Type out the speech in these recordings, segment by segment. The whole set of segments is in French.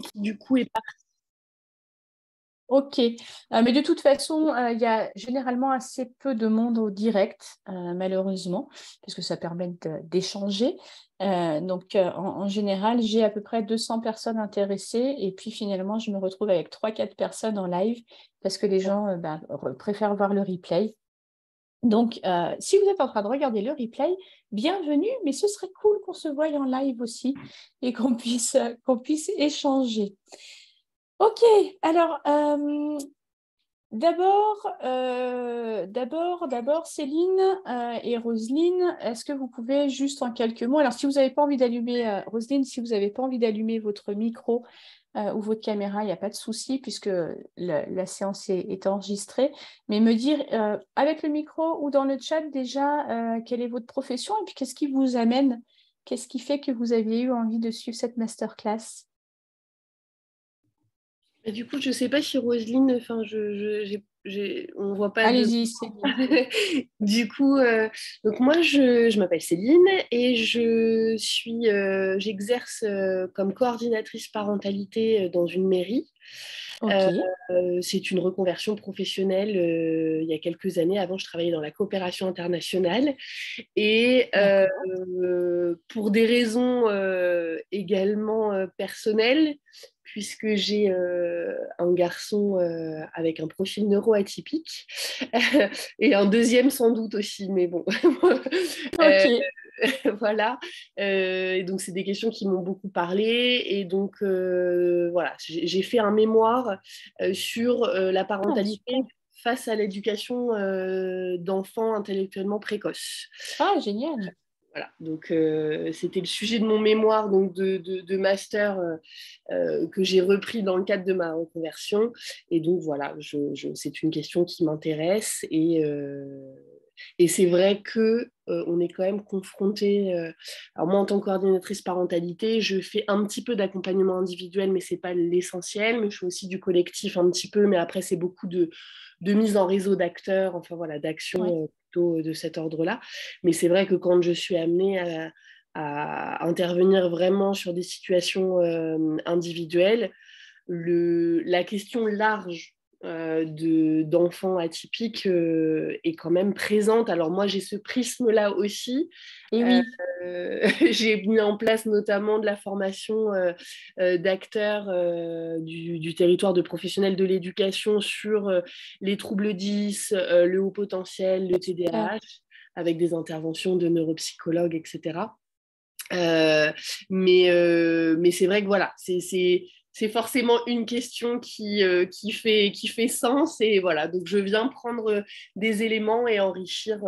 qui du coup est parti. Ok, mais de toute façon, il y a généralement assez peu de monde au direct, malheureusement, parce que ça permet d'échanger. Donc, en général, j'ai à peu près 200 personnes intéressées et puis finalement, je me retrouve avec 3-4 personnes en live parce que les gens préfèrent voir le replay. Donc, si vous êtes en train de regarder le replay, bienvenue, mais ce serait cool qu'on se voie en live aussi et qu'on puisse échanger. Ok, alors d'abord Céline et Roselyne, est-ce que vous pouvez juste en quelques mots, alors si vous n'avez pas envie d'allumer, Roselyne, si vous n'avez pas envie d'allumer votre micro ou votre caméra, il n'y a pas de souci puisque la séance est enregistrée, mais me dire avec le micro ou dans le chat déjà quelle est votre profession et puis qu'est-ce qui vous amène, qu'est-ce qui fait que vous aviez eu envie de suivre cette masterclass? Et du coup, je ne sais pas si Roselyne, enfin, on ne voit pas. Allez-y, Céline. Du coup, donc moi, je m'appelle Céline et j'exerce comme coordinatrice parentalité dans une mairie. Okay. C'est une reconversion professionnelle. Il y a quelques années, avant, je travaillais dans la coopération internationale. Et pour des raisons également personnelles, puisque j'ai un garçon avec un profil neuroatypique et un deuxième sans doute aussi, mais bon. Okay. Voilà. Et donc, c'est des questions qui m'ont beaucoup parlé. Et donc, voilà, j'ai fait un mémoire sur la parentalité face à l'éducation d'enfants intellectuellement précoces. Ah, génial! Voilà, donc c'était le sujet de mon mémoire donc de master que j'ai repris dans le cadre de ma reconversion. Et donc voilà, c'est une question qui m'intéresse et c'est vrai que on est quand même confronté. Alors moi, en tant que coordinatrice parentalité, je fais un petit peu d'accompagnement individuel, mais c'est pas l'essentiel. Mais je fais aussi du collectif un petit peu, mais après c'est beaucoup de mise en réseau d'acteurs, enfin voilà, d'actions plutôt de cet ordre-là. Mais c'est vrai que quand je suis amenée à intervenir vraiment sur des situations individuelles, la question large d'enfants atypiques est quand même présente. Alors moi, j'ai ce prisme-là aussi. Et oui. J'ai mis en place notamment de la formation d'acteurs du territoire de professionnels de l'éducation sur les troubles 10, le haut potentiel, le TDAH, avec des interventions de neuropsychologues, etc. Mais c'est vrai que voilà, c'est forcément une question qui fait sens. Et voilà, donc je viens prendre des éléments et enrichir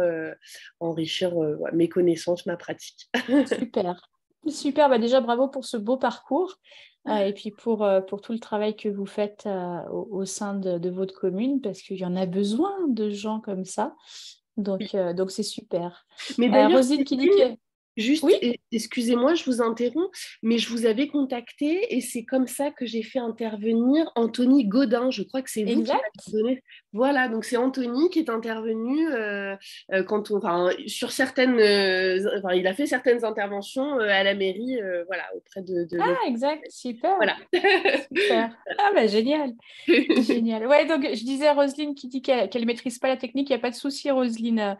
mes connaissances, ma pratique. Super. Super. Bah déjà, bravo pour ce beau parcours et puis pour tout le travail que vous faites au sein de votre commune, parce qu'il y en a besoin de gens comme ça. Donc c'est super. Mais d'ailleurs, Rosine qui dit que... Juste, oui, excusez-moi, je vous interromps, mais je vous avais contacté et c'est comme ça que j'ai fait intervenir Anthony Godin. Je crois que c'est vous qui m'avez donné. Voilà, donc c'est Anthony qui est intervenu sur certaines. Il a fait certaines interventions à la mairie, voilà, auprès de. Ah, exact, super. Voilà. Super. Ah, bah génial, génial. Ouais, donc je disais à Roselyne qui dit qu'elle maîtrise pas la technique, il n'y a pas de souci, Roselyne.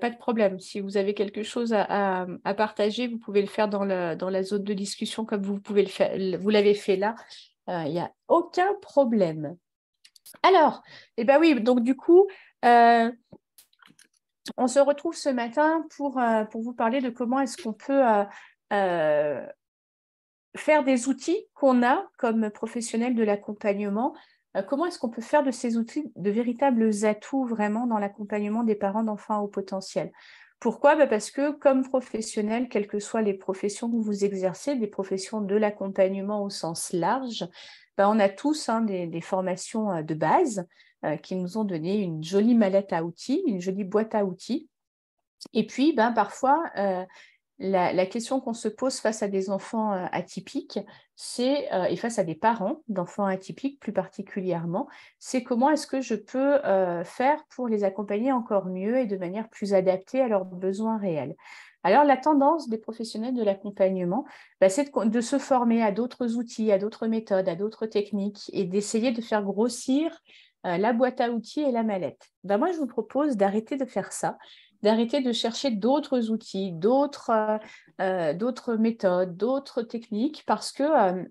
Pas de problème. Si vous avez quelque chose à partager, vous pouvez le faire dans la zone de discussion comme vous pouvez le faire. Vous l'avez fait là. Il n'y a aucun problème. Alors, eh ben oui. Donc du coup, on se retrouve ce matin pour vous parler de comment est-ce qu'on peut faire des outils qu'on a comme professionnels de l'accompagnement. Comment est-ce qu'on peut faire de ces outils de véritables atouts vraiment dans l'accompagnement des parents d'enfants au potentiel? Pourquoi? Parce que comme professionnel, quelles que soient les professions que vous exercez, des professions de l'accompagnement au sens large, on a tous des formations de base qui nous ont donné une jolie mallette à outils, une jolie boîte à outils. Et puis, parfois... La question qu'on se pose face à des enfants atypiques, et face à des parents d'enfants atypiques plus particulièrement, c'est comment est-ce que je peux faire pour les accompagner encore mieux et de manière plus adaptée à leurs besoins réels. Alors, la tendance des professionnels de l'accompagnement, c'est de se former à d'autres outils, à d'autres méthodes, à d'autres techniques et d'essayer de faire grossir la boîte à outils et la mallette. Moi, je vous propose d'arrêter de faire ça, d'arrêter de chercher d'autres outils, d'autres méthodes, d'autres techniques, parce que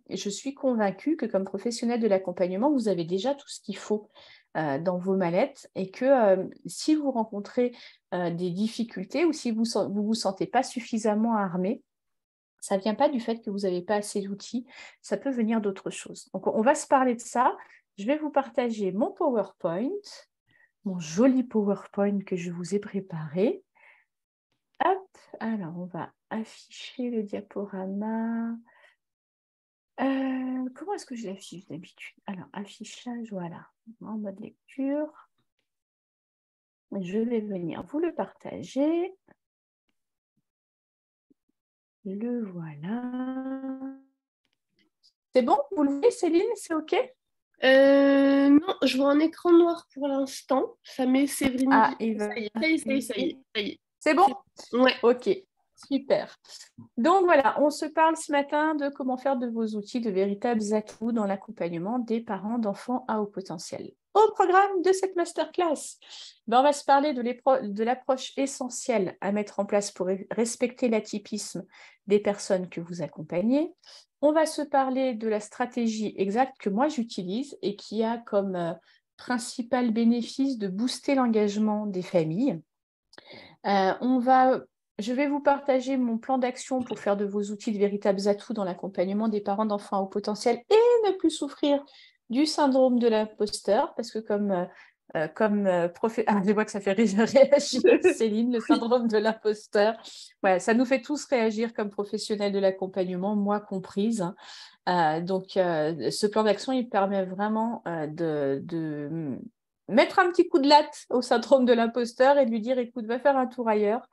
je suis convaincue que comme professionnel de l'accompagnement, vous avez déjà tout ce qu'il faut dans vos mallettes et que si vous rencontrez des difficultés ou si vous ne vous sentez pas suffisamment armé, ça ne vient pas du fait que vous n'avez pas assez d'outils, ça peut venir d'autres choses. Donc, on va se parler de ça. Je vais vous partager mon PowerPoint, mon joli PowerPoint que je vous ai préparé. Hop, alors on va afficher le diaporama. Comment est-ce que je l'affiche d'habitude? Alors, affichage, voilà, en mode lecture. Je vais venir vous le partager. Le voilà. C'est bon? Vous le voyez, Céline? C'est OK? Non, je vois un écran noir pour l'instant. Ça met Séverine. Ah, ça y est. C'est bon? Ouais. OK, super. Donc voilà, on se parle ce matin de comment faire de vos outils de véritables atouts dans l'accompagnement des parents d'enfants à haut potentiel. Au programme de cette masterclass, on va se parler de l'approche essentielle à mettre en place pour respecter l'atypisme des personnes que vous accompagnez. On va se parler de la stratégie exacte que moi j'utilise et qui a comme principal bénéfice de booster l'engagement des familles. Je vais vous partager mon plan d'action pour faire de vos outils de véritables atouts dans l'accompagnement des parents d'enfants à haut potentiel et ne plus souffrir du syndrome de l'imposteur, parce que je vois que ça fait réagir, Céline, le syndrome de l'imposteur. Voilà, ça nous fait tous réagir comme professionnels de l'accompagnement, moi comprise. Donc, ce plan d'action, il permet vraiment de mettre un petit coup de latte au syndrome de l'imposteur et de lui dire, écoute, va faire un tour ailleurs.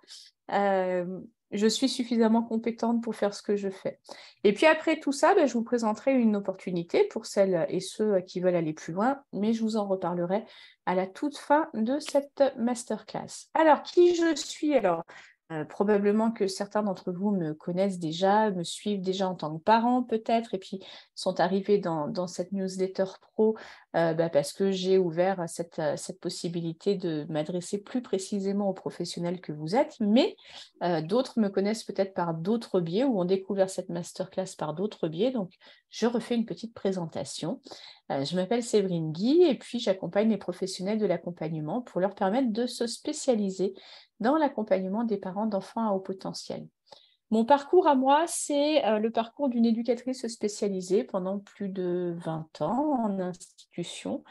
Je suis suffisamment compétente pour faire ce que je fais. Et puis après tout ça, je vous présenterai une opportunité pour celles et ceux qui veulent aller plus loin, mais je vous en reparlerai à la toute fin de cette masterclass. Alors, qui je suis? Alors, probablement que certains d'entre vous me connaissent déjà, me suivent déjà en tant que parents peut-être, et puis sont arrivés dans cette newsletter pro parce que j'ai ouvert cette possibilité de m'adresser plus précisément aux professionnels que vous êtes, mais d'autres me connaissent peut-être par d'autres biais ou ont découvert cette masterclass par d'autres biais, donc je refais une petite présentation. Je m'appelle Séverine Guy et puis j'accompagne les professionnels de l'accompagnement pour leur permettre de se spécialiser dans l'accompagnement des parents d'enfants à haut potentiel. Mon parcours à moi, c'est le parcours d'une éducatrice spécialisée pendant plus de 20 ans en institution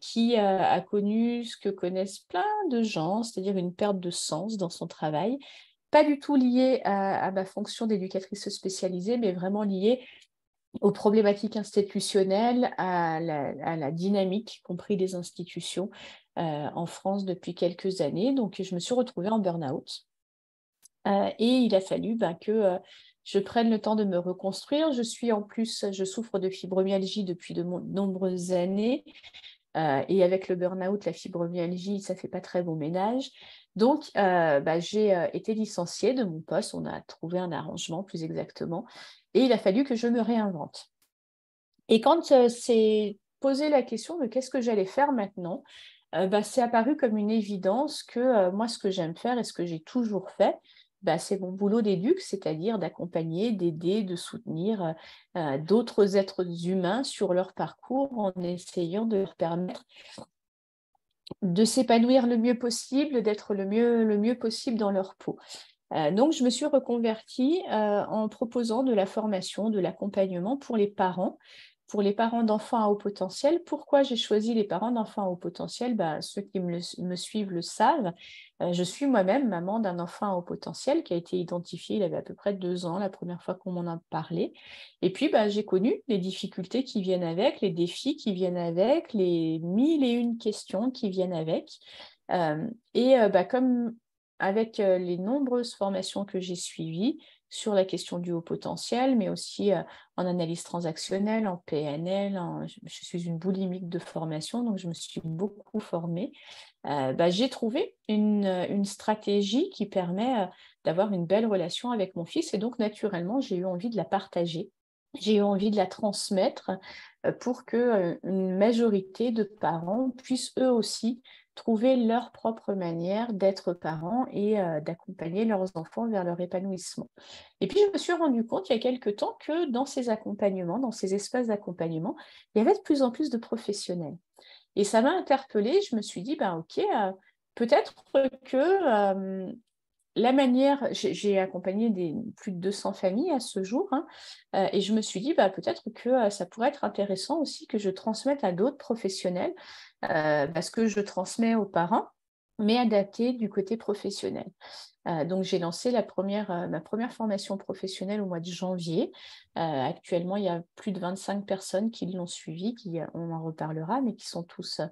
qui a connu ce que connaissent plein de gens, c'est-à-dire une perte de sens dans son travail, pas du tout liée à ma fonction d'éducatrice spécialisée, mais vraiment liée aux problématiques institutionnelles, à la dynamique, y compris des institutions en France depuis quelques années. Donc, je me suis retrouvée en burn-out et il a fallu que je prenne le temps de me reconstruire. Je souffre de fibromyalgie depuis de nombreuses années et avec le burn-out, la fibromyalgie, ça ne fait pas très bon ménage. Donc, j'ai été licenciée de mon poste. On a trouvé un arrangement plus exactement. Et il a fallu que je me réinvente. Et quand s'est posé la question de qu'est-ce que j'allais faire maintenant, c'est apparu comme une évidence que moi, ce que j'aime faire et ce que j'ai toujours fait, c'est mon boulot d'éduc, c'est-à-dire d'accompagner, d'aider, de soutenir d'autres êtres humains sur leur parcours en essayant de leur permettre de s'épanouir le mieux possible, d'être le mieux possible dans leur peau. Donc, je me suis reconvertie en proposant de la formation, de l'accompagnement pour les parents d'enfants à haut potentiel. Pourquoi j'ai choisi les parents d'enfants à haut potentiel? Ceux qui me suivent le savent. Je suis moi-même maman d'un enfant à haut potentiel qui a été identifié, il avait à peu près 2 ans la première fois qu'on m'en a parlé. Et puis, j'ai connu les difficultés qui viennent avec, les défis qui viennent avec, les 1001 questions qui viennent avec. Comme avec les nombreuses formations que j'ai suivies sur la question du haut potentiel, mais aussi en analyse transactionnelle, en PNL, je suis une boulimique de formation, donc je me suis beaucoup formée, j'ai trouvé une stratégie qui permet d'avoir une belle relation avec mon fils. Et donc, naturellement, j'ai eu envie de la partager. J'ai eu envie de la transmettre pour qu'une majorité de parents puissent eux aussi trouver leur propre manière d'être parents et d'accompagner leurs enfants vers leur épanouissement. Et puis, je me suis rendu compte il y a quelques temps que dans ces accompagnements, dans ces espaces d'accompagnement, il y avait de plus en plus de professionnels. Et ça m'a interpellée, je me suis dit, ben, ok, peut-être que... la manière, j'ai accompagné plus de 200 familles à ce jour, et je me suis dit, bah, peut-être que ça pourrait être intéressant aussi que je transmette à d'autres professionnels, parce que je transmets aux parents, mais adapté du côté professionnel. Donc, j'ai lancé ma première formation professionnelle au mois de janvier. Actuellement, il y a plus de 25 personnes qui l'ont suivie, on en reparlera, mais qui sont tous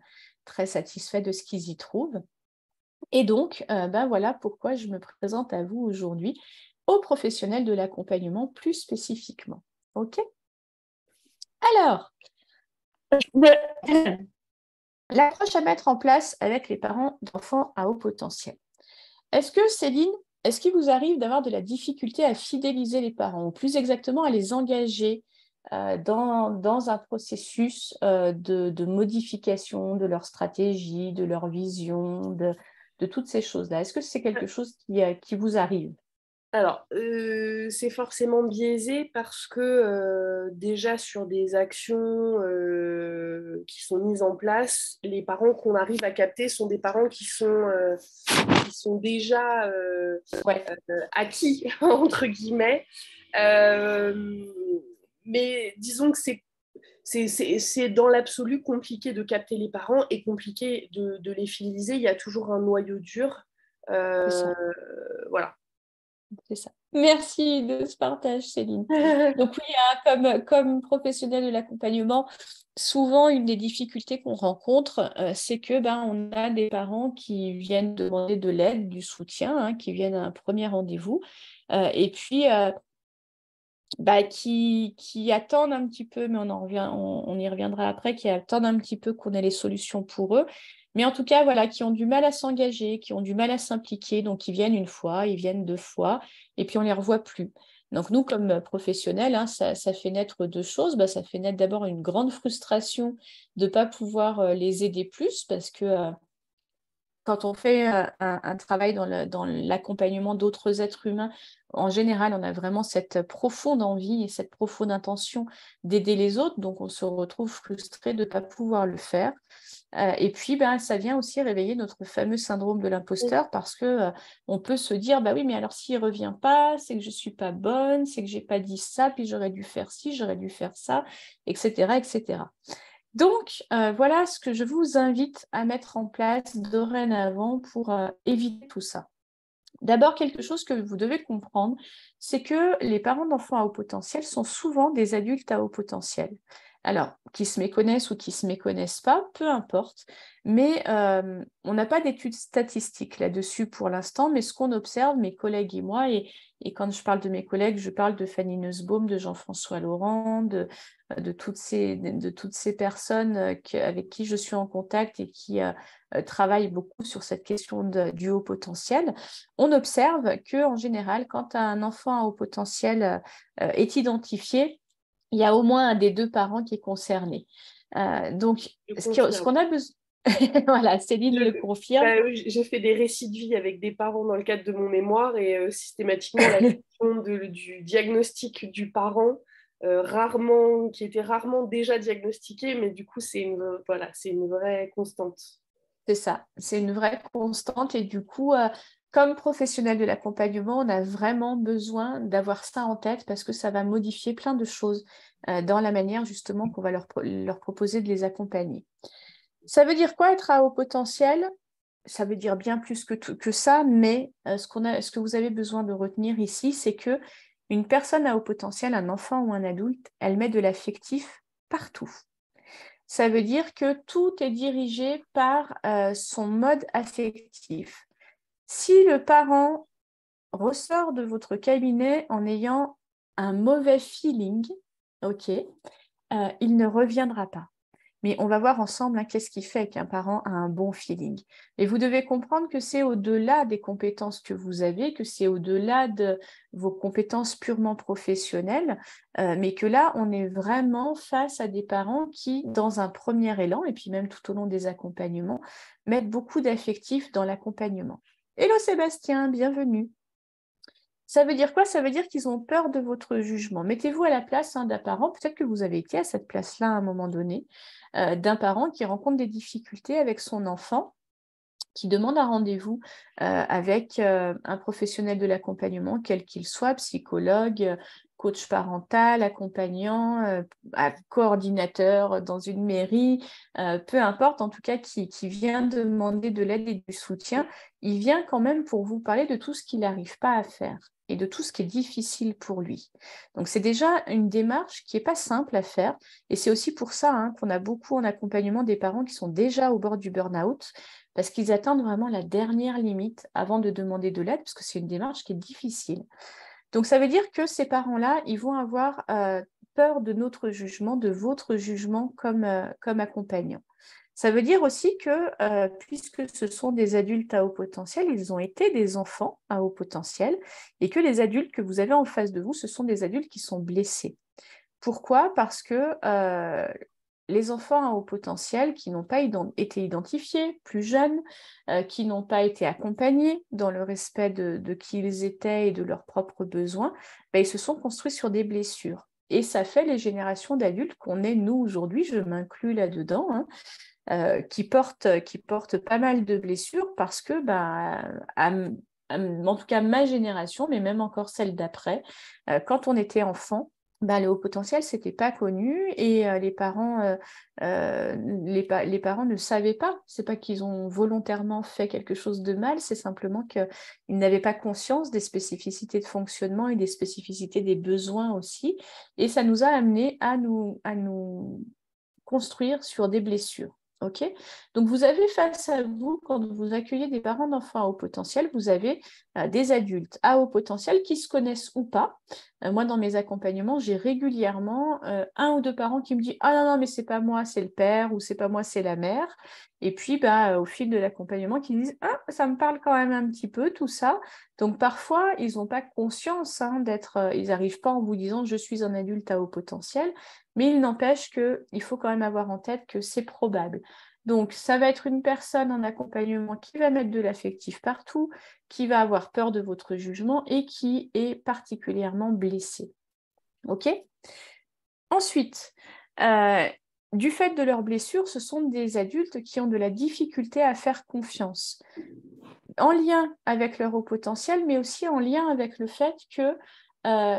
très satisfaits de ce qu'ils y trouvent. Et donc, voilà pourquoi je me présente à vous aujourd'hui, aux professionnels de l'accompagnement plus spécifiquement. OK ? Alors, l'approche à mettre en place avec les parents d'enfants à haut potentiel. Est-ce que, Céline, est-ce qu'il vous arrive d'avoir de la difficulté à fidéliser les parents, ou plus exactement à les engager dans un processus de modification de leur stratégie, de leur vision, de toutes ces choses-là? Est-ce que c'est quelque chose qui vous arrive? Alors, c'est forcément biaisé parce que déjà sur des actions qui sont mises en place, les parents qu'on arrive à capter sont des parents qui sont déjà acquis, entre guillemets. Mais disons que c'est dans l'absolu compliqué de capter les parents et compliqué de les fidéliser. Il y a toujours un noyau dur. Voilà. C'est ça. Merci de ce partage, Céline. Donc oui, comme professionnel de l'accompagnement, souvent une des difficultés qu'on rencontre, c'est que on a des parents qui viennent demander de l'aide, du soutien, qui viennent à un premier rendez-vous, et puis qui attendent un petit peu, mais on y reviendra après, qui attendent un petit peu qu'on ait les solutions pour eux. Mais en tout cas, voilà, qui ont du mal à s'engager, qui ont du mal à s'impliquer. Donc, ils viennent une fois, ils viennent deux fois, et puis on ne les revoit plus. Donc, nous, comme professionnels, ça fait naître deux choses. Ça fait naître d'abord une grande frustration de ne pas pouvoir les aider plus, parce que quand on fait un travail dans l'accompagnement d'autres êtres humains, en général, on a vraiment cette profonde envie et cette profonde intention d'aider les autres. Donc, on se retrouve frustré de ne pas pouvoir le faire. Et puis, ça vient aussi réveiller notre fameux syndrome de l'imposteur, parce qu'on peut se dire, oui, mais alors s'il ne revient pas, c'est que je ne suis pas bonne, c'est que je n'ai pas dit ça, puis j'aurais dû faire ci, j'aurais dû faire ça, etc., etc. Donc, voilà ce que je vous invite à mettre en place dorénavant pour éviter tout ça. D'abord, quelque chose que vous devez comprendre, c'est que les parents d'enfants à haut potentiel sont souvent des adultes à haut potentiel. Alors, qu'ils se méconnaissent ou qu'ils ne se méconnaissent pas, peu importe, mais on n'a pas d'études statistiques là-dessus pour l'instant, mais ce qu'on observe, mes collègues et moi, et quand je parle de mes collègues, je parle de Fanny Nussbaum, de Jean-François Laurent, de toutes ces personnes avec qui je suis en contact et qui travaillent beaucoup sur cette question du haut potentiel, on observe qu'en général, quand un enfant à haut potentiel est identifié, il y a au moins un des deux parents qui est concerné. Donc, ce qu'on a besoin... voilà, Céline le confirme. J'ai fait des récits de vie avec des parents dans le cadre de mon mémoire et systématiquement, la question du diagnostic du parent, qui était rarement déjà diagnostiqué, mais du coup, c'est une vraie constante. C'est ça, c'est une vraie constante et du coup... Comme professionnel de l'accompagnement, on a vraiment besoin d'avoir ça en tête parce que ça va modifier plein de choses dans la manière justement qu'on va leur proposer de les accompagner. Ça veut dire quoi être à haut potentiel ? Ça veut dire bien plus que ça, mais ce que vous avez besoin de retenir ici, c'est qu'une personne à haut potentiel, un enfant ou un adulte, elle met de l'affectif partout. Ça veut dire que tout est dirigé par son mode affectif. Si le parent ressort de votre cabinet en ayant un mauvais feeling, il ne reviendra pas. Mais on va voir ensemble hein, qu'est-ce qui fait qu'un parent a un bon feeling. Et vous devez comprendre que c'est au-delà des compétences que vous avez, que c'est au-delà de vos compétences purement professionnelles, mais que là, on est vraiment face à des parents qui, dans un premier élan, et puis même tout au long des accompagnements, mettent beaucoup d'affectifs dans l'accompagnement. Hello Sébastien, bienvenue. Ça veut dire quoi? Ça veut dire qu'ils ont peur de votre jugement. Mettez-vous à la place hein, d'un parent, peut-être que vous avez été à cette place-là à un moment donné, d'un parent qui rencontre des difficultés avec son enfant, qui demande un rendez-vous avec un professionnel de l'accompagnement, quel qu'il soit, psychologue, coach parental, accompagnant, coordinateur dans une mairie, peu importe, en tout cas qui vient demander de l'aide et du soutien, il vient quand même pour vous parler de tout ce qu'il n'arrive pas à faire et de tout ce qui est difficile pour lui. Donc, c'est déjà une démarche qui n'est pas simple à faire. Et c'est aussi pour ça hein, qu'on a beaucoup en accompagnement des parents qui sont déjà au bord du burn-out, parce qu'ils attendent vraiment la dernière limite avant de demander de l'aide, parce que c'est une démarche qui est difficile. Donc, ça veut dire que ces parents-là, ils vont avoir peur de notre jugement, de votre jugement comme accompagnant. Ça veut dire aussi que, puisque ce sont des adultes à haut potentiel, ils ont été des enfants à haut potentiel et que les adultes que vous avez en face de vous, ce sont des adultes qui sont blessés. Pourquoi ? Parce que les enfants à haut potentiel qui n'ont pas été identifiés plus jeunes, qui n'ont pas été accompagnés dans le respect de qui ils étaient et de leurs propres besoins, ben, ils se sont construits sur des blessures. Et ça fait les générations d'adultes qu'on est, nous, aujourd'hui, je m'inclus là-dedans, hein, qui portent pas mal de blessures parce que, en tout cas, ma génération, mais même encore celle d'après, quand on était enfant, le haut potentiel, ce n'était pas connu et les parents ne savaient pas. Ce n'est pas qu'ils ont volontairement fait quelque chose de mal, c'est simplement qu'ils n'avaient pas conscience des spécificités de fonctionnement et des spécificités des besoins aussi. Et ça nous a amené à nous construire sur des blessures. Okay, donc, vous avez face à vous, quand vous accueillez des parents d'enfants à haut potentiel, vous avez des adultes à haut potentiel qui se connaissent ou pas. Moi, dans mes accompagnements, j'ai régulièrement un ou deux parents qui me disent « Ah non, mais c'est pas moi, c'est le père » ou « C'est pas moi, c'est la mère ». Et puis, au fil de l'accompagnement, qui disent « Ah, ça me parle quand même un petit peu, tout ça ». Donc, parfois, ils n'ont pas conscience hein, ils n'arrivent pas en vous disant « Je suis un adulte à haut potentiel ». Mais il n'empêche qu'il faut quand même avoir en tête que c'est probable. Donc, ça va être une personne en accompagnement qui va mettre de l'affectif partout, qui va avoir peur de votre jugement et qui est particulièrement blessée. OK ? Ensuite, du fait de leurs blessures, ce sont des adultes qui ont de la difficulté à faire confiance, en lien avec leur haut potentiel, mais aussi en lien avec le fait que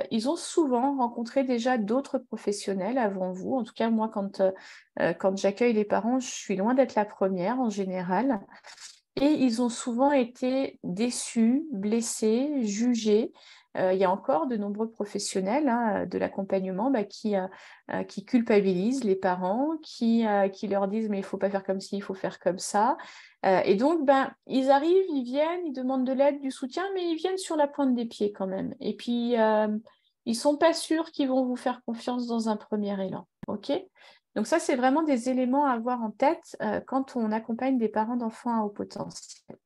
ils ont souvent rencontré déjà d'autres professionnels avant vous. En tout cas, moi, quand j'accueille les parents, je suis loin d'être la première en général. Et ils ont souvent été déçus, blessés, jugés. Il y a encore de nombreux professionnels hein, de l'accompagnement qui culpabilisent les parents, qui leur disent « mais il ne faut pas faire comme ci, il faut faire comme ça ». Et donc, ils arrivent, ils viennent, ils demandent de l'aide, du soutien, mais ils viennent sur la pointe des pieds quand même. Et puis, ils ne sont pas sûrs qu'ils vont vous faire confiance dans un premier élan. Okay ? Donc ça, c'est vraiment des éléments à avoir en tête quand on accompagne des parents d'enfants à haut potentiel.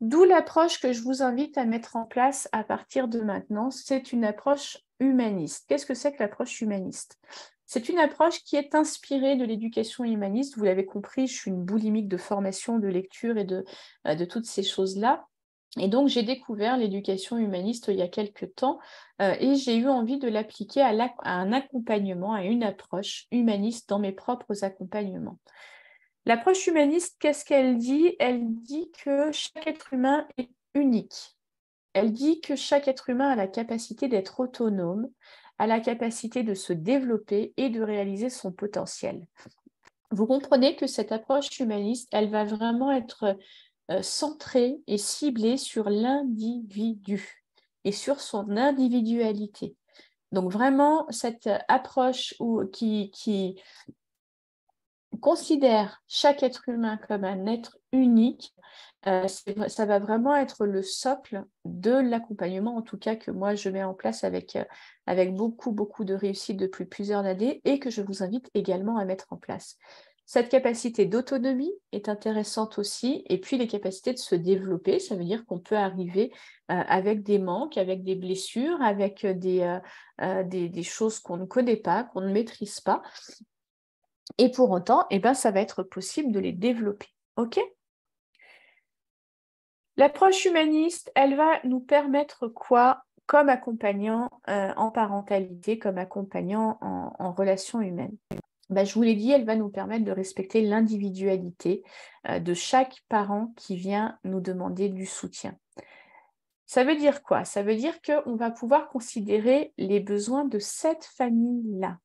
D'où l'approche que je vous invite à mettre en place à partir de maintenant. C'est une approche humaniste. Qu'est-ce que c'est que l'approche humaniste ? C'est une approche qui est inspirée de l'éducation humaniste. Vous l'avez compris, je suis une boulimique de formation, de lecture et de toutes ces choses-là. Et donc, j'ai découvert l'éducation humaniste il y a quelques temps et j'ai eu envie de l'appliquer à un accompagnement, à une approche humaniste dans mes propres accompagnements. L'approche humaniste, qu'est-ce qu'elle dit ? Elle dit que chaque être humain est unique. Elle dit que chaque être humain a la capacité d'être autonome, a la capacité de se développer et de réaliser son potentiel. Vous comprenez que cette approche humaniste, elle va vraiment être centrée et ciblée sur l'individu et sur son individualité. Donc vraiment, cette approche qui considère chaque être humain comme un être unique, ça va vraiment être le socle de l'accompagnement, en tout cas que moi je mets en place avec beaucoup de réussite depuis plusieurs années et que je vous invite également à mettre en place. Cette capacité d'autonomie est intéressante aussi, et puis les capacités de se développer, ça veut dire qu'on peut arriver avec des manques, avec des blessures, avec des choses qu'on ne connaît pas, qu'on ne maîtrise pas, et pour autant, eh ben, ça va être possible de les développer. OK ? L'approche humaniste, elle va nous permettre quoi comme accompagnant en parentalité, comme accompagnant en relation humaine ? Ben, je vous l'ai dit, elle va nous permettre de respecter l'individualité de chaque parent qui vient nous demander du soutien. Ça veut dire quoi? Ça veut dire qu'on va pouvoir considérer les besoins de cette famille-là.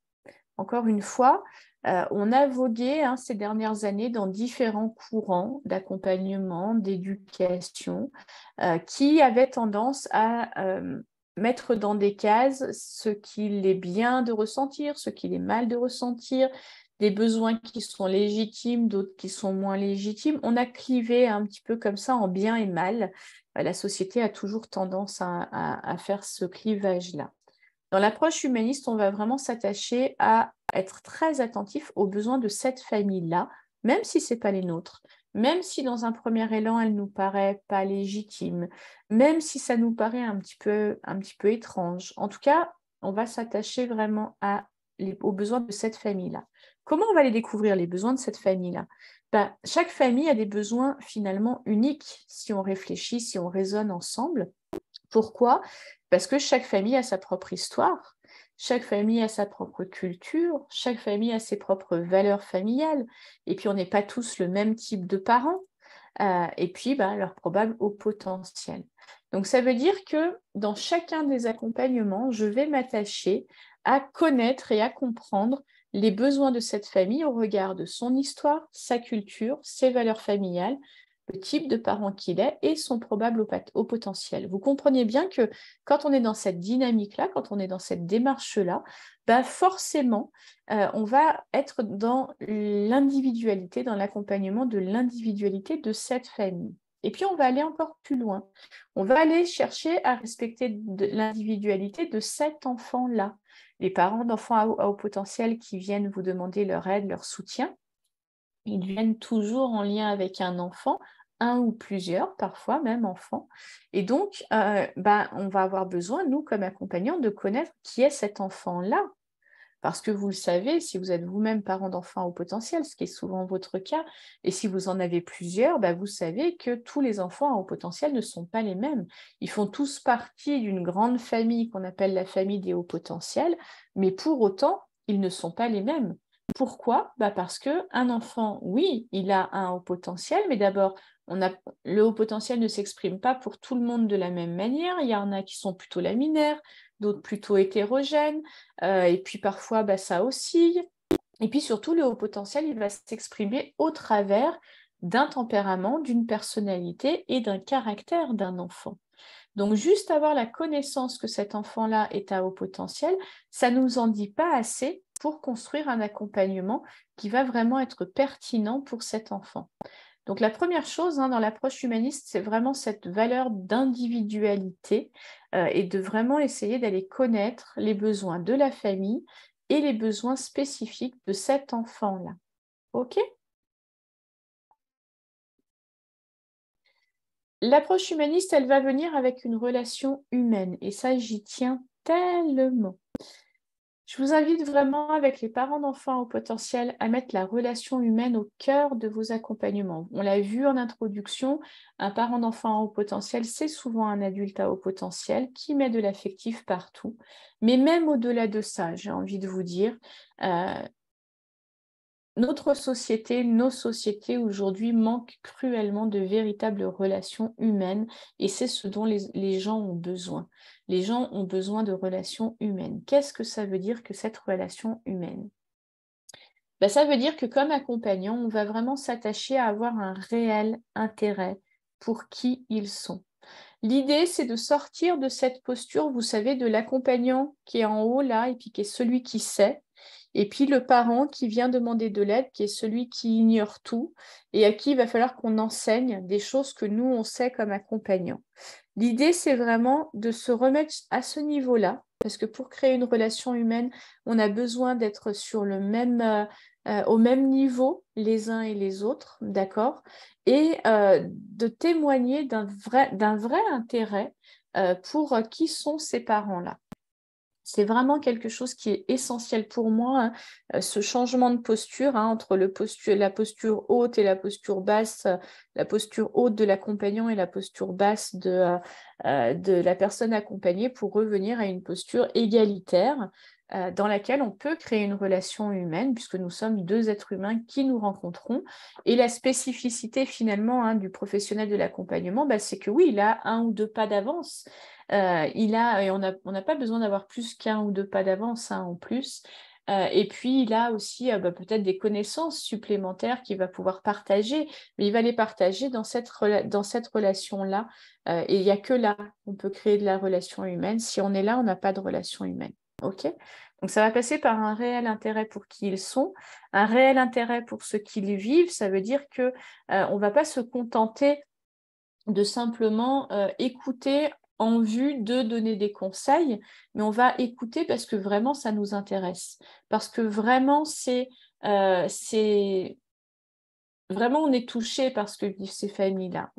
Encore une fois, on a vogué ces dernières années dans différents courants d'accompagnement, d'éducation, qui avaient tendance à mettre dans des cases ce qu'il est bien de ressentir, ce qu'il est mal de ressentir, des besoins qui sont légitimes, d'autres qui sont moins légitimes. On a clivé un petit peu comme ça en bien et mal. La société a toujours tendance à faire ce clivage-là. Dans l'approche humaniste, on va vraiment s'attacher à être très attentif aux besoins de cette famille-là, même si ce n'est pas les nôtres. Même si dans un premier élan, elle ne nous paraît pas légitime, même si ça nous paraît un petit peu étrange. En tout cas, on va s'attacher vraiment aux besoins de cette famille-là. Comment on va les découvrir, les besoins de cette famille-là? Ben, chaque famille a des besoins finalement uniques, si on réfléchit, si on raisonne ensemble. Pourquoi? Parce que chaque famille a sa propre histoire. Chaque famille a sa propre culture, chaque famille a ses propres valeurs familiales, et puis on n'est pas tous le même type de parents, et puis leur probable au potentiel. Donc ça veut dire que dans chacun des accompagnements, je vais m'attacher à connaître et à comprendre les besoins de cette famille au regard de son histoire, sa culture, ses valeurs familiales, le type de parent qu'il est et son probable au potentiel. Vous comprenez bien que quand on est dans cette dynamique-là, quand on est dans cette démarche-là, forcément, on va être dans l'individualité, dans l'accompagnement de l'individualité de cette famille. Et puis, on va aller encore plus loin. On va aller chercher à respecter l'individualité de cet enfant-là. Les parents d'enfants à haut potentiel qui viennent vous demander leur aide, leur soutien, ils viennent toujours en lien avec un enfant, un ou plusieurs, parfois même enfants. Et donc, on va avoir besoin, nous, comme accompagnants, de connaître qui est cet enfant-là. Parce que vous le savez, si vous êtes vous-même parent d'enfant au potentiel, ce qui est souvent votre cas, et si vous en avez plusieurs, vous savez que tous les enfants au potentiel ne sont pas les mêmes. Ils font tous partie d'une grande famille qu'on appelle la famille des hauts potentiels, mais pour autant, ils ne sont pas les mêmes. Pourquoi? Parce qu'un enfant, oui, il a un haut potentiel, mais d'abord, le haut potentiel ne s'exprime pas pour tout le monde de la même manière. Il y en a qui sont plutôt laminaires, d'autres plutôt hétérogènes, et puis parfois, ça oscille. Et puis surtout, le haut potentiel, il va s'exprimer au travers d'un tempérament, d'une personnalité et d'un caractère d'un enfant. Donc, juste avoir la connaissance que cet enfant-là est à haut potentiel, ça ne nous en dit pas assez pour construire un accompagnement qui va vraiment être pertinent pour cet enfant. Donc, la première chose dans l'approche humaniste, c'est vraiment cette valeur d'individualité et de vraiment essayer d'aller connaître les besoins de la famille et les besoins spécifiques de cet enfant-là. OK ? L'approche humaniste, elle va venir avec une relation humaine, et ça, j'y tiens tellement. Je vous invite vraiment, avec les parents d'enfants au potentiel, à mettre la relation humaine au cœur de vos accompagnements. On l'a vu en introduction, un parent d'enfant au potentiel, c'est souvent un adulte à haut potentiel qui met de l'affectif partout. Mais même au-delà de ça, j'ai envie de vous dire, nos sociétés aujourd'hui manquent cruellement de véritables relations humaines, et c'est ce dont les gens ont besoin. Les gens ont besoin de relations humaines. Qu'est-ce que ça veut dire que cette relation humaine? Ça veut dire que comme accompagnant, on va vraiment s'attacher à avoir un réel intérêt pour qui ils sont. L'idée, c'est de sortir de cette posture, vous savez, de l'accompagnant qui est en haut là et puis qui est celui qui sait, Et puis le parent qui vient demander de l'aide, qui est celui qui ignore tout et à qui il va falloir qu'on enseigne des choses que nous, on sait comme accompagnants. L'idée, c'est vraiment de se remettre à ce niveau-là, parce que pour créer une relation humaine, on a besoin d'être sur le même, au même niveau les uns et les autres, d'accord, et de témoigner d'un vrai intérêt pour qui sont ces parents-là. C'est vraiment quelque chose qui est essentiel pour moi, hein, ce changement de posture, hein, entre la posture haute et la posture basse, la posture haute de l'accompagnant et la posture basse de la personne accompagnée, pour revenir à une posture égalitaire dans laquelle on peut créer une relation humaine, puisque nous sommes deux êtres humains qui nous rencontrons. Et la spécificité finalement, hein, du professionnel de l'accompagnement, bah, c'est que oui, il a un ou deux pas d'avance. On n'a pas besoin d'avoir plus qu'un ou deux pas d'avance, hein, en plus. Et puis, il a aussi peut-être des connaissances supplémentaires qu'il va pouvoir partager, mais il va les partager dans cette relation-là. Et il n'y a que là qu'on peut créer de la relation humaine. Si on est là, on n'a pas de relation humaine. Okay, donc ça va passer par un réel intérêt pour qui ils sont, un réel intérêt pour ce qu'ils vivent. Ça veut dire qu'on ne va pas se contenter de simplement écouter en vue de donner des conseils, mais on va écouter parce que vraiment ça nous intéresse, parce que vraiment vraiment on est touché par ce que vivent ces familles-là.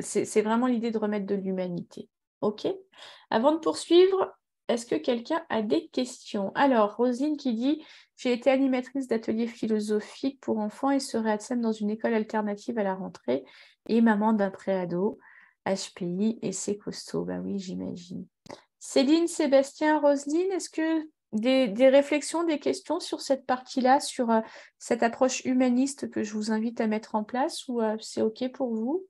C'est vraiment l'idée de remettre de l'humanité. Ok. Avant de poursuivre, est-ce que quelqu'un a des questions? Alors, Roselyne qui dit « J'ai été animatrice d'ateliers philosophiques pour enfants et serai ATSEM dans une école alternative à la rentrée et maman d'un préado, HPI, et c'est costaud. » Ben oui, j'imagine. Céline, Sébastien, Roselyne, est-ce que des réflexions, des questions sur cette partie-là, sur cette approche humaniste que je vous invite à mettre en place, ou c'est OK pour vous?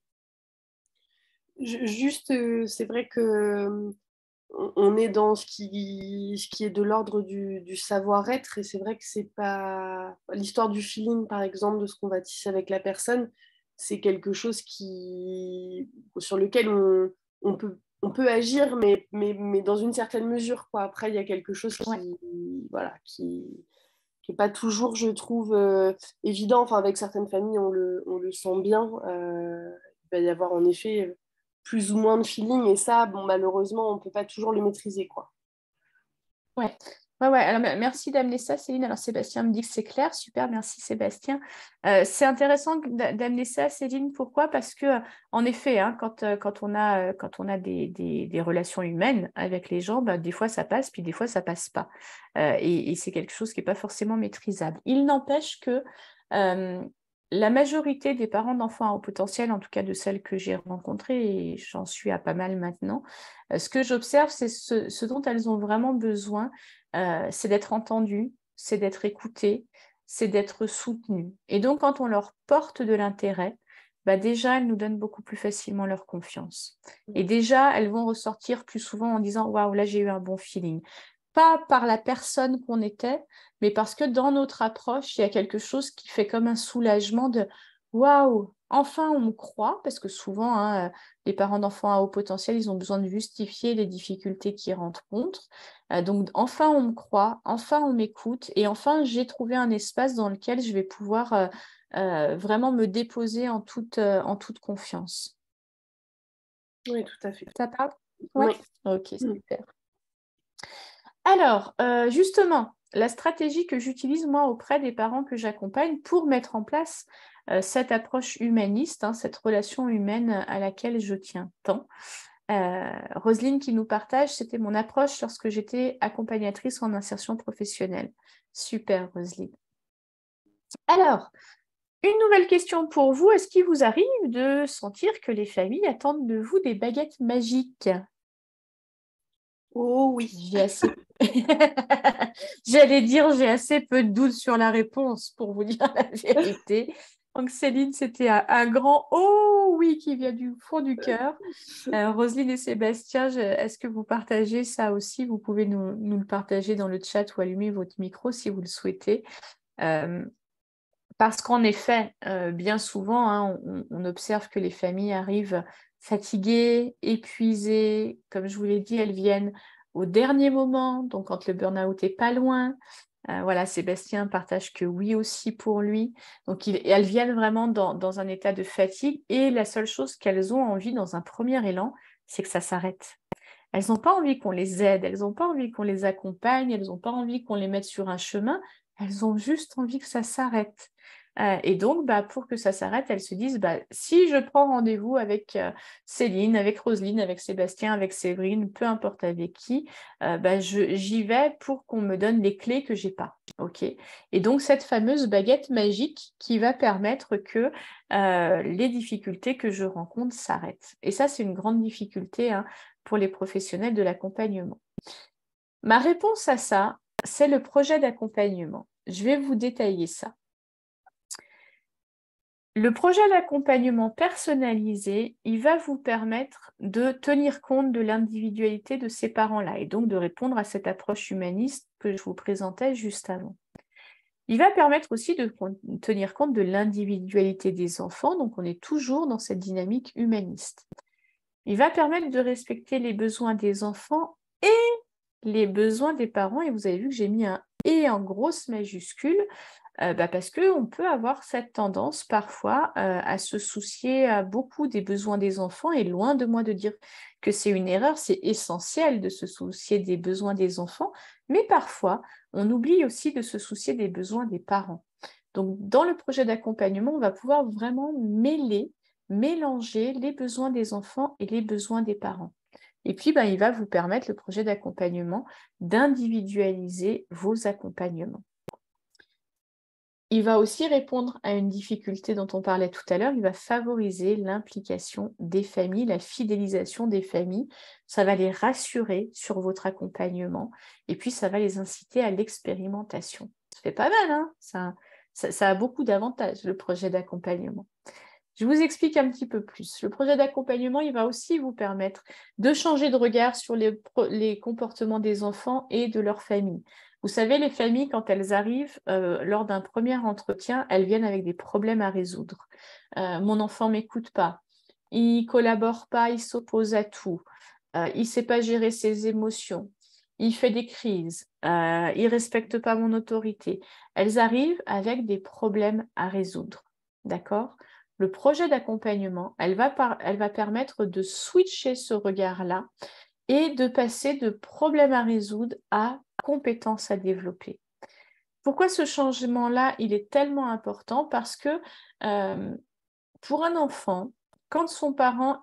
C'est vrai que... on est dans ce qui est de l'ordre du savoir-être, et c'est vrai que c'est pas... L'histoire du feeling, par exemple, de ce qu'on va tisser avec la personne, c'est quelque chose sur lequel on peut agir, mais dans une certaine mesure, quoi. Après, il y a quelque chose qui n'est pas toujours, je trouve, évident. Enfin, avec certaines familles, on le sent bien. Il va y avoir, en effet... plus ou moins de feeling, et ça, bon, malheureusement, on ne peut pas toujours le maîtriser, quoi. Ouais. Alors, merci d'amener ça, Céline. Alors, Sébastien me dit que c'est clair. Super, merci, Sébastien. C'est intéressant d'amener ça, Céline. Pourquoi? Parce que, en effet, hein, quand on a des relations humaines avec les gens, ben, des fois, ça passe, puis des fois, ça ne passe pas. Et c'est quelque chose qui n'est pas forcément maîtrisable. Il n'empêche que... la majorité des parents d'enfants à haut potentiel, en tout cas de celles que j'ai rencontrées, et j'en suis à pas mal maintenant, ce que j'observe, c'est ce dont elles ont vraiment besoin, c'est d'être entendues, c'est d'être écoutées, c'est d'être soutenues. Et donc, quand on leur porte de l'intérêt, bah déjà, elles nous donnent beaucoup plus facilement leur confiance. Et déjà, elles vont ressortir plus souvent en disant « Waouh, là, j'ai eu un bon feeling ». Pas par la personne qu'on était, mais parce que dans notre approche, il y a quelque chose qui fait comme un soulagement de « Waouh, enfin on me croit », parce que souvent, hein, les parents d'enfants à haut potentiel, ils ont besoin de justifier les difficultés qu'ils rencontrent. Donc, enfin on me croit, enfin on m'écoute, et enfin j'ai trouvé un espace dans lequel je vais pouvoir vraiment me déposer en toute confiance. Oui, tout à fait. Ça parle? Oui. Ok, super. Alors, justement, la stratégie que j'utilise moi auprès des parents que j'accompagne pour mettre en place cette approche humaniste, hein, cette relation humaine à laquelle je tiens tant. Roselyne qui nous partage, c'était mon approche lorsque j'étais accompagnatrice en insertion professionnelle. Super, Roselyne. Alors, une nouvelle question pour vous. Est-ce qu'il vous arrive de sentir que les familles attendent de vous des baguettes magiques ? Oh oui, j'allais dire, j'ai assez peu de doutes sur la réponse pour vous dire la vérité. Donc Céline, c'était un grand oh oui qui vient du fond du cœur. Roselyne et Sébastien, est-ce que vous partagez ça aussi? Vous pouvez nous le partager dans le chat ou allumer votre micro si vous le souhaitez. Parce qu'en effet, bien souvent, hein, on observe que les familles arrivent fatiguées, épuisées. Comme je vous l'ai dit, elles viennent au dernier moment, donc quand le burn-out est pas loin. Voilà, Sébastien partage que oui aussi pour lui. Donc, elles viennent vraiment dans un état de fatigue, et la seule chose qu'elles ont envie dans un premier élan, c'est que ça s'arrête. Elles n'ont pas envie qu'on les aide, elles n'ont pas envie qu'on les accompagne, elles n'ont pas envie qu'on les mette sur un chemin, elles ont juste envie que ça s'arrête. Et donc, pour que ça s'arrête, elles se disent, si je prends rendez-vous avec Céline, avec Roselyne, avec Sébastien, avec Séverine, peu importe avec qui, j'y vais pour qu'on me donne les clés que je n'ai pas. Okay. Et donc, cette fameuse baguette magique qui va permettre que les difficultés que je rencontre s'arrêtent. Et ça, c'est une grande difficulté pour les professionnels de l'accompagnement. Ma réponse à ça, c'est le projet d'accompagnement. Je vais vous détailler ça. Le projet d'accompagnement personnalisé, il va vous permettre de tenir compte de l'individualité de ces parents-là et donc de répondre à cette approche humaniste que je vous présentais juste avant. Il va permettre aussi de tenir compte de l'individualité des enfants, donc on est toujours dans cette dynamique humaniste. Il va permettre de respecter les besoins des enfants et les besoins des parents, et vous avez vu que j'ai mis un « et » en grosse majuscule, parce qu'on peut avoir cette tendance parfois à se soucier beaucoup des besoins des enfants, et loin de moi de dire que c'est une erreur, c'est essentiel de se soucier des besoins des enfants, mais parfois on oublie aussi de se soucier des besoins des parents. Donc dans le projet d'accompagnement, on va pouvoir vraiment mélanger les besoins des enfants et les besoins des parents. Et puis il va vous permettre, le projet d'accompagnement, d'individualiser vos accompagnements. Il va aussi répondre à une difficulté dont on parlait tout à l'heure, il va favoriser l'implication des familles, la fidélisation des familles, ça va les rassurer sur votre accompagnement et puis ça va les inciter à l'expérimentation. Ça fait pas mal, ça a beaucoup d'avantages, le projet d'accompagnement. Je vous explique un petit peu plus. Le projet d'accompagnement, il va aussi vous permettre de changer de regard sur les comportements des enfants et de leur famille. Vous savez, les familles, quand elles arrivent lors d'un premier entretien, elles viennent avec des problèmes à résoudre. Mon enfant ne m'écoute pas, il ne collabore pas, il s'oppose à tout, il ne sait pas gérer ses émotions, il fait des crises, il ne respecte pas mon autorité. Elles arrivent avec des problèmes à résoudre, d'accord ? Le projet d'accompagnement, elle va permettre de switcher ce regard-là et de passer de problème à résoudre à compétences à développer. Pourquoi ce changement-là, il est tellement important? Parce que pour un enfant, quand son parent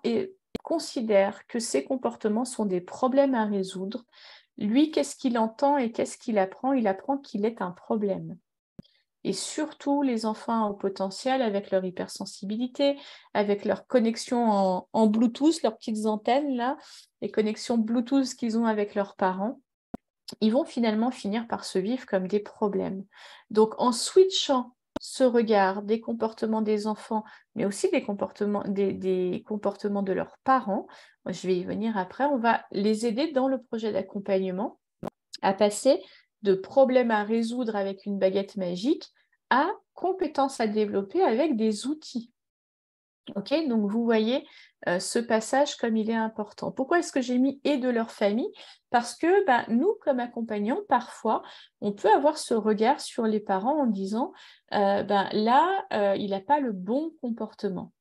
considère que ses comportements sont des problèmes à résoudre, lui, qu'est-ce qu'il entend et qu'est-ce qu'il apprend? Il apprend qu'il est un problème. Et surtout, les enfants au potentiel, avec leur hypersensibilité, avec leur connexion en Bluetooth, leurs petites antennes, là, les connexions Bluetooth qu'ils ont avec leurs parents, ils vont finalement finir par se vivre comme des problèmes. Donc, en switchant ce regard des comportements des enfants, mais aussi des comportements de leurs parents, je vais y venir après, on va les aider dans le projet d'accompagnement à passer de problèmes à résoudre avec une baguette magique à compétences à développer avec des outils. Okay, donc, vous voyez ce passage comme il est important. Pourquoi est-ce que j'ai mis « et de leur famille » ? Parce que nous, comme accompagnants, parfois, on peut avoir ce regard sur les parents en disant il n'a pas le bon comportement.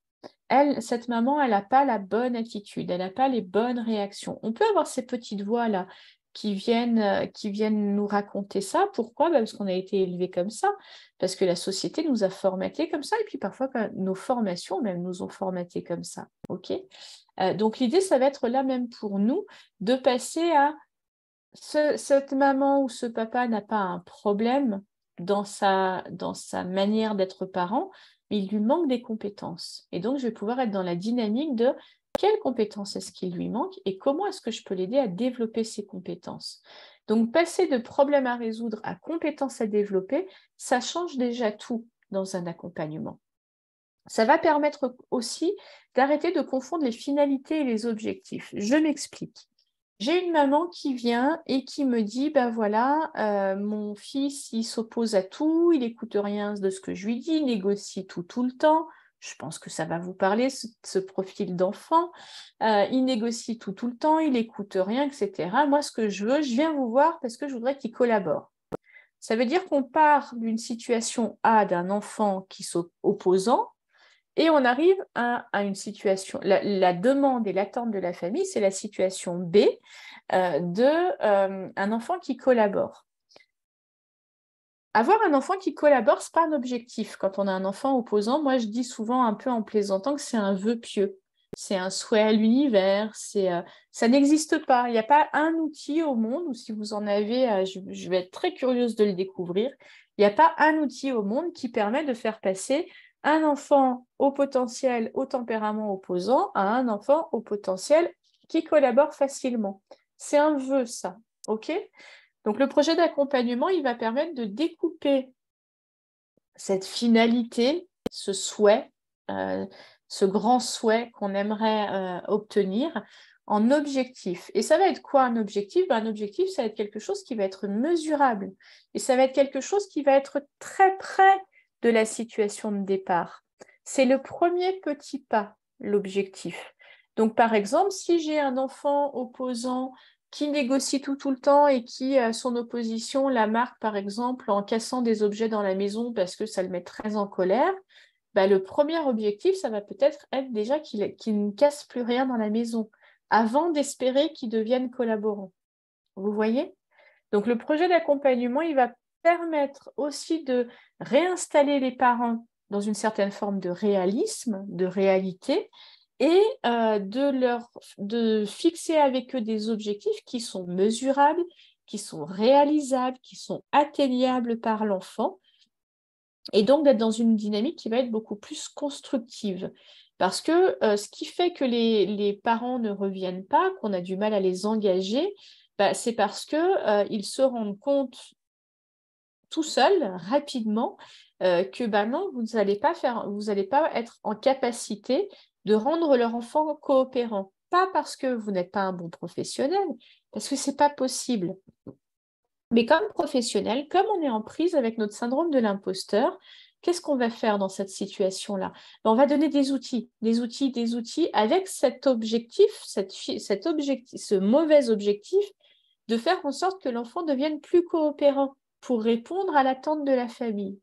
Cette maman, elle n'a pas la bonne attitude, elle n'a pas les bonnes réactions. On peut avoir ces petites voix-là qui viennent nous raconter ça. Pourquoi ? Parce qu'on a été élevés comme ça, parce que la société nous a formatés comme ça, et puis parfois quand nos formations même nous ont formatés comme ça. Okay, donc l'idée, ça va être là même pour nous, de passer à cette maman ou ce papa n'a pas un problème dans sa manière d'être parent, mais il lui manque des compétences. Et donc, je vais pouvoir être dans la dynamique de quelles compétences est-ce qu'il lui manque et comment est-ce que je peux l'aider à développer ses compétences. Donc, passer de problème à résoudre à compétences à développer, ça change déjà tout dans un accompagnement. Ça va permettre aussi d'arrêter de confondre les finalités et les objectifs. Je m'explique. J'ai une maman qui vient et qui me dit, mon fils, il s'oppose à tout, il n'écoute rien de ce que je lui dis, il négocie tout le temps. Je pense que ça va vous parler, ce profil d'enfant. Il négocie tout le temps, il n'écoute rien, etc. Moi, ce que je veux, je viens vous voir parce que je voudrais qu'il collabore. Ça veut dire qu'on part d'une situation A d'un enfant qui s'opposant et on arrive à une situation, la demande et l'attente de la famille, c'est la situation B d'un enfant qui collabore. Avoir un enfant qui collabore, ce n'est pas un objectif. Quand on a un enfant opposant, moi je dis souvent un peu en plaisantant que c'est un vœu pieux. C'est un souhait à l'univers, ça n'existe pas. Il n'y a pas un outil au monde, ou si vous en avez, je vais être très curieuse de le découvrir, il n'y a pas un outil au monde qui permet de faire passer un enfant au potentiel, au tempérament opposant, à un enfant au potentiel qui collabore facilement. C'est un vœu, ça. OK ? Donc, le projet d'accompagnement, il va permettre de découper cette finalité, ce souhait, ce grand souhait qu'on aimerait obtenir en objectif. Et ça va être quoi un objectif ? Un objectif, ça va être quelque chose qui va être mesurable et ça va être quelque chose qui va être très près de la situation de départ. C'est le premier petit pas, l'objectif. Donc, par exemple, si j'ai un enfant opposant qui négocie tout le temps et qui, son opposition, la marque, par exemple, en cassant des objets dans la maison parce que ça le met très en colère, bah, le premier objectif, ça va peut-être être déjà qu'il ne casse plus rien dans la maison, avant d'espérer qu'il devienne collaborant. Vous voyez ? Donc, le projet d'accompagnement, il va permettre aussi de réinstaller les parents dans une certaine forme de réalisme, de réalité, et de fixer avec eux des objectifs qui sont mesurables, qui sont réalisables, qui sont atteignables par l'enfant, et donc d'être dans une dynamique qui va être beaucoup plus constructive. Parce que ce qui fait que les parents ne reviennent pas, qu'on a du mal à les engager, bah, c'est parce qu'ils se rendent compte tout seul, rapidement, que bah, non, vous n'allez pas être en capacité de rendre leur enfant coopérant. Pas parce que vous n'êtes pas un bon professionnel, parce que ce n'est pas possible. Mais comme professionnel, comme on est en prise avec notre syndrome de l'imposteur, qu'est-ce qu'on va faire dans cette situation-là ? On va donner des outils avec cet objectif, ce mauvais objectif de faire en sorte que l'enfant devienne plus coopérant pour répondre à l'attente de la famille.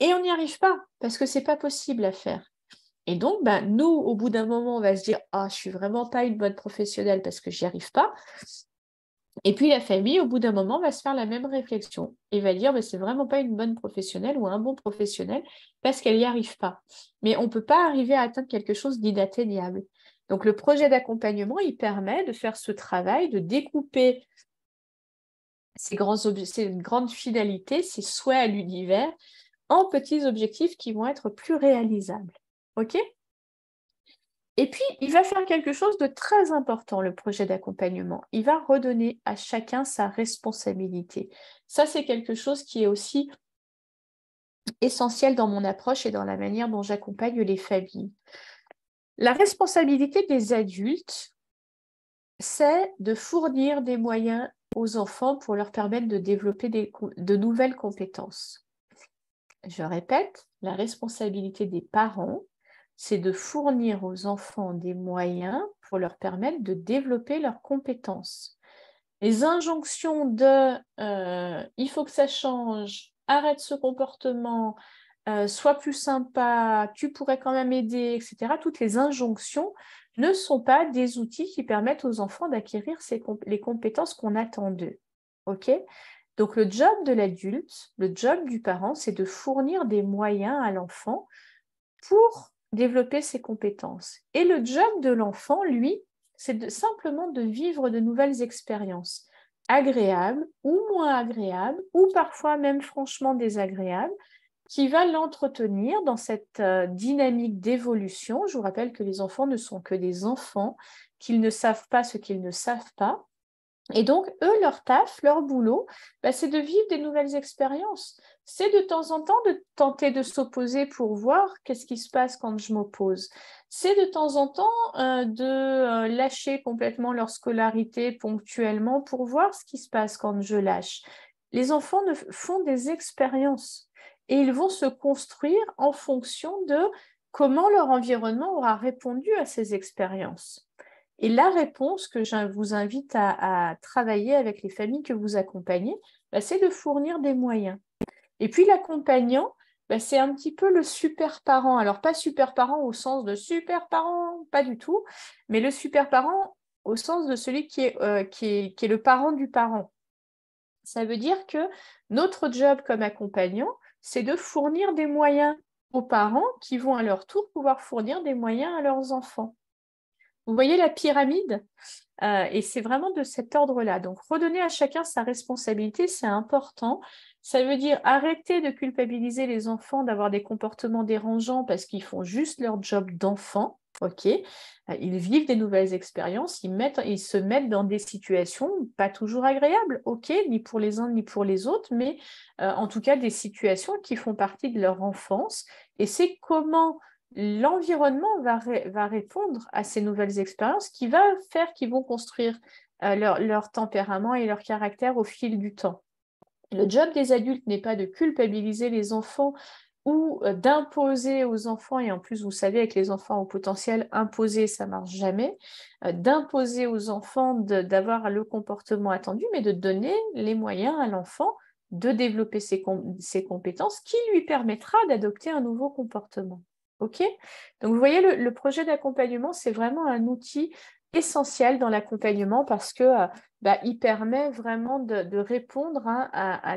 Et on n'y arrive pas, parce que ce n'est pas possible à faire. Et donc, ben, nous, au bout d'un moment, on va se dire « Ah, je ne suis vraiment pas une bonne professionnelle parce que je n'y arrive pas ». Et puis la famille, au bout d'un moment, va se faire la même réflexion et va dire « C'est vraiment pas une bonne professionnelle ou un bon professionnel parce qu'elle n'y arrive pas ». Mais on ne peut pas arriver à atteindre quelque chose d'inatteignable. Donc, le projet d'accompagnement, il permet de faire ce travail, de découper ces grandes finalités, ces souhaits à l'univers en petits objectifs qui vont être plus réalisables. OK ? Et puis, il va faire quelque chose de très important, le projet d'accompagnement. Il va redonner à chacun sa responsabilité. Ça, c'est quelque chose qui est aussi essentiel dans mon approche et dans la manière dont j'accompagne les familles. La responsabilité des adultes, c'est de fournir des moyens aux enfants pour leur permettre de développer de nouvelles compétences. Je répète, la responsabilité des parents, c'est de fournir aux enfants des moyens pour leur permettre de développer leurs compétences. Les injonctions de « il faut que ça change »,« arrête ce comportement »,« sois plus sympa »,« tu pourrais quand même aider », etc. Toutes les injonctions ne sont pas des outils qui permettent aux enfants d'acquérir les compétences qu'on attend d'eux. Okay ? Donc, le job de l'adulte, le job du parent, c'est de fournir des moyens à l'enfant pour développer ses compétences. Et le job de l'enfant, lui, c'est simplement de vivre de nouvelles expériences, agréables ou moins agréables, ou parfois même franchement désagréables, qui va l'entretenir dans cette dynamique d'évolution. Je vous rappelle que les enfants ne sont que des enfants, qu'ils ne savent pas ce qu'ils ne savent pas. Et donc, eux, leur taf, leur boulot, bah, c'est de vivre des nouvelles expériences. C'est de temps en temps de tenter de s'opposer pour voir qu'est-ce qui se passe quand je m'oppose. C'est de temps en temps de lâcher complètement leur scolarité ponctuellement pour voir ce qui se passe quand je lâche. Les enfants font des expériences et ils vont se construire en fonction de comment leur environnement aura répondu à ces expériences. Et la réponse que je vous invite à travailler avec les familles que vous accompagnez, c'est de fournir des moyens. Et puis l'accompagnant, c'est un petit peu le super parent. Alors, pas super parent au sens de super parent, pas du tout, mais le super parent au sens de celui qui est le parent du parent. Ça veut dire que notre job comme accompagnant, c'est de fournir des moyens aux parents qui vont à leur tour pouvoir fournir des moyens à leurs enfants. Vous voyez la pyramide, et c'est vraiment de cet ordre-là. Donc, redonner à chacun sa responsabilité, c'est important. Ça veut dire arrêter de culpabiliser les enfants d'avoir des comportements dérangeants parce qu'ils font juste leur job d'enfant. Okay. Ils vivent des nouvelles expériences, ils se mettent dans des situations pas toujours agréables, okay, ni pour les uns ni pour les autres, mais en tout cas des situations qui font partie de leur enfance. Et c'est comment l'environnement va répondre à ces nouvelles expériences qui vont construire leur tempérament et leur caractère au fil du temps. Le job des adultes n'est pas de culpabiliser les enfants ou d'imposer aux enfants, et en plus, vous savez, avec les enfants au potentiel, imposer, ça ne marche jamais, d'imposer aux enfants d'avoir le comportement attendu, mais de donner les moyens à l'enfant de développer ses compétences qui lui permettra d'adopter un nouveau comportement. Okay ? Donc, vous voyez, le projet d'accompagnement, c'est vraiment un outil essentiel dans l'accompagnement parce que il permet vraiment de répondre à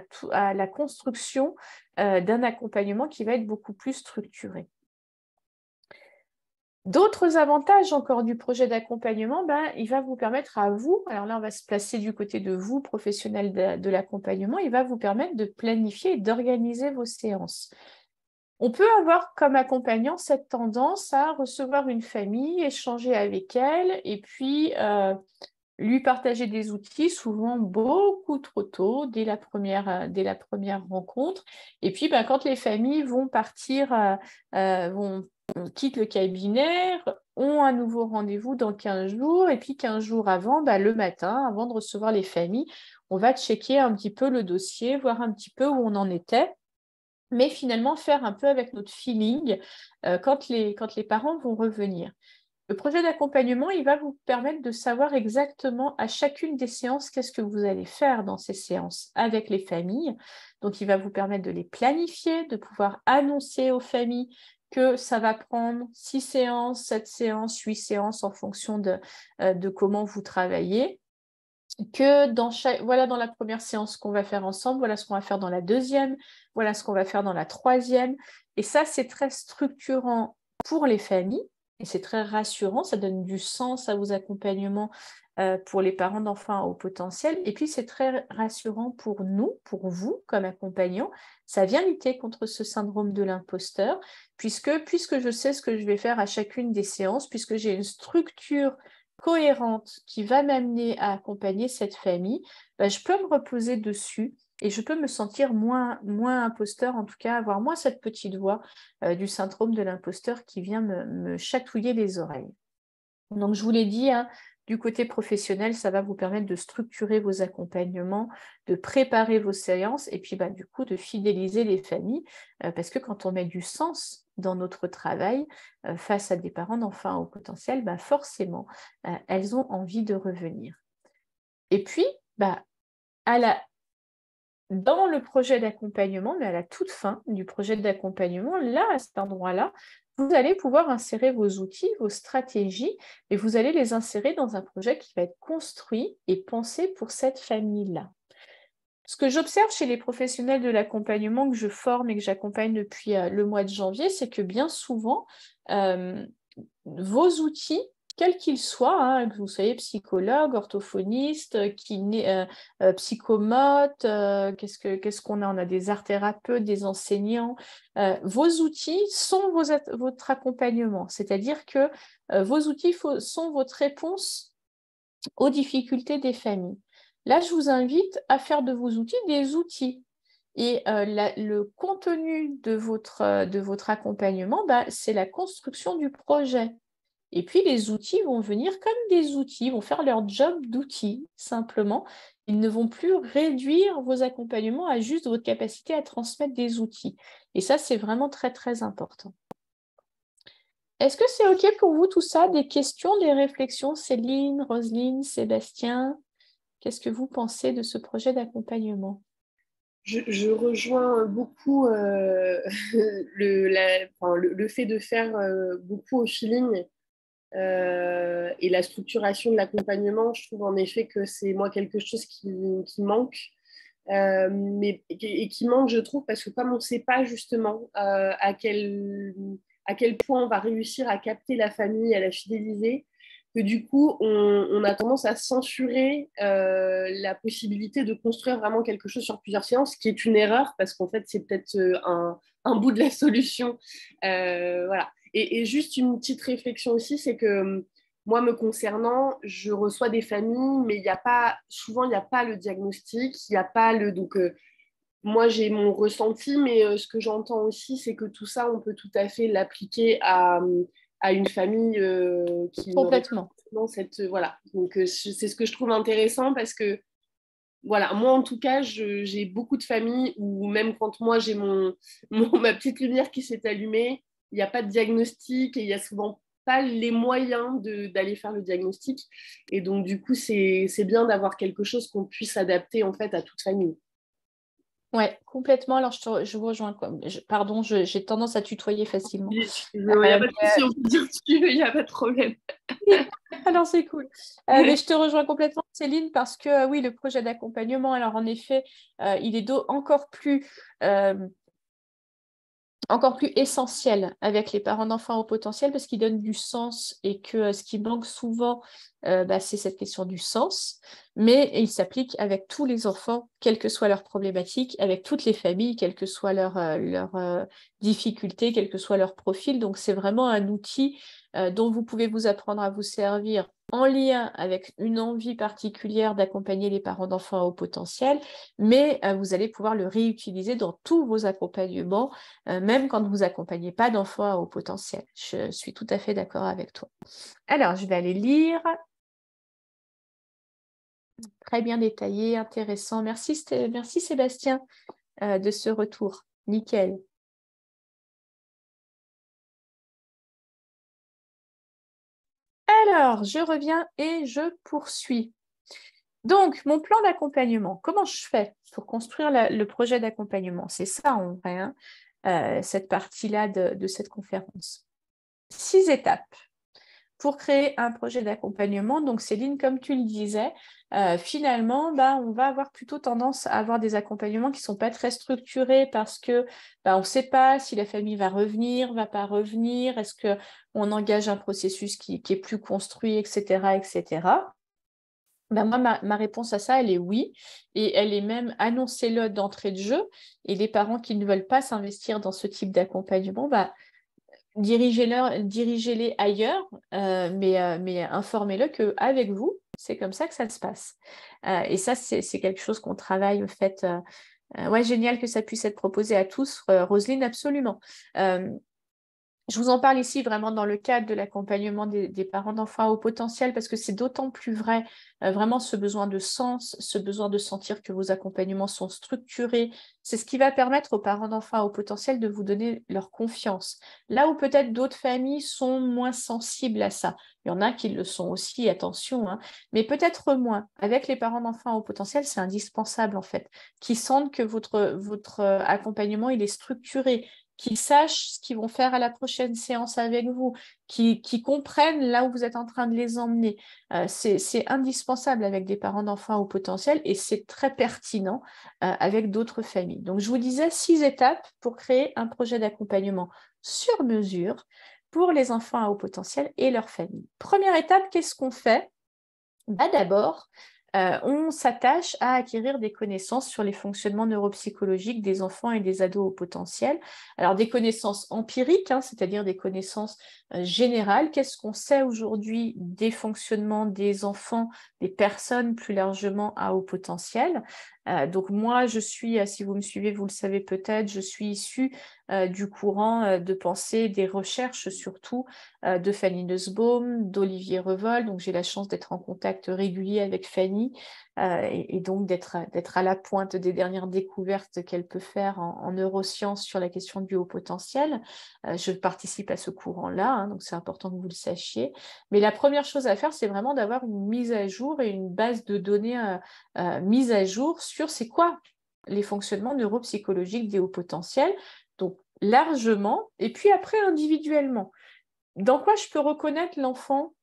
la construction d'un accompagnement qui va être beaucoup plus structuré. D'autres avantages encore du projet d'accompagnement, il va vous permettre à vous, alors là on va se placer du côté de vous, professionnel de l'accompagnement, il va vous permettre de planifier et d'organiser vos séances. On peut avoir comme accompagnant cette tendance à recevoir une famille, échanger avec elle et puis lui partager des outils, souvent beaucoup trop tôt, dès la première rencontre. Et puis, quand les familles vont partir, quittent le cabinet, ont un nouveau rendez-vous dans 15 jours et puis 15 jours avant, le matin, avant de recevoir les familles, on va checker un petit peu le dossier, voir un petit peu où on en était. Mais finalement, faire un peu avec notre feeling quand les parents vont revenir. Le projet d'accompagnement, il va vous permettre de savoir exactement à chacune des séances qu'est-ce que vous allez faire dans ces séances avec les familles. Donc, il va vous permettre de les planifier, de pouvoir annoncer aux familles que ça va prendre 6 séances, 7 séances, 8 séances en fonction de comment vous travaillez. Que dans la première séance qu'on va faire ensemble, voilà ce qu'on va faire dans la deuxième, voilà ce qu'on va faire dans la troisième. Et ça, c'est très structurant pour les familles et c'est très rassurant. Ça donne du sens à vos accompagnements pour les parents d'enfants au potentiel. Et puis, c'est très rassurant pour nous, pour vous, comme accompagnants. Ça vient lutter contre ce syndrome de l'imposteur puisque je sais ce que je vais faire à chacune des séances, puisque j'ai une structure cohérente qui va m'amener à accompagner cette famille, je peux me reposer dessus et je peux me sentir moins imposteur, en tout cas avoir moins cette petite voix du syndrome de l'imposteur qui vient me chatouiller les oreilles. Donc, je vous l'ai dit, du côté professionnel, ça va vous permettre de structurer vos accompagnements, de préparer vos séances et puis du coup de fidéliser les familles parce que quand on met du sens dans notre travail face à des parents d'enfants au potentiel, forcément, elles ont envie de revenir. Et puis, dans le projet d'accompagnement, mais à la toute fin du projet d'accompagnement, là, à cet endroit-là, vous allez pouvoir insérer vos outils, vos stratégies, et vous allez les insérer dans un projet qui va être construit et pensé pour cette famille-là. Ce que j'observe chez les professionnels de l'accompagnement que je forme et que j'accompagne depuis le mois de janvier, c'est que bien souvent, vos outils, quels qu'ils soient, que vous soyez psychologue, orthophoniste, kiné, psychomote, qu'est-ce qu'on a ? On a des art-thérapeutes, des enseignants. Vos outils sont votre accompagnement, c'est-à-dire que vos outils sont votre réponse aux difficultés des familles. Là, je vous invite à faire de vos outils des outils. Et le contenu de votre accompagnement, c'est la construction du projet. Et puis, les outils vont venir comme des outils, vont faire leur job d'outils, simplement. Ils ne vont plus réduire vos accompagnements à juste votre capacité à transmettre des outils. Et ça, c'est vraiment très, très important. Est-ce que c'est OK pour vous tout ça? Des questions, des réflexions? Céline, Roselyne, Sébastien? Qu'est-ce que vous pensez de ce projet d'accompagnement? Je rejoins beaucoup le fait de faire beaucoup au feeling et la structuration de l'accompagnement. Je trouve en effet que c'est moi quelque chose qui manque je trouve, parce que comme on ne sait pas justement à quel point on va réussir à capter la famille, à la fidéliser, que du coup on a tendance à censurer la possibilité de construire vraiment quelque chose sur plusieurs séances, ce qui est une erreur, parce qu'en fait c'est peut-être un bout de la solution, voilà. Et juste une petite réflexion aussi, c'est que moi, me concernant, je reçois des familles, mais souvent il n'y a pas le diagnostic, il n'y a pas le... Donc moi j'ai mon ressenti, mais ce que j'entends aussi, c'est que tout ça on peut tout à fait l'appliquer à une famille qui... Complètement. Voilà. Donc, c'est ce que je trouve intéressant, parce que, voilà, moi, en tout cas, j'ai beaucoup de familles où même quand moi, j'ai ma petite lumière qui s'est allumée, il n'y a pas de diagnostic et il n'y a souvent pas les moyens d'aller faire le diagnostic. Et donc, du coup, c'est bien d'avoir quelque chose qu'on puisse adapter, en fait, à toute famille. Oui, complètement. Alors, je vous rejoins. Pardon, j'ai tendance à tutoyer facilement. Il n'y a pas de souci, on peut dire tu, il n'y a pas de problème. Alors, c'est cool. Mais je te rejoins complètement, Céline, parce que oui, le projet d'accompagnement, alors en effet, il est encore plus essentiel avec les parents d'enfants au potentiel, parce qu'ils donnent du sens, et que ce qui manque souvent, c'est cette question du sens, mais il s'applique avec tous les enfants, quelle que soit leur problématique, avec toutes les familles, quelles que soient leurs difficultés, quel que soit leur profil. Donc, c'est vraiment un outil dont vous pouvez vous apprendre à vous servir en lien avec une envie particulière d'accompagner les parents d'enfants au potentiel, mais vous allez pouvoir le réutiliser dans tous vos accompagnements, même quand vous n'accompagnez pas d'enfants au potentiel. Je suis tout à fait d'accord avec toi. Alors, je vais aller lire. Très bien détaillé, intéressant. Merci Sébastien de ce retour. Nickel. Alors, je reviens et je poursuis. Donc, mon plan d'accompagnement, comment je fais pour construire le projet d'accompagnement? C'est ça en vrai, hein, cette partie-là de cette conférence. 6 étapes pour créer un projet d'accompagnement. Donc, Céline, comme tu le disais, finalement, on va avoir plutôt tendance à avoir des accompagnements qui ne sont pas très structurés, parce que on ne sait pas si la famille va revenir, va pas revenir, est-ce qu'on engage un processus qui est plus construit, etc. etc. Moi, ma réponse à ça, elle est oui, et elle est même annoncez-le d'entrée de jeu, et les parents qui ne veulent pas s'investir dans ce type d'accompagnement, dirigez-les ailleurs, mais informez-le qu'avec vous, c'est comme ça que ça se passe. Et ça, c'est quelque chose qu'on travaille, en fait. Ouais, génial que ça puisse être proposé à tous, Roselyne, absolument. Je vous en parle ici vraiment dans le cadre de l'accompagnement des parents d'enfants au potentiel, parce que c'est d'autant plus vrai, vraiment ce besoin de sens, ce besoin de sentir que vos accompagnements sont structurés. C'est ce qui va permettre aux parents d'enfants au potentiel de vous donner leur confiance. Là où peut-être d'autres familles sont moins sensibles à ça. Il y en a qui le sont aussi, attention, hein, mais peut-être moins. Avec les parents d'enfants au potentiel, c'est indispensable en fait, qu'ils sentent que votre accompagnement, il est structuré, qu'ils sachent ce qu'ils vont faire à la prochaine séance avec vous, qu'ils comprennent là où vous êtes en train de les emmener. C'est indispensable avec des parents d'enfants au potentiel, et c'est très pertinent avec d'autres familles. Donc, je vous disais 6 étapes pour créer un projet d'accompagnement sur mesure pour les enfants à haut potentiel et leur famille. Première étape, qu'est-ce qu'on fait? D'abord, on s'attache à acquérir des connaissances sur les fonctionnements neuropsychologiques des enfants et des ados au potentiel. Alors, des connaissances empiriques, hein, c'est-à-dire des connaissances générales. Qu'est-ce qu'on sait aujourd'hui des fonctionnements des enfants, des personnes plus largement à haut potentiel? Donc, moi, je suis, si vous me suivez, vous le savez peut-être, je suis issue du courant de pensée, des recherches surtout de Fanny Nussbaum, d'Olivier Revol. Donc, j'ai la chance d'être en contact régulier avec Fanny et donc d'être à la pointe des dernières découvertes qu'elle peut faire en neurosciences sur la question du haut potentiel. Je participe à ce courant-là, hein, donc c'est important que vous le sachiez. Mais la première chose à faire, c'est vraiment d'avoir une mise à jour et une base de données mise à jour sur c'est quoi les fonctionnements neuropsychologiques des hauts potentiels, donc largement, et puis après individuellement. Dans quoi je peux reconnaître l'enfant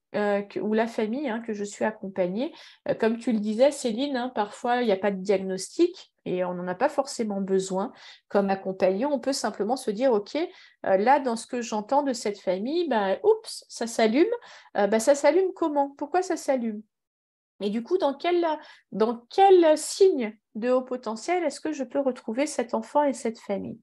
ou la famille que je suis accompagnée? Comme tu le disais, Céline, parfois il n'y a pas de diagnostic et on n'en a pas forcément besoin. Comme accompagnant, on peut simplement se dire, ok, là dans ce que j'entends de cette famille, oups, ça s'allume. Ça s'allume comment? Pourquoi ça s'allume? Et du coup, dans quel signe de haut potentiel est-ce que je peux retrouver cet enfant et cette famille?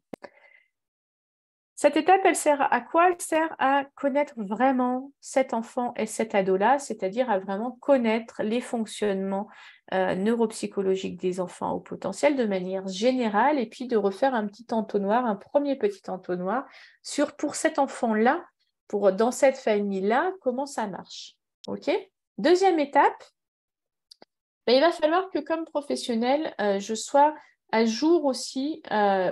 Cette étape, elle sert à quoi? Elle sert à connaître vraiment cet enfant et cet ado-là, c'est-à-dire à vraiment connaître les fonctionnements neuropsychologiques des enfants au potentiel de manière générale, et puis de refaire un petit entonnoir, un premier petit entonnoir sur, pour cet enfant-là, dans cette famille-là, comment ça marche. Okay. Deuxième étape, il va falloir que comme professionnel, je sois à jour aussi,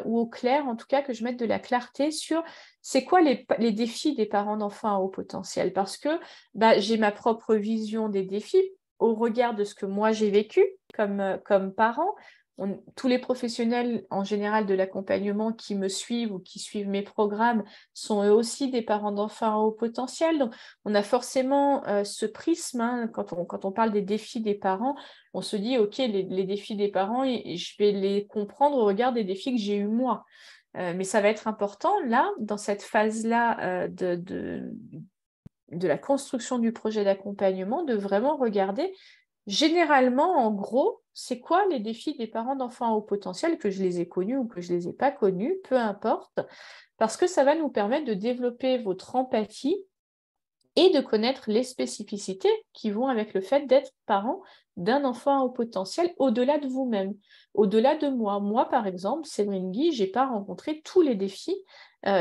ou au clair en tout cas, que je mette de la clarté sur c'est quoi les défis des parents d'enfants à haut potentiel, parce que j'ai ma propre vision des défis au regard de ce que moi j'ai vécu comme parent. Tous les professionnels en général de l'accompagnement qui me suivent ou qui suivent mes programmes sont eux aussi des parents d'enfants à haut potentiel. Donc, on a forcément ce prisme. Quand on parle des défis des parents, on se dit, OK, les défis des parents, et je vais les comprendre au regard des défis que j'ai eus moi. Mais ça va être important, là, dans cette phase-là de la construction du projet d'accompagnement, de vraiment regarder généralement, en gros, c'est quoi les défis des parents d'enfants à haut potentiel, que je les ai connus ou que je ne les ai pas connus, peu importe, parce que ça va nous permettre de développer votre empathie et de connaître les spécificités qui vont avec le fait d'être parent d'un enfant à haut potentiel au-delà de vous-même, au-delà de moi. Moi, par exemple, Séverine Guy, je n'ai pas rencontré tous les défis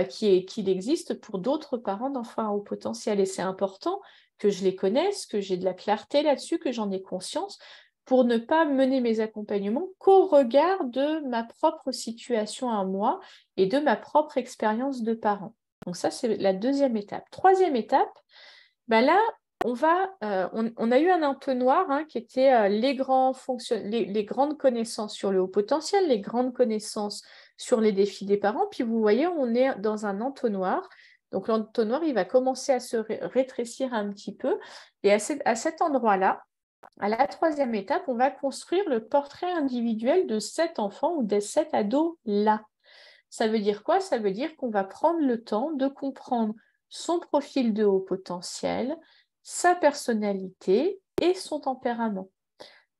qu'il existe pour d'autres parents d'enfants à haut potentiel, et c'est important que je les connaisse, que j'ai de la clarté là-dessus, que j'en ai conscience, pour ne pas mener mes accompagnements qu'au regard de ma propre situation à moi et de ma propre expérience de parent. Donc ça, c'est la deuxième étape. Troisième étape, là, on a eu un entonnoir qui était les grandes connaissances sur le haut potentiel, les grandes connaissances sur les défis des parents. Puis vous voyez, on est dans un entonnoir. Donc, l'entonnoir, il va commencer à se rétrécir un petit peu. Et à cet endroit-là, à la troisième étape, on va construire le portrait individuel de cet enfant ou de cet ado-là. Ça veut dire quoi? Ça veut dire qu'on va prendre le temps de comprendre son profil de haut potentiel, sa personnalité et son tempérament.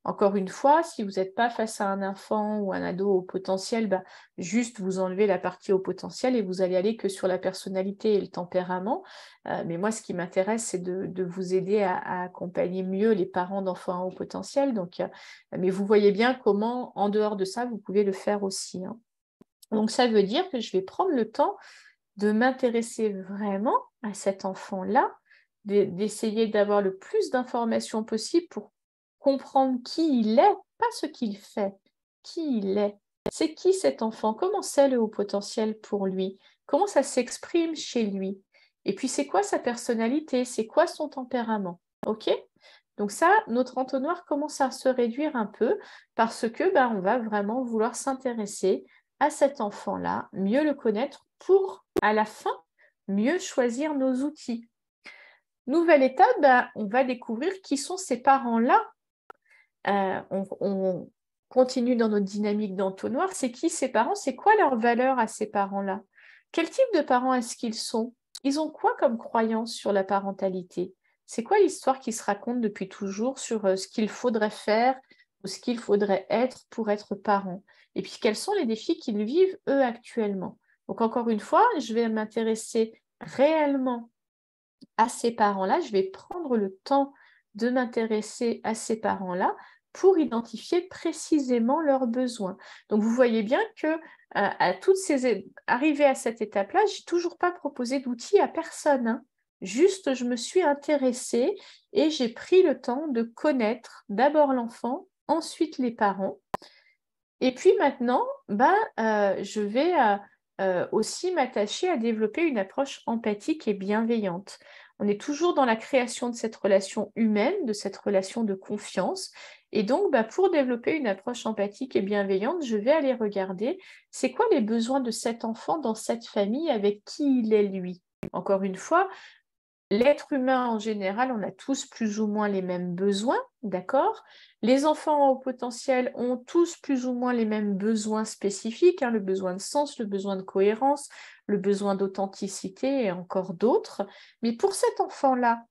Encore une fois, si vous n'êtes pas face à un enfant ou un ado au potentiel, juste vous enlevez la partie au potentiel et vous allez aller que sur la personnalité et le tempérament. Mais moi, ce qui m'intéresse, c'est de vous aider à accompagner mieux les parents d'enfants au potentiel. Donc, mais vous voyez bien comment, en dehors de ça, vous pouvez le faire aussi. Donc, ça veut dire que je vais prendre le temps de m'intéresser vraiment à cet enfant-là, d'essayer d'avoir le plus d'informations possible pour comprendre qui il est, pas ce qu'il fait, qui il est. C'est qui cet enfant? Comment c'est le haut potentiel pour lui? Comment ça s'exprime chez lui? Et puis, c'est quoi sa personnalité? C'est quoi son tempérament? OK? Donc ça, notre entonnoir commence à se réduire un peu parce que on va vraiment vouloir s'intéresser à cet enfant-là, mieux le connaître pour, à la fin, mieux choisir nos outils. Nouvelle étape, on va découvrir qui sont ces parents-là. On continue dans notre dynamique d'entonnoir. C'est qui ces parents? C'est quoi leur valeur à ces parents-là? Quel type de parents est-ce qu'ils sont? Ils ont quoi comme croyance sur la parentalité? C'est quoi l'histoire qui se raconte depuis toujours sur ce qu'il faudrait faire ou ce qu'il faudrait être pour être parent? Et puis, quels sont les défis qu'ils vivent, eux, actuellement? Donc, encore une fois, je vais m'intéresser réellement à ces parents-là. Je vais prendre le temps de m'intéresser à ces parents-là pour identifier précisément leurs besoins. Donc, vous voyez bien que arrivé à cette étape-là, je n'ai toujours pas proposé d'outils à personne. Juste, je me suis intéressée et j'ai pris le temps de connaître d'abord l'enfant, ensuite les parents. Et puis maintenant, je vais aussi m'attacher à développer une approche empathique et bienveillante. On est toujours dans la création de cette relation humaine, de cette relation de confiance, Et donc, pour développer une approche empathique et bienveillante, je vais aller regarder c'est quoi les besoins de cet enfant dans cette famille, avec qui il est lui. Encore une fois, l'être humain en général, on a tous plus ou moins les mêmes besoins, d'accord? Les enfants au potentiel ont tous plus ou moins les mêmes besoins spécifiques, hein, le besoin de sens, le besoin de cohérence, le besoin d'authenticité et encore d'autres. Mais pour cet enfant-là,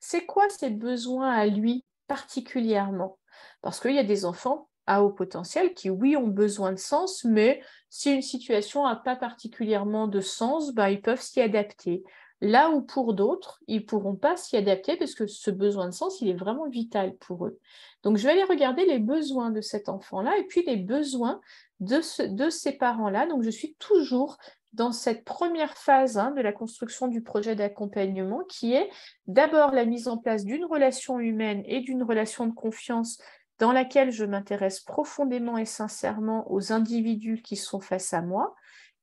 c'est quoi ses besoins à lui particulièrement? Parce qu'il y a des enfants à haut potentiel qui, oui, ont besoin de sens, mais si une situation n'a pas particulièrement de sens, ils peuvent s'y adapter. Là où pour d'autres, ils ne pourront pas s'y adapter parce que ce besoin de sens, il est vraiment vital pour eux. Donc, je vais aller regarder les besoins de cet enfant-là et puis les besoins de ces parents-là. Donc, je suis toujours dans cette première phase de la construction du projet d'accompagnement qui est d'abord la mise en place d'une relation humaine et d'une relation de confiance dans laquelle je m'intéresse profondément et sincèrement aux individus qui sont face à moi.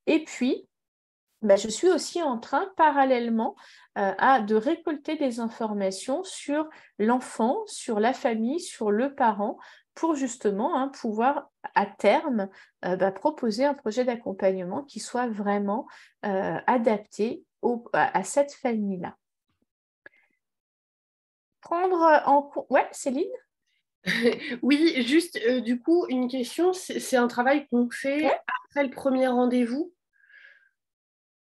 Et puis, je suis aussi en train, parallèlement, de récolter des informations sur l'enfant, sur la famille, sur le parent, pour justement pouvoir, à terme, proposer un projet d'accompagnement qui soit vraiment adapté à cette famille-là. Prendre en compte... Ouais, Céline ? Oui, juste, du coup, une question, c'est un travail qu'on fait après le premier rendez-vous.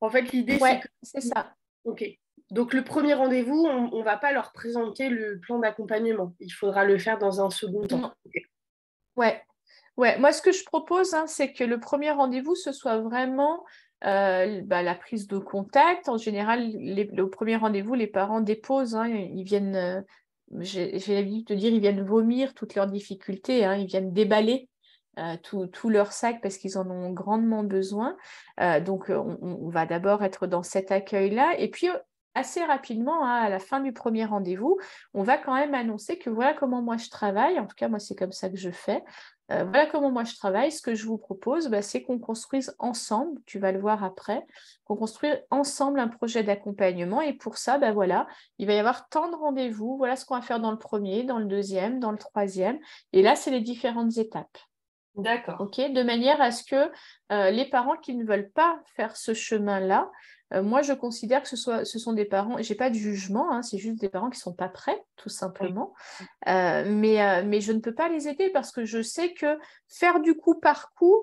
En fait, l'idée, c'est que... ça. OK. Donc, le premier rendez-vous, on ne va pas leur présenter le plan d'accompagnement. Il faudra le faire dans un second temps. Okay. Ouais. Moi, ce que je propose, c'est que le premier rendez-vous, ce soit vraiment la prise de contact. En général, au premier rendez-vous, les parents déposent. Ils viennent, j'ai l'habitude de dire, ils viennent vomir toutes leurs difficultés. Ils viennent déballer. Tout leur sac parce qu'ils en ont grandement besoin. Donc, on va d'abord être dans cet accueil-là. Et puis, assez rapidement, à la fin du premier rendez-vous, on va quand même annoncer que voilà comment moi je travaille. En tout cas, moi, c'est comme ça que je fais. Voilà comment moi je travaille. Ce que je vous propose, c'est qu'on construise ensemble, tu vas le voir après, qu'on construise ensemble un projet d'accompagnement. Et pour ça, voilà, il va y avoir tant de rendez-vous. Voilà ce qu'on va faire dans le premier, dans le deuxième, dans le troisième. Et là, c'est les différentes étapes. D'accord. OK, de manière à ce que les parents qui ne veulent pas faire ce chemin-là, moi je considère que ce sont des parents, je n'ai pas de jugement, c'est juste des parents qui ne sont pas prêts, tout simplement, mais je ne peux pas les aider parce que je sais que faire du coup par coup,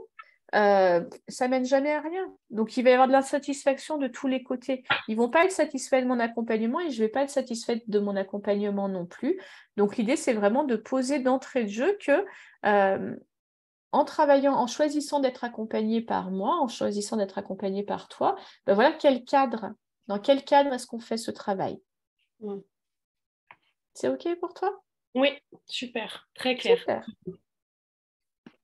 ça mène jamais à rien. Donc, il va y avoir de l'insatisfaction de tous les côtés. Ils ne vont pas être satisfaits de mon accompagnement et je ne vais pas être satisfaite de mon accompagnement non plus. Donc, l'idée, c'est vraiment de poser d'entrée de jeu que... en choisissant d'être accompagné par moi, en choisissant d'être accompagné par toi, voilà dans quel cadre est-ce qu'on fait ce travail. C'est OK pour toi? Oui, super, très clair. Super.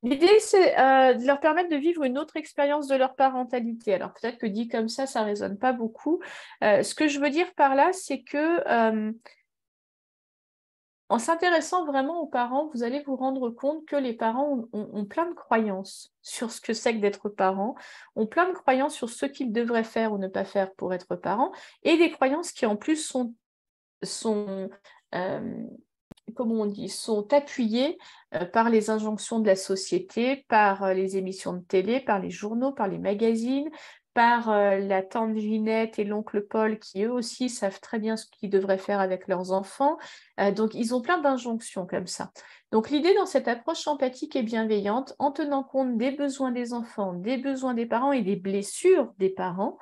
L'idée, c'est de leur permettre de vivre une autre expérience de leur parentalité. Alors, peut-être que dit comme ça, ça ne résonne pas beaucoup. Ce que je veux dire par là, c'est que... en s'intéressant vraiment aux parents, vous allez vous rendre compte que les parents ont plein de croyances sur ce que c'est que d'être parent, ont plein de croyances sur ce qu'ils devraient faire ou ne pas faire pour être parent, et des croyances qui en plus sont appuyées par les injonctions de la société, par les émissions de télé, par les journaux, par les magazines, par la tante Ginette et l'oncle Paul qui, eux aussi, savent très bien ce qu'ils devraient faire avec leurs enfants. Donc, ils ont plein d'injonctions comme ça. Donc, l'idée dans cette approche empathique et bienveillante, en tenant compte des besoins des enfants, des besoins des parents et des blessures des parents,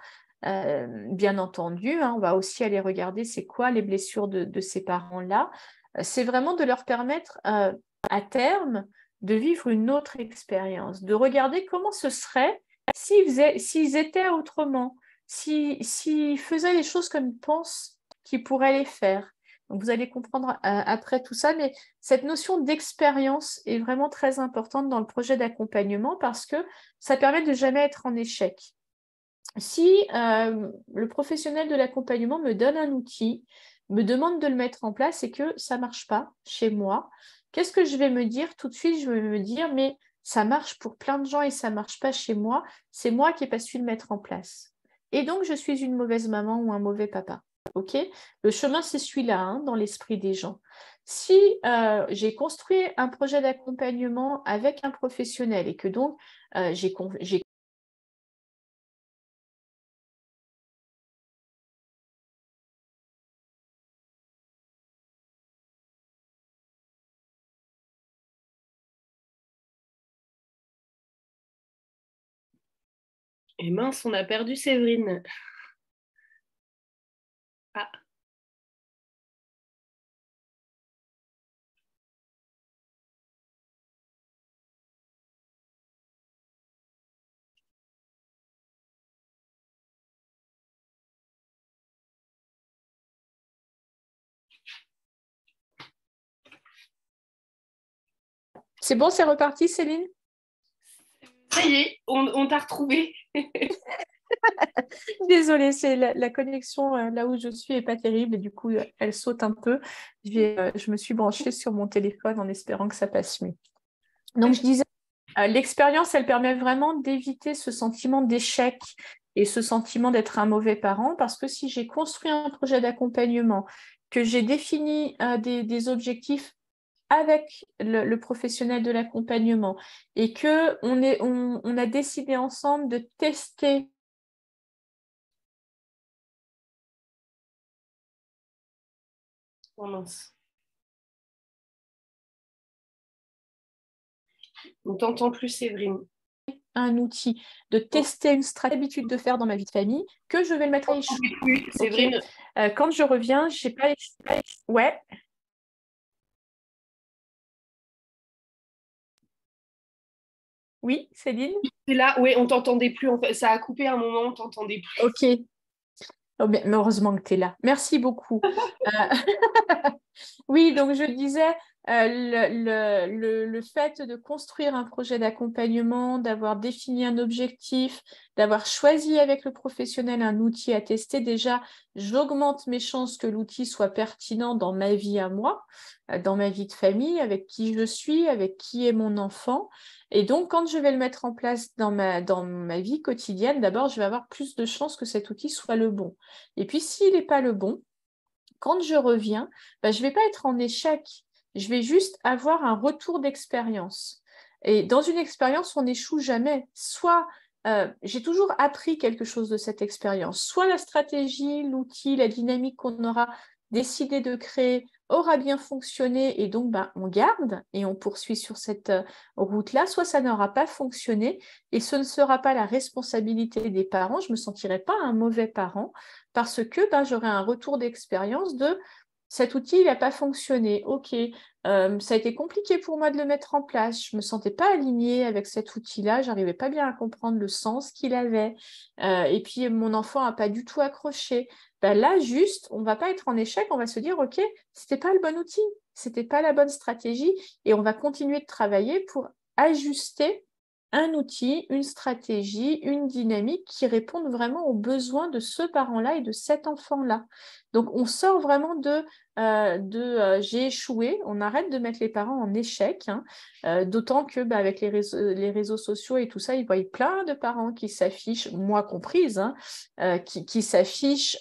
bien entendu, on va aussi aller regarder c'est quoi les blessures de ces parents-là, c'est vraiment de leur permettre à terme de vivre une autre expérience, de regarder comment ce serait s'ils étaient autrement, s'ils faisaient les choses comme ils pensent qu'ils pourraient les faire. Donc, vous allez comprendre après tout ça, mais cette notion d'expérience est vraiment très importante dans le projet d'accompagnement parce que ça permet de jamais être en échec. Si le professionnel de l'accompagnement me donne un outil, me demande de le mettre en place et que ça ne marche pas chez moi, qu'est-ce que je vais me dire tout de suite? Je vais me dire, mais... ça marche pour plein de gens et ça ne marche pas chez moi, c'est moi qui n'ai pas su le mettre en place. Et donc, je suis une mauvaise maman ou un mauvais papa. Okay ? Le chemin, c'est celui-là, dans l'esprit des gens. Si j'ai construit un projet d'accompagnement avec un professionnel et que donc j'ai Et mince, on a perdu Séverine. Ah. C'est bon, c'est reparti, Céline ? Ça y est, on t'a retrouvé. Désolée, c'est la connexion là où je suis n'est pas terrible et du coup, elle saute un peu. Je me suis branchée sur mon téléphone en espérant que ça passe mieux. Donc, je disais, l'expérience, elle permet vraiment d'éviter ce sentiment d'échec et ce sentiment d'être un mauvais parent, parce que si j'ai construit un projet d'accompagnement, que j'ai défini des objectifs avec le professionnel de l'accompagnement et qu'on a décidé ensemble de tester. Oh mince. On t'entend plus, Séverine. Un outil, de tester une stratégie d'habitude de faire dans ma vie de famille, que je vais le mettre à échec. Séverine. Okay. Quand je reviens, je n'ai pas... Ouais. Oui, Céline? C'est là, oui, on ne t'entendait plus. Ça a coupé un moment, on ne t'entendait plus. OK. Oh, mais heureusement que tu es là. Merci beaucoup. Oui, donc je disais, le fait de construire un projet d'accompagnement, d'avoir défini un objectif, d'avoir choisi avec le professionnel un outil à tester, déjà, j'augmente mes chances que l'outil soit pertinent dans ma vie à moi, dans ma vie de famille, avec qui je suis, avec qui est mon enfant. Et donc, quand je vais le mettre en place dans ma vie quotidienne, d'abord, je vais avoir plus de chances que cet outil soit le bon. Et puis, s'il n'est pas le bon, quand je reviens, ben, je ne vais pas être en échec. Je vais juste avoir un retour d'expérience. Et dans une expérience, on n'échoue jamais. Soit j'ai toujours appris quelque chose de cette expérience, soit la stratégie, l'outil, la dynamique qu'on aura décidé de créer aura bien fonctionné et donc ben, on garde et on poursuit sur cette route-là, soit ça n'aura pas fonctionné et ce ne sera pas la responsabilité des parents, je ne me sentirai pas un mauvais parent parce que ben, j'aurai un retour d'expérience de cet outil, il n'a pas fonctionné, ok, ça a été compliqué pour moi de le mettre en place, je ne me sentais pas alignée avec cet outil-là, je n'arrivais pas bien à comprendre le sens qu'il avait, et puis mon enfant n'a pas du tout accroché. Ben là, juste, on ne va pas être en échec, on va se dire, ok, ce n'était pas le bon outil, ce n'était pas la bonne stratégie, et on va continuer de travailler pour ajuster un outil, une stratégie, une dynamique qui répondent vraiment aux besoins de ce parent-là et de cet enfant-là. Donc, on sort vraiment de j'ai échoué, on arrête de mettre les parents en échec, hein, d'autant que bah, avec les réseaux sociaux et tout ça, ils voient plein de parents qui s'affichent, moi comprise, hein, qui s'affichent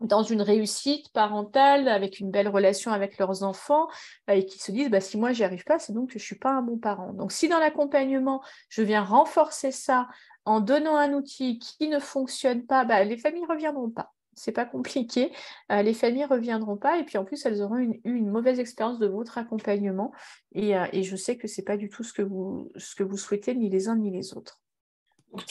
dans une réussite parentale, avec une belle relation avec leurs enfants, et qui se disent, bah, si moi, j'y arrive pas, c'est donc que je suis pas un bon parent. Donc, si dans l'accompagnement, je viens renforcer ça en donnant un outil qui ne fonctionne pas, bah, les familles reviendront pas. C'est pas compliqué. Les familles reviendront pas, et puis en plus, elles auront eu une mauvaise expérience de votre accompagnement, et je sais que c'est pas du tout ce que vous souhaitez, ni les uns, ni les autres. Donc,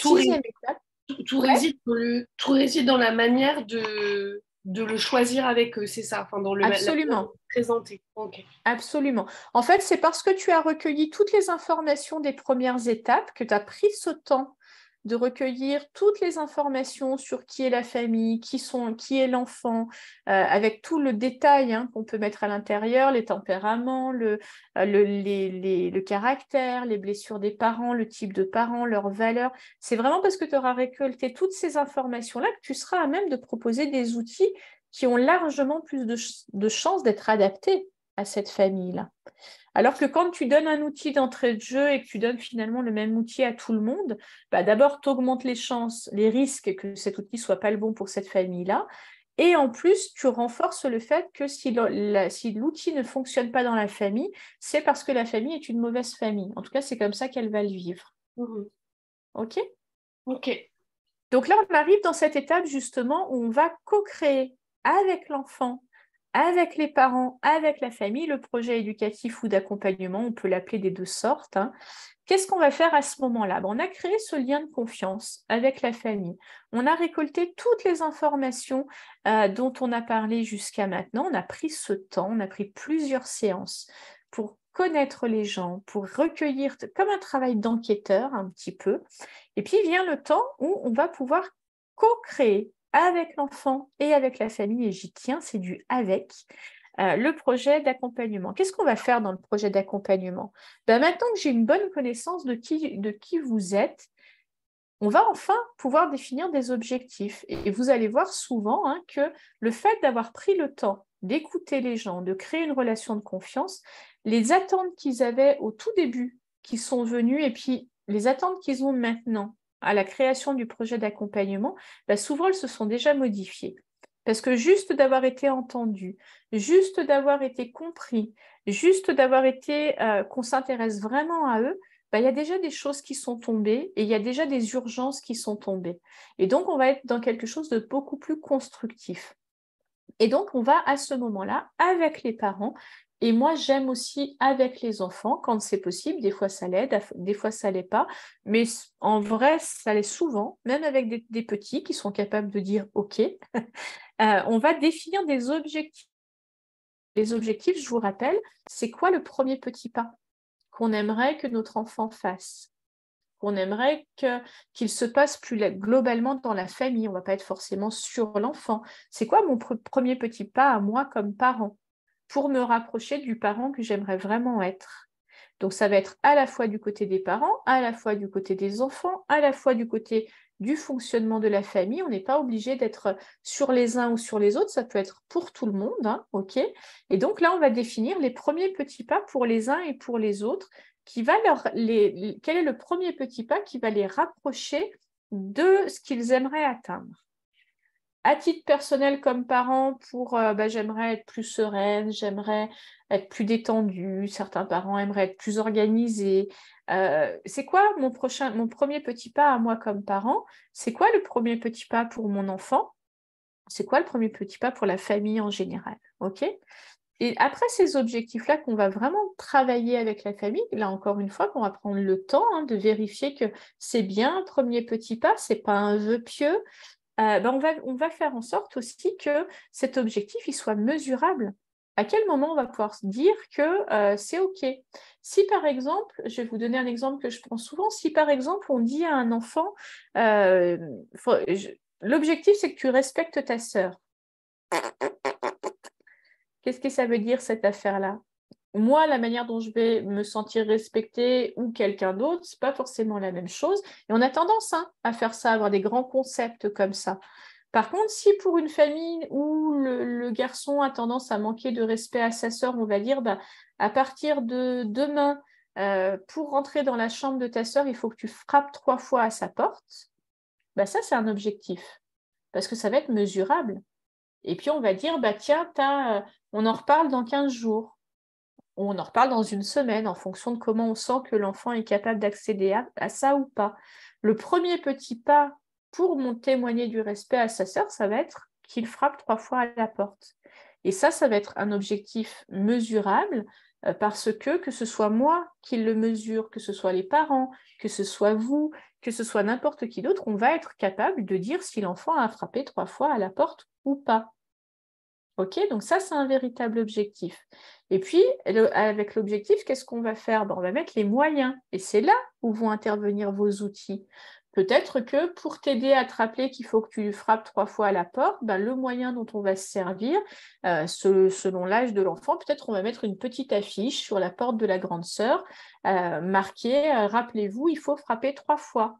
tout réside dans la manière de le choisir avec eux, c'est ça, enfin, dans le Absolument. Présenter. Okay. Absolument. En fait, c'est parce que tu as recueilli toutes les informations des premières étapes, que tu as pris ce temps de recueillir toutes les informations sur qui est la famille, qui est l'enfant, avec tout le détail hein, qu'on peut mettre à l'intérieur, les tempéraments, le caractère, les blessures des parents, le type de parents, leurs valeurs. C'est vraiment parce que tu auras récolté toutes ces informations-là que tu seras à même de proposer des outils qui ont largement plus de chances d'être adaptés à cette famille-là. Alors que quand tu donnes un outil d'entrée de jeu et que tu donnes finalement le même outil à tout le monde, bah d'abord, tu augmentes les chances, les risques que cet outil ne soit pas le bon pour cette famille-là. Et en plus, tu renforces le fait que si l'outil ne fonctionne pas dans la famille, c'est parce que la famille est une mauvaise famille. En tout cas, c'est comme ça qu'elle va le vivre. Mmh. OK ? OK. Donc là, on arrive dans cette étape justement où on va co-créer avec l'enfant, avec les parents, avec la famille, le projet éducatif ou d'accompagnement, on peut l'appeler des deux sortes, hein. Qu'est-ce qu'on va faire à ce moment-là ? On a créé ce lien de confiance avec la famille. On a récolté toutes les informations dont on a parlé jusqu'à maintenant. On a pris ce temps, on a pris plusieurs séances pour connaître les gens, pour recueillir comme un travail d'enquêteur un petit peu. Et puis vient le temps où on va pouvoir co-créer avec l'enfant et avec la famille, et j'y tiens, c'est du avec, le projet d'accompagnement. Qu'est-ce qu'on va faire dans le projet d'accompagnement ? Ben, maintenant que j'ai une bonne connaissance de qui vous êtes, on va enfin pouvoir définir des objectifs. Et vous allez voir souvent hein, que le fait d'avoir pris le temps d'écouter les gens, de créer une relation de confiance, les attentes qu'ils avaient au tout début, qui sont venues, et puis les attentes qu'ils ont maintenant, à la création du projet d'accompagnement, bah souvent, elles se sont déjà modifiées. Parce que juste d'avoir été entendu, juste d'avoir été compris, juste d'avoir été qu'on s'intéresse vraiment à eux, bah, y a déjà des choses qui sont tombées et il y a déjà des urgences qui sont tombées. Et donc, on va être dans quelque chose de beaucoup plus constructif. Et donc, on va à ce moment-là, avec les parents, et moi, j'aime aussi avec les enfants, quand c'est possible, des fois ça l'aide, des fois ça l'est pas, mais en vrai, ça l'est souvent, même avec des petits qui sont capables de dire « ok », on va définir des objectifs. Les objectifs, je vous rappelle, c'est quoi le premier petit pas qu'on aimerait que notre enfant fasse, qu'on aimerait qu'il se passe plus globalement dans la famille, on ne va pas être forcément sur l'enfant. C'est quoi mon premier petit pas à moi comme parent ? Pour me rapprocher du parent que j'aimerais vraiment être. Donc, ça va être à la fois du côté des parents, à la fois du côté des enfants, à la fois du côté du fonctionnement de la famille. On n'est pas obligé d'être sur les uns ou sur les autres, ça peut être pour tout le monde, hein, ok ? Et donc là, on va définir les premiers petits pas pour les uns et pour les autres. Quel est le premier petit pas qui va les rapprocher de ce qu'ils aimeraient atteindre ? À titre personnel comme parent, j'aimerais être plus sereine, j'aimerais être plus détendue, certains parents aimeraient être plus organisés. C'est quoi mon premier petit pas à moi comme parent ? C'est quoi le premier petit pas pour mon enfant ? C'est quoi le premier petit pas pour la famille en général ? Okay ? Et après ces objectifs-là qu'on va vraiment travailler avec la famille, là encore une fois, qu'on va prendre le temps hein, de vérifier que c'est bien un premier petit pas, c'est pas un vœu pieux. On va faire en sorte aussi que cet objectif il soit mesurable. À quel moment on va pouvoir se dire que c'est OK ? Si par exemple, je vais vous donner un exemple que je prends souvent, si par exemple on dit à un enfant, l'objectif c'est que tu respectes ta sœur. Qu'est-ce que ça veut dire cette affaire-là ? Moi, la manière dont je vais me sentir respectée ou quelqu'un d'autre, ce n'est pas forcément la même chose. Et on a tendance hein, à faire ça, à avoir des grands concepts comme ça. Par contre, si pour une famille où le garçon a tendance à manquer de respect à sa sœur, on va dire bah, à partir de demain, pour rentrer dans la chambre de ta sœur, il faut que tu frappes 3 fois à sa porte, bah, ça, c'est un objectif parce que ça va être mesurable. Et puis, on va dire, bah, tiens, on en reparle dans 15 jours. On en reparle dans une semaine en fonction de comment on sent que l'enfant est capable d'accéder à ça ou pas. Le premier petit pas pour mon témoigner du respect à sa sœur, ça va être qu'il frappe 3 fois à la porte. Et ça va être un objectif mesurable parce que ce soit moi qui le mesure, que ce soit les parents, que ce soit vous, que ce soit n'importe qui d'autre, on va être capable de dire si l'enfant a frappé 3 fois à la porte ou pas. Ok, donc ça, c'est un véritable objectif. Et puis, avec l'objectif, qu'est-ce qu'on va faire ? On va mettre les moyens. Et c'est là où vont intervenir vos outils. Peut-être que pour t'aider à te rappeler qu'il faut que tu frappes 3 fois à la porte, le moyen dont on va se servir, selon l'âge de l'enfant, peut-être on va mettre une petite affiche sur la porte de la grande sœur, marquée « Rappelez-vous, il faut frapper 3 fois ».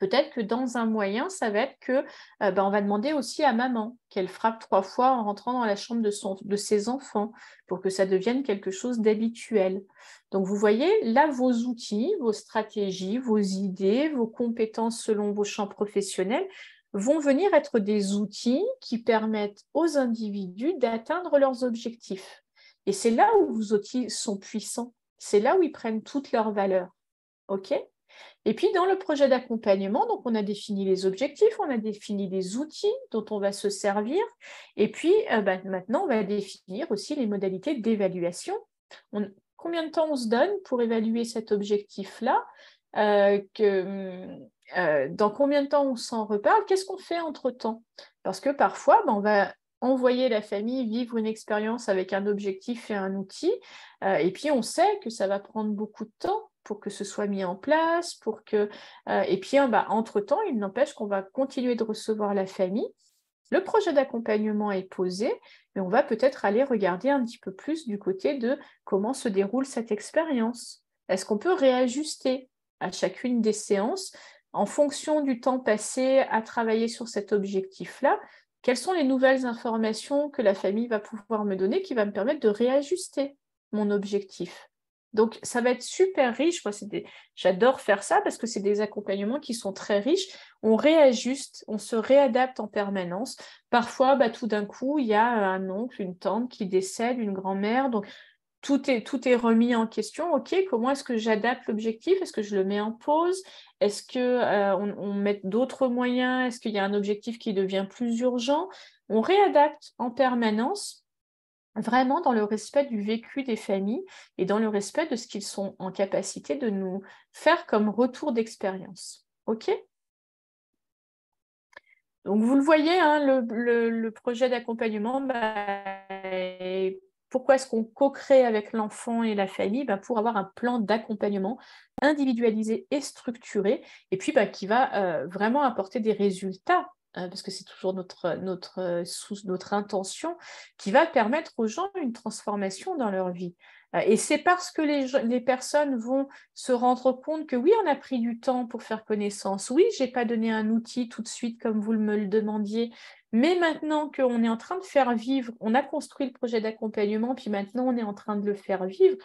Peut-être que dans un moyen, ça va être que on va demander aussi à maman qu'elle frappe 3 fois en rentrant dans la chambre de ses enfants pour que ça devienne quelque chose d'habituel. Donc, vous voyez, là, vos outils, vos stratégies, vos idées, vos compétences selon vos champs professionnels vont venir être des outils qui permettent aux individus d'atteindre leurs objectifs. Et c'est là où vos outils sont puissants, c'est là où ils prennent toute leur valeur. OK ? Et puis, dans le projet d'accompagnement, donc on a défini les objectifs, on a défini les outils dont on va se servir, et puis maintenant, on va définir aussi les modalités d'évaluation. Combien de temps on se donne pour évaluer cet objectif-là ? Dans combien de temps on s'en reparle, qu'est-ce qu'on fait entre-temps? Parce que parfois, on va envoyer la famille vivre une expérience avec un objectif et un outil, et puis on sait que ça va prendre beaucoup de temps pour que ce soit mis en place, pour que... et puis, entre-temps, il n'empêche qu'on va continuer de recevoir la famille. Le projet d'accompagnement est posé, mais on va peut-être aller regarder un petit peu plus du côté de comment se déroule cette expérience. Est-ce qu'on peut réajuster à chacune des séances, en fonction du temps passé à travailler sur cet objectif-là, quelles sont les nouvelles informations que la famille va pouvoir me donner qui va me permettre de réajuster mon objectif. Donc, ça va être super riche. Moi, j'adore faire ça parce que c'est des accompagnements qui sont très riches. On réajuste, on se réadapte en permanence. Parfois, tout d'un coup, il y a un oncle, une tante qui décède, une grand-mère. Donc, tout est remis en question. OK, comment est-ce que j'adapte l'objectif? Est-ce que je le mets en pause? Est-ce qu'on met d'autres moyens? Est-ce qu'il y a un objectif qui devient plus urgent? On réadapte en permanence, vraiment dans le respect du vécu des familles et dans le respect de ce qu'ils sont en capacité de nous faire comme retour d'expérience. OK ? Donc, vous le voyez, hein, le projet d'accompagnement est... Pourquoi est-ce qu'on co-crée avec l'enfant et la famille? Pour avoir un plan d'accompagnement individualisé et structuré, et puis qui va vraiment apporter des résultats, parce que c'est toujours notre intention, qui va permettre aux gens une transformation dans leur vie. Et c'est parce que les personnes vont se rendre compte que oui, on a pris du temps pour faire connaissance, oui, je n'ai pas donné un outil tout de suite comme vous me le demandiez, mais maintenant qu'on est en train de faire vivre, on a construit le projet d'accompagnement, puis maintenant on est en train de le faire vivre,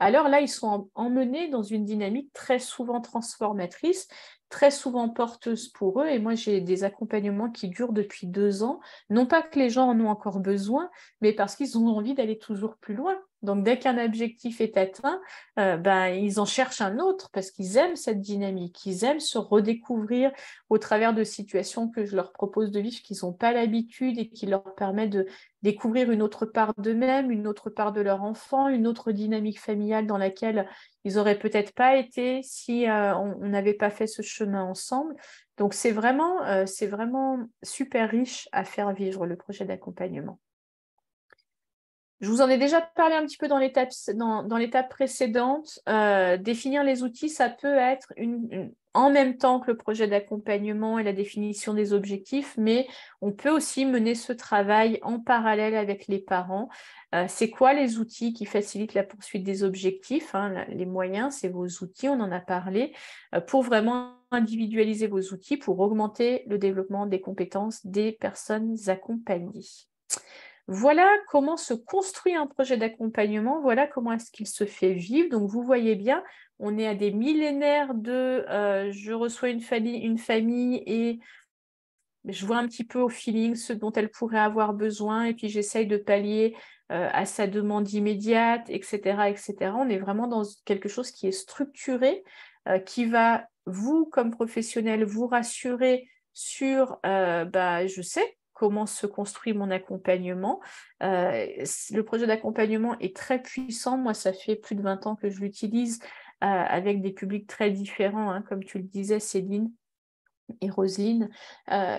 alors là, ils sont emmenés dans une dynamique très souvent transformatrice, très souvent porteuse pour eux. Et moi, j'ai des accompagnements qui durent depuis 2 ans, non pas que les gens en ont encore besoin, mais parce qu'ils ont envie d'aller toujours plus loin. Donc, dès qu'un objectif est atteint, ils en cherchent un autre parce qu'ils aiment cette dynamique, ils aiment se redécouvrir au travers de situations que je leur propose de vivre qu'ils n'ont pas l'habitude et qui leur permettent de découvrir une autre part d'eux-mêmes, une autre part de leur enfant, une autre dynamique familiale dans laquelle ils n'auraient peut-être pas été si on n'avait pas fait ce chemin ensemble. Donc, c'est vraiment super riche à faire vivre le projet d'accompagnement. Je vous en ai déjà parlé un petit peu dans l'étape précédente. Définir les outils, ça peut être en même temps que le projet d'accompagnement et la définition des objectifs, mais on peut aussi mener ce travail en parallèle avec les parents. C'est quoi les outils qui facilitent la poursuite des objectifs, hein, les moyens, c'est vos outils, on en a parlé, pour vraiment individualiser vos outils pour augmenter le développement des compétences des personnes accompagnées. Voilà comment se construit un projet d'accompagnement, voilà comment est-ce qu'il se fait vivre. Donc, vous voyez bien, on est à des millénaires de je reçois une famille et je vois un petit peu au feeling ce dont elle pourrait avoir besoin et puis j'essaye de pallier à sa demande immédiate, etc., etc. On est vraiment dans quelque chose qui est structuré, qui va, vous, comme professionnel, vous rassurer sur je sais comment se construit mon accompagnement. Le projet d'accompagnement est très puissant. Moi, ça fait plus de 20 ans que je l'utilise avec des publics très différents, hein, comme tu le disais, Céline et Roselyne.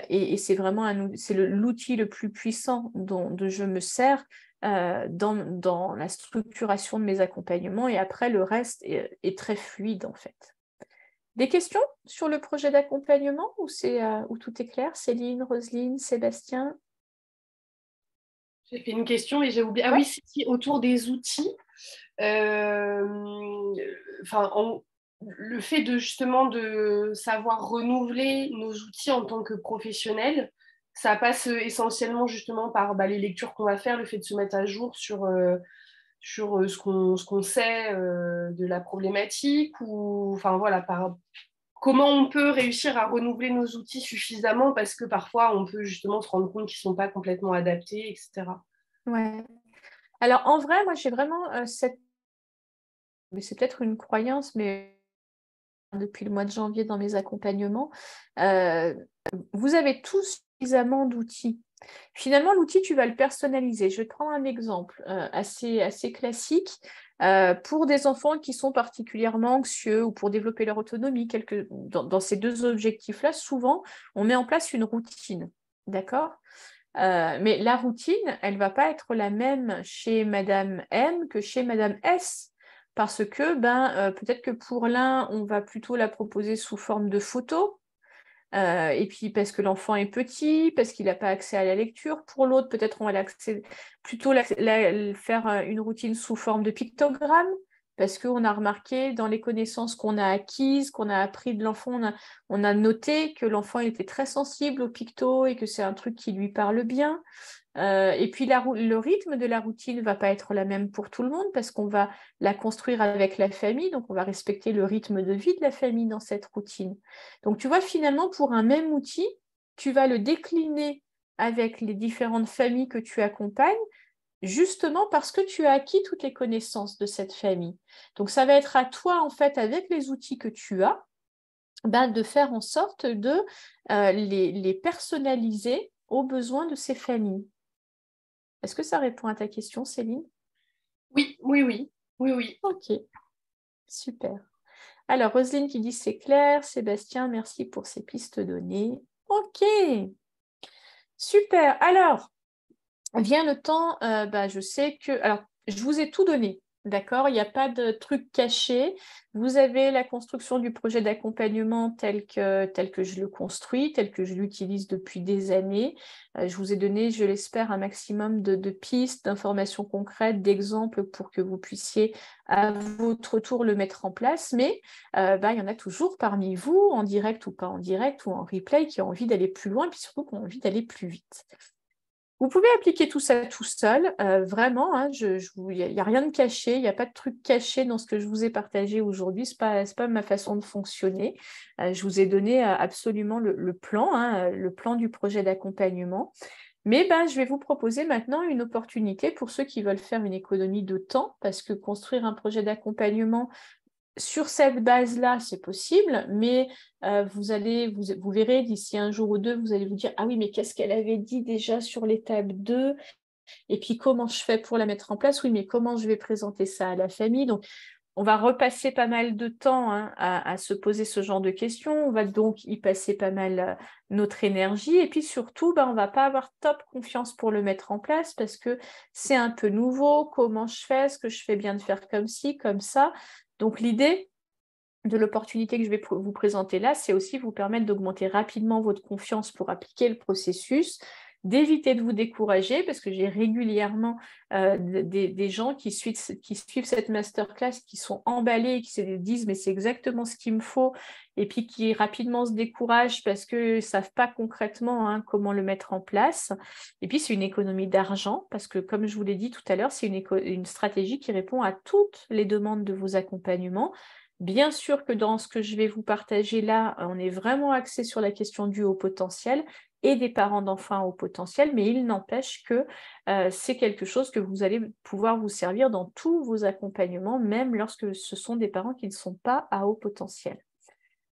Et c'est vraiment l'outil le plus puissant dont je me sers dans la structuration de mes accompagnements. Et après, le reste est très fluide, en fait. Des questions sur le projet d'accompagnement où tout est clair? Céline, Roselyne, Sébastien? J'ai fait une question, mais j'ai oublié. Ah oui, si, autour des outils. Le fait de justement de savoir renouveler nos outils en tant que professionnels, ça passe essentiellement justement par les lectures qu'on va faire, le fait de se mettre à jour sur ce qu'on sait de la problématique, ou enfin voilà, Comment on peut réussir à renouveler nos outils suffisamment parce que parfois on peut justement se rendre compte qu'ils ne sont pas complètement adaptés, etc. Ouais. Alors en vrai, moi j'ai vraiment cette... Mais c'est peut-être une croyance, mais depuis le mois de janvier dans mes accompagnements, vous avez tous suffisamment d'outils. Finalement, l'outil, tu vas le personnaliser. Je vais te prendre un exemple assez classique. Pour des enfants qui sont particulièrement anxieux ou pour développer leur autonomie, dans ces deux objectifs-là, souvent, on met en place une routine, d'accord ? Mais la routine, elle ne va pas être la même chez Madame M que chez Madame S, parce que peut-être que pour l'un, on va plutôt la proposer sous forme de photo, et puis parce que l'enfant est petit, parce qu'il n'a pas accès à la lecture. Pour l'autre, peut-être on va faire une routine sous forme de pictogramme, parce qu'on a remarqué dans les connaissances qu'on a acquises, qu'on a appris de l'enfant, on a noté que l'enfant était très sensible aux pictos et que c'est un truc qui lui parle bien. Et puis le rythme de la routine ne va pas être la même pour tout le monde parce qu'on va la construire avec la famille, donc on va respecter le rythme de vie de la famille dans cette routine. Donc tu vois, finalement, pour un même outil, tu vas le décliner avec les différentes familles que tu accompagnes, justement parce que tu as acquis toutes les connaissances de cette famille. Donc ça va être à toi, en fait, avec les outils que tu as, de faire en sorte de les personnaliser aux besoins de ces familles. Est-ce que ça répond à ta question, Céline ? Oui. Ok, super. Alors, Roselyne qui dit « c'est clair », Sébastien, merci pour ces pistes données. Ok, super. Alors, vient le temps, je sais que... Alors, je vous ai tout donné, d'accord ? Il n'y a pas de truc caché. Vous avez la construction du projet d'accompagnement tel que je le construis, tel que je l'utilise depuis des années. Je vous ai donné, je l'espère, un maximum de pistes, d'informations concrètes, d'exemples pour que vous puissiez à votre tour le mettre en place. Mais il y en a toujours parmi vous, en direct ou pas en direct, ou en replay, qui ont envie d'aller plus loin, et puis surtout qui ont envie d'aller plus vite. Vous pouvez appliquer tout ça tout seul, vraiment, hein, il n'y a rien de caché, il n'y a pas de truc caché dans ce que je vous ai partagé aujourd'hui, c'est pas ma façon de fonctionner. Je vous ai donné absolument le plan, hein, le plan du projet d'accompagnement. Mais je vais vous proposer maintenant une opportunité pour ceux qui veulent faire une économie de temps, parce que construire un projet d'accompagnement, sur cette base-là, c'est possible, mais vous verrez d'ici un jour ou deux, vous allez vous dire « Ah oui, mais qu'est-ce qu'elle avait dit déjà sur l'étape 2 ? Et puis, comment je fais pour la mettre en place ? Oui, mais comment je vais présenter ça à la famille ?» Donc, on va repasser pas mal de temps à se poser ce genre de questions. On va donc y passer pas mal notre énergie. Et puis surtout, on ne va pas avoir top confiance pour le mettre en place parce que c'est un peu nouveau. Comment je fais ? Est-ce que je fais bien de faire comme ci, comme ça ? Donc, l'idée de l'opportunité que je vais vous présenter là, c'est aussi vous permettre d'augmenter rapidement votre confiance pour appliquer le processus, d'éviter de vous décourager, parce que j'ai régulièrement des gens qui suivent cette masterclass, qui sont emballés et qui se disent « mais c'est exactement ce qu'il me faut », et puis qui rapidement se découragent parce qu'ils ne savent pas concrètement comment le mettre en place. Et puis, c'est une économie d'argent, parce que comme je vous l'ai dit tout à l'heure, c'est une stratégie qui répond à toutes les demandes de vos accompagnements. Bien sûr que dans ce que je vais vous partager là, on est vraiment axé sur la question du haut potentiel, et des parents d'enfants au potentiel, mais il n'empêche que c'est quelque chose que vous allez pouvoir vous servir dans tous vos accompagnements, même lorsque ce sont des parents qui ne sont pas à haut potentiel.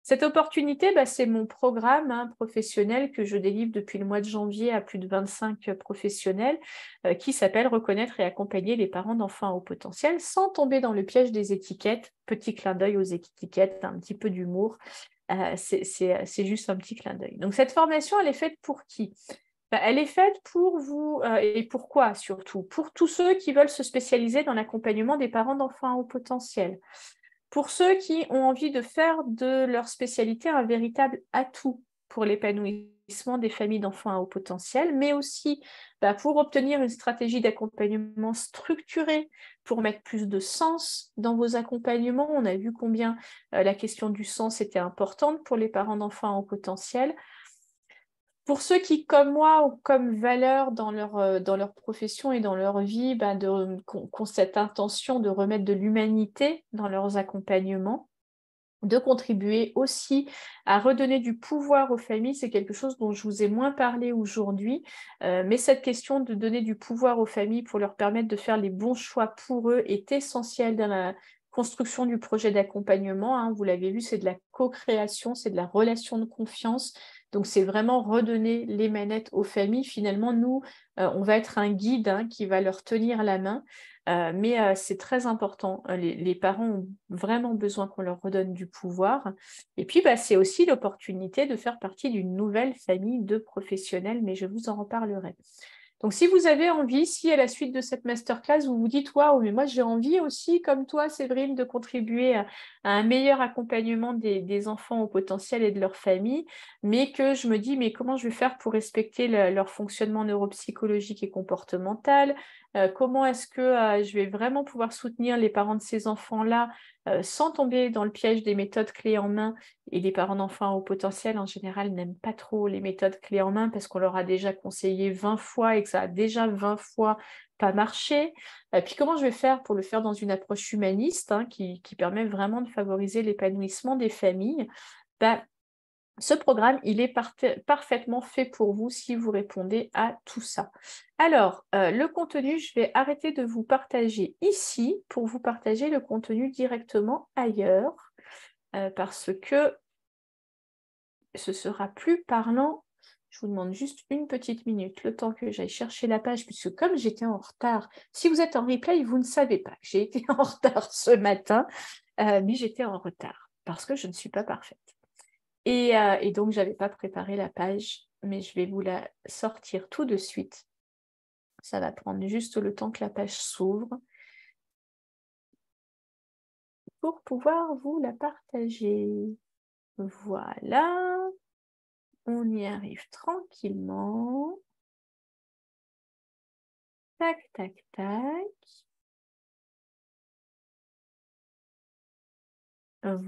Cette opportunité, c'est mon programme professionnel que je délivre depuis le mois de janvier à plus de 25 professionnels qui s'appelle « Reconnaître et accompagner les parents d'enfants au potentiel » sans tomber dans le piège des étiquettes. Petit clin d'œil aux étiquettes, un petit peu d'humour. C'est juste un petit clin d'œil. Donc, cette formation, elle est faite pour qui ? Elle est faite pour vous et pourquoi surtout ? Pour tous ceux qui veulent se spécialiser dans l'accompagnement des parents d'enfants à haut potentiel. Pour ceux qui ont envie de faire de leur spécialité un véritable atout pour l'épanouissement des familles d'enfants à haut potentiel, mais aussi pour obtenir une stratégie d'accompagnement structurée, pour mettre plus de sens dans vos accompagnements. On a vu combien la question du sens était importante pour les parents d'enfants haut potentiel. Pour ceux qui, comme moi, ont comme valeur dans leur profession et dans leur vie, qu'ont cette intention de remettre de l'humanité dans leurs accompagnements, de contribuer aussi à redonner du pouvoir aux familles. C'est quelque chose dont je vous ai moins parlé aujourd'hui, mais cette question de donner du pouvoir aux familles pour leur permettre de faire les bons choix pour eux est essentielle dans la construction du projet d'accompagnement, hein. Vous l'avez vu, c'est de la co-création, c'est de la relation de confiance. Donc, c'est vraiment redonner les manettes aux familles. Finalement, nous, on va être un guide, hein, qui va leur tenir la main. Mais c'est très important. Les parents ont vraiment besoin qu'on leur redonne du pouvoir. Et puis, c'est aussi l'opportunité de faire partie d'une nouvelle famille de professionnels, mais je vous en reparlerai. Donc, si vous avez envie, si à la suite de cette masterclass, vous vous dites « Waouh, mais moi, j'ai envie aussi, comme toi, Séverine, de contribuer à un meilleur accompagnement des enfants au potentiel et de leur famille, mais que je me dis « Mais comment je vais faire pour respecter leur fonctionnement neuropsychologique et comportemental ? Comment est-ce que je vais vraiment pouvoir soutenir les parents de ces enfants-là sans tomber dans le piège des méthodes clés en main ?» Et les parents d'enfants au potentiel, en général, n'aiment pas trop les méthodes clés en main parce qu'on leur a déjà conseillé 20 fois et que ça a déjà 20 fois pas marché. Puis comment je vais faire pour le faire dans une approche humaniste, hein, qui permet vraiment de favoriser l'épanouissement des familles? Ce programme, il est parfaitement fait pour vous si vous répondez à tout ça. Alors, le contenu, je vais arrêter de vous partager ici pour vous partager le contenu directement ailleurs parce que ce sera plus parlant. Je vous demande juste une petite minute, le temps que j'aille chercher la page, puisque comme j'étais en retard, si vous êtes en replay, vous ne savez pas que j'ai été en retard ce matin, mais j'étais en retard parce que je ne suis pas parfaite. Et donc, je n'avais pas préparé la page, mais je vais vous la sortir tout de suite. Ça va prendre juste le temps que la page s'ouvre pour pouvoir vous la partager. Voilà, on y arrive tranquillement. Tac, tac, tac.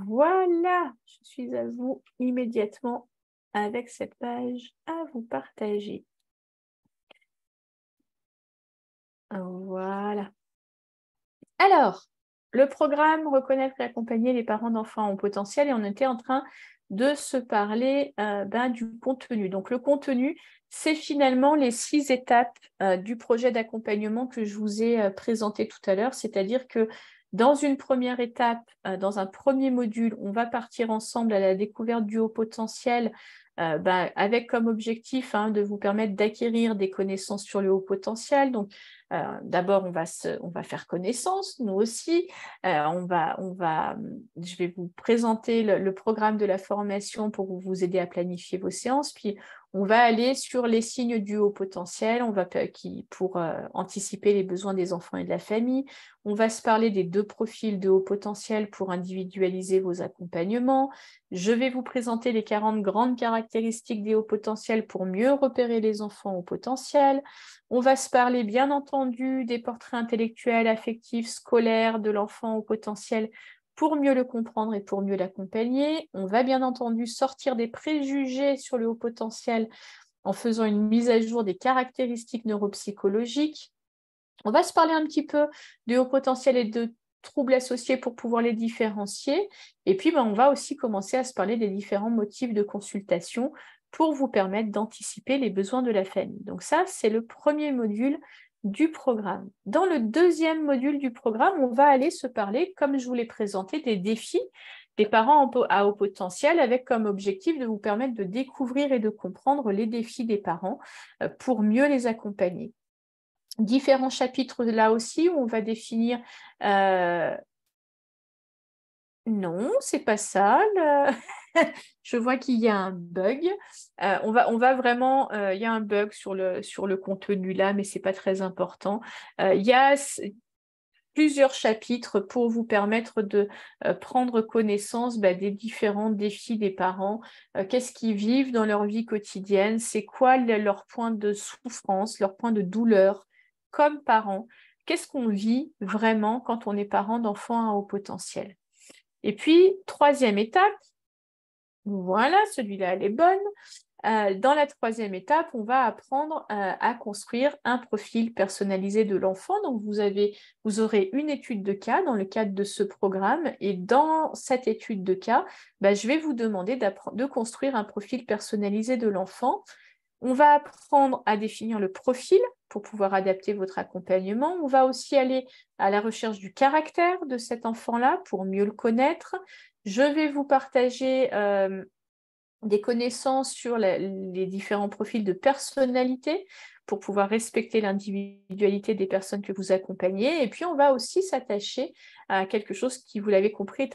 Voilà, je suis à vous immédiatement avec cette page à vous partager. Voilà. Alors, le programme Reconnaître et accompagner les parents d'enfants au potentiel, et on était en train de se parler du contenu. Donc, le contenu, c'est finalement les 6 étapes du projet d'accompagnement que je vous ai présenté tout à l'heure, c'est-à-dire que dans une première étape, dans un premier module, on va partir ensemble à la découverte du haut potentiel avec comme objectif de vous permettre d'acquérir des connaissances sur le haut potentiel. Donc, d'abord, on va faire connaissance, nous aussi. Je vais vous présenter le programme de la formation pour vous aider à planifier vos séances. Puis, on va aller sur les signes du haut potentiel, pour anticiper les besoins des enfants et de la famille. On va se parler des 2 profils de haut potentiel pour individualiser vos accompagnements. Je vais vous présenter les 40 grandes caractéristiques des hauts potentiels pour mieux repérer les enfants au potentiel. On va se parler, bien entendu, des portraits intellectuels, affectifs, scolaires de l'enfant au potentiel pour mieux le comprendre et pour mieux l'accompagner. On va bien entendu sortir des préjugés sur le haut potentiel en faisant une mise à jour des caractéristiques neuropsychologiques. On va se parler un petit peu de haut potentiel et de troubles associés pour pouvoir les différencier. Et puis, on va aussi commencer à se parler des différents motifs de consultation pour vous permettre d'anticiper les besoins de la famille. Donc ça, c'est le premier module du programme. Dans le deuxième module du programme, on va aller se parler, comme je vous l'ai présenté, des défis des parents à haut potentiel, avec comme objectif de vous permettre de découvrir et de comprendre les défis des parents pour mieux les accompagner. Différents chapitres là aussi, où on va définir... Non, c'est pas ça. Je vois qu'il y a un bug. On va vraiment... Il y a un bug sur le contenu là, mais ce n'est pas très important. Il y a plusieurs chapitres pour vous permettre de prendre connaissance des différents défis des parents. Qu'est-ce qu'ils vivent dans leur vie quotidienne? C'est quoi leur point de souffrance, leur point de douleur comme parents? Qu'est-ce qu'on vit vraiment quand on est parent d'enfants à haut potentiel? Et puis, troisième étape, voilà, celui-là, elle est bonne. Dans la troisième étape, on va apprendre à construire un profil personnalisé de l'enfant. Donc, vous aurez une étude de cas dans le cadre de ce programme. Et dans cette étude de cas, je vais vous demander de construire un profil personnalisé de l'enfant. On va apprendre à définir le profil pour pouvoir adapter votre accompagnement. On va aussi aller à la recherche du caractère de cet enfant-là pour mieux le connaître. Je vais vous partager des connaissances sur les différents profils de personnalité pour pouvoir respecter l'individualité des personnes que vous accompagnez. Et puis, on va aussi s'attacher à quelque chose qui, vous l'avez compris,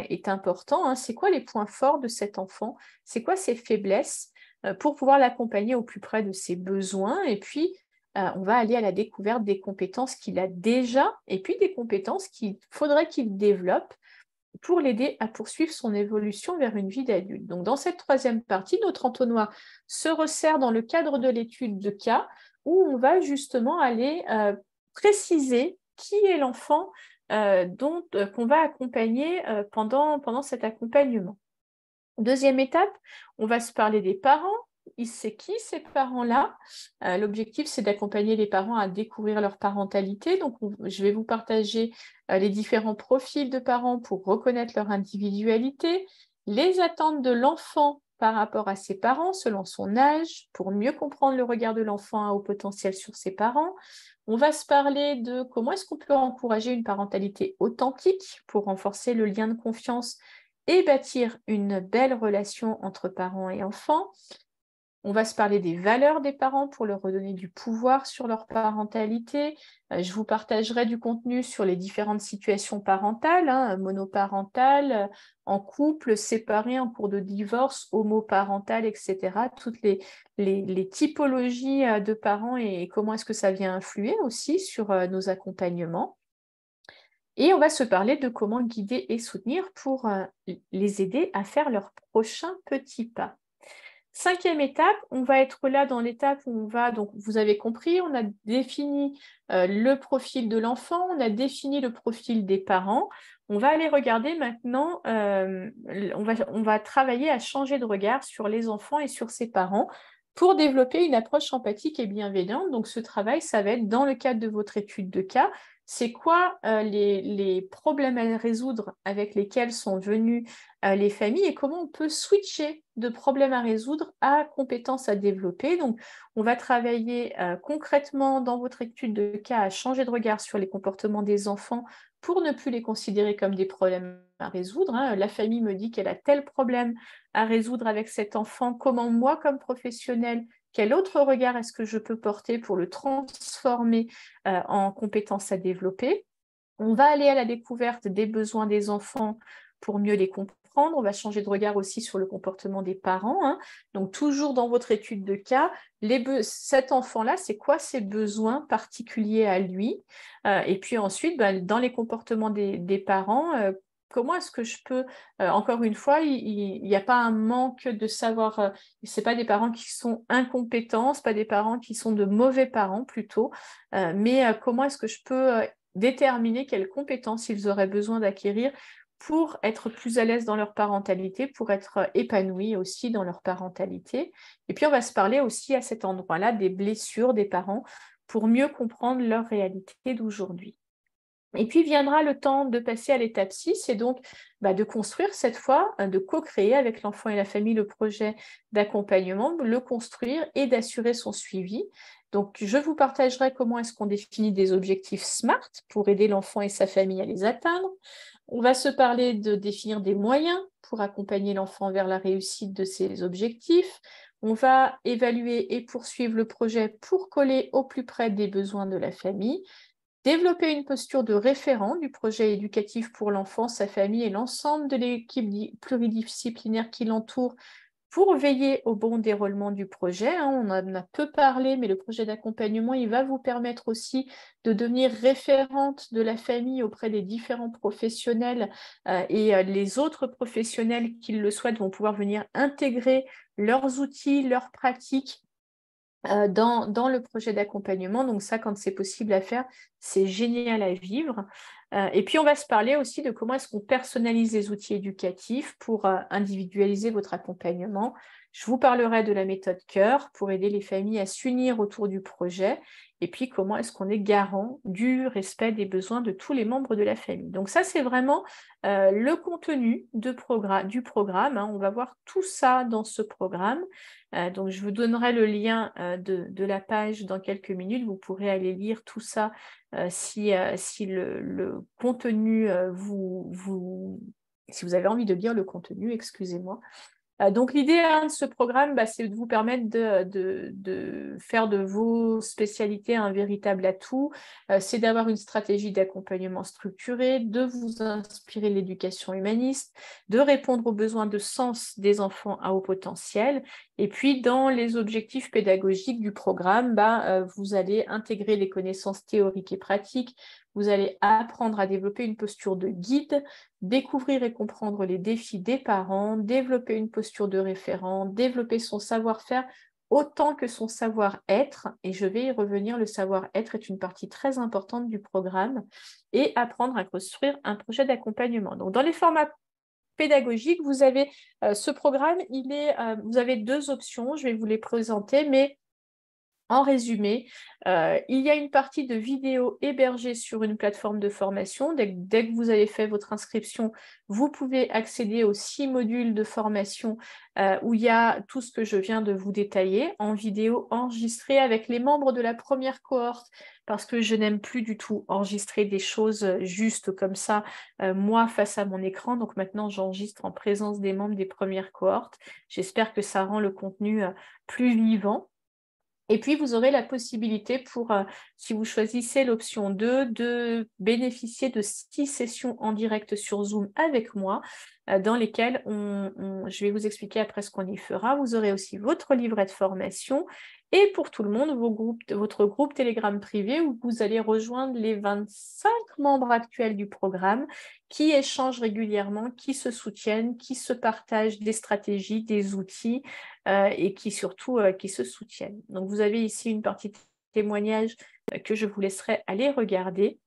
est important. C'est quoi les points forts de cet enfant? C'est quoi ses faiblesses pour pouvoir l'accompagner au plus près de ses besoins? Et puis, on va aller à la découverte des compétences qu'il a déjà et puis des compétences qu'il faudrait qu'il développe pour l'aider à poursuivre son évolution vers une vie d'adulte. Donc, dans cette troisième partie, notre entonnoir se resserre dans le cadre de l'étude de cas où on va justement aller préciser qui est l'enfant qu'on va accompagner pendant cet accompagnement. Deuxième étape, on va se parler des parents. C'est qui ces parents-là? L'objectif, c'est d'accompagner les parents à découvrir leur parentalité. Donc, je vais vous partager les différents profils de parents pour reconnaître leur individualité, les attentes de l'enfant par rapport à ses parents selon son âge, pour mieux comprendre le regard de l'enfant à haut potentiel sur ses parents. On va se parler de comment est-ce qu'on peut encourager une parentalité authentique pour renforcer le lien de confiance et bâtir une belle relation entre parents et enfants. On va se parler des valeurs des parents pour leur redonner du pouvoir sur leur parentalité. Je vous partagerai du contenu sur les différentes situations parentales, monoparentales, en couple, séparées, en cours de divorce, homoparentales, etc. Toutes les typologies de parents et comment est-ce que ça vient influer aussi sur nos accompagnements. Et on va se parler de comment guider et soutenir pour les aider à faire leur prochain petit pas. Cinquième étape, on va être là dans l'étape où on va, donc vous avez compris, on a défini le profil de l'enfant, on a défini le profil des parents. On va aller regarder maintenant, on va travailler à changer de regard sur les enfants et sur ses parents pour développer une approche empathique et bienveillante. Donc ce travail, ça va être dans le cadre de votre étude de cas. C'est quoi les problèmes à résoudre avec lesquels sont venues les familles et comment on peut switcher de problèmes à résoudre à compétences à développer. Donc, on va travailler concrètement dans votre étude de cas à changer de regard sur les comportements des enfants pour ne plus les considérer comme des problèmes à résoudre. La famille me dit qu'elle a tel problème à résoudre avec cet enfant. Comment moi, comme professionnelle, quel autre regard est-ce que je peux porter pour le transformer en compétences à développer? On va aller à la découverte des besoins des enfants pour mieux les comprendre. On va changer de regard aussi sur le comportement des parents. Donc, toujours dans votre étude de cas, cet enfant-là, c'est quoi ses besoins particuliers à lui? Et puis ensuite, dans les comportements des parents, comment est-ce que je peux, encore une fois, il n'y a pas un manque de savoir, ce n'est pas des parents qui sont incompétents, ce n'est pas des parents qui sont de mauvais parents plutôt, mais comment est-ce que je peux déterminer quelles compétences ils auraient besoin d'acquérir pour être plus à l'aise dans leur parentalité, pour être épanouis aussi dans leur parentalité. Et puis on va se parler aussi à cet endroit-là des blessures des parents pour mieux comprendre leur réalité d'aujourd'hui. Et puis viendra le temps de passer à l'étape 6 et donc de construire cette fois, de co-créer avec l'enfant et la famille le projet d'accompagnement, le construire et d'assurer son suivi. Donc, je vous partagerai comment est-ce qu'on définit des objectifs SMART pour aider l'enfant et sa famille à les atteindre. On va se parler de définir des moyens pour accompagner l'enfant vers la réussite de ses objectifs. On va évaluer et poursuivre le projet pour coller au plus près des besoins de la famille. Développer une posture de référent du projet éducatif pour l'enfant, sa famille et l'ensemble de l'équipe pluridisciplinaire qui l'entoure pour veiller au bon déroulement du projet. On en a peu parlé, mais le projet d'accompagnement, il va vous permettre aussi de devenir référente de la famille auprès des différents professionnels et les autres professionnels qui le souhaitent vont pouvoir venir intégrer leurs outils, leurs pratiques dans le projet d'accompagnement. Donc ça, quand c'est possible à faire, c'est génial à vivre. Et puis, on va se parler aussi de comment est-ce qu'on personnalise les outils éducatifs pour individualiser votre accompagnement. Je vous parlerai de la méthode cœur pour aider les familles à s'unir autour du projet et puis comment est-ce qu'on est garant du respect des besoins de tous les membres de la famille. Donc ça, c'est vraiment le contenu du programme. On va voir tout ça dans ce programme. Donc je vous donnerai le lien de la page dans quelques minutes. Vous pourrez aller lire tout ça si le contenu si vous avez envie de lire le contenu, excusez-moi. Donc l'idée de ce programme, c'est de vous permettre de faire de vos spécialités un véritable atout, c'est d'avoir une stratégie d'accompagnement structurée, de vous inspirer de l'éducation humaniste, de répondre aux besoins de sens des enfants à haut potentiel. Et puis dans les objectifs pédagogiques du programme, vous allez intégrer les connaissances théoriques et pratiques. Vous allez apprendre à développer une posture de guide, découvrir et comprendre les défis des parents, développer une posture de référent, développer son savoir-faire autant que son savoir-être. Et je vais y revenir, le savoir-être est une partie très importante du programme, et apprendre à construire un projet d'accompagnement. Donc, dans les formats pédagogiques, vous avez ce programme, vous avez deux options, je vais vous les présenter, mais... En résumé, il y a une partie de vidéos hébergées sur une plateforme de formation. Dès que vous avez fait votre inscription, vous pouvez accéder aux 6 modules de formation où il y a tout ce que je viens de vous détailler en vidéo enregistrée avec les membres de la première cohorte, parce que je n'aime plus du tout enregistrer des choses juste comme ça, moi, face à mon écran. Donc maintenant, j'enregistre en présence des membres des premières cohortes. J'espère que ça rend le contenu plus vivant. Et puis, vous aurez la possibilité pour, si vous choisissez l'option 2, de bénéficier de 6 sessions en direct sur Zoom avec moi, dans lesquelles je vais vous expliquer après ce qu'on y fera. Vous aurez aussi votre livret de formation et pour tout le monde, votre groupe Telegram privé où vous allez rejoindre les 25 membres actuels du programme qui échangent régulièrement, qui se soutiennent, qui se partagent des stratégies, des outils et qui surtout qui se soutiennent. Donc, vous avez ici une partie témoignage que je vous laisserai aller regarder.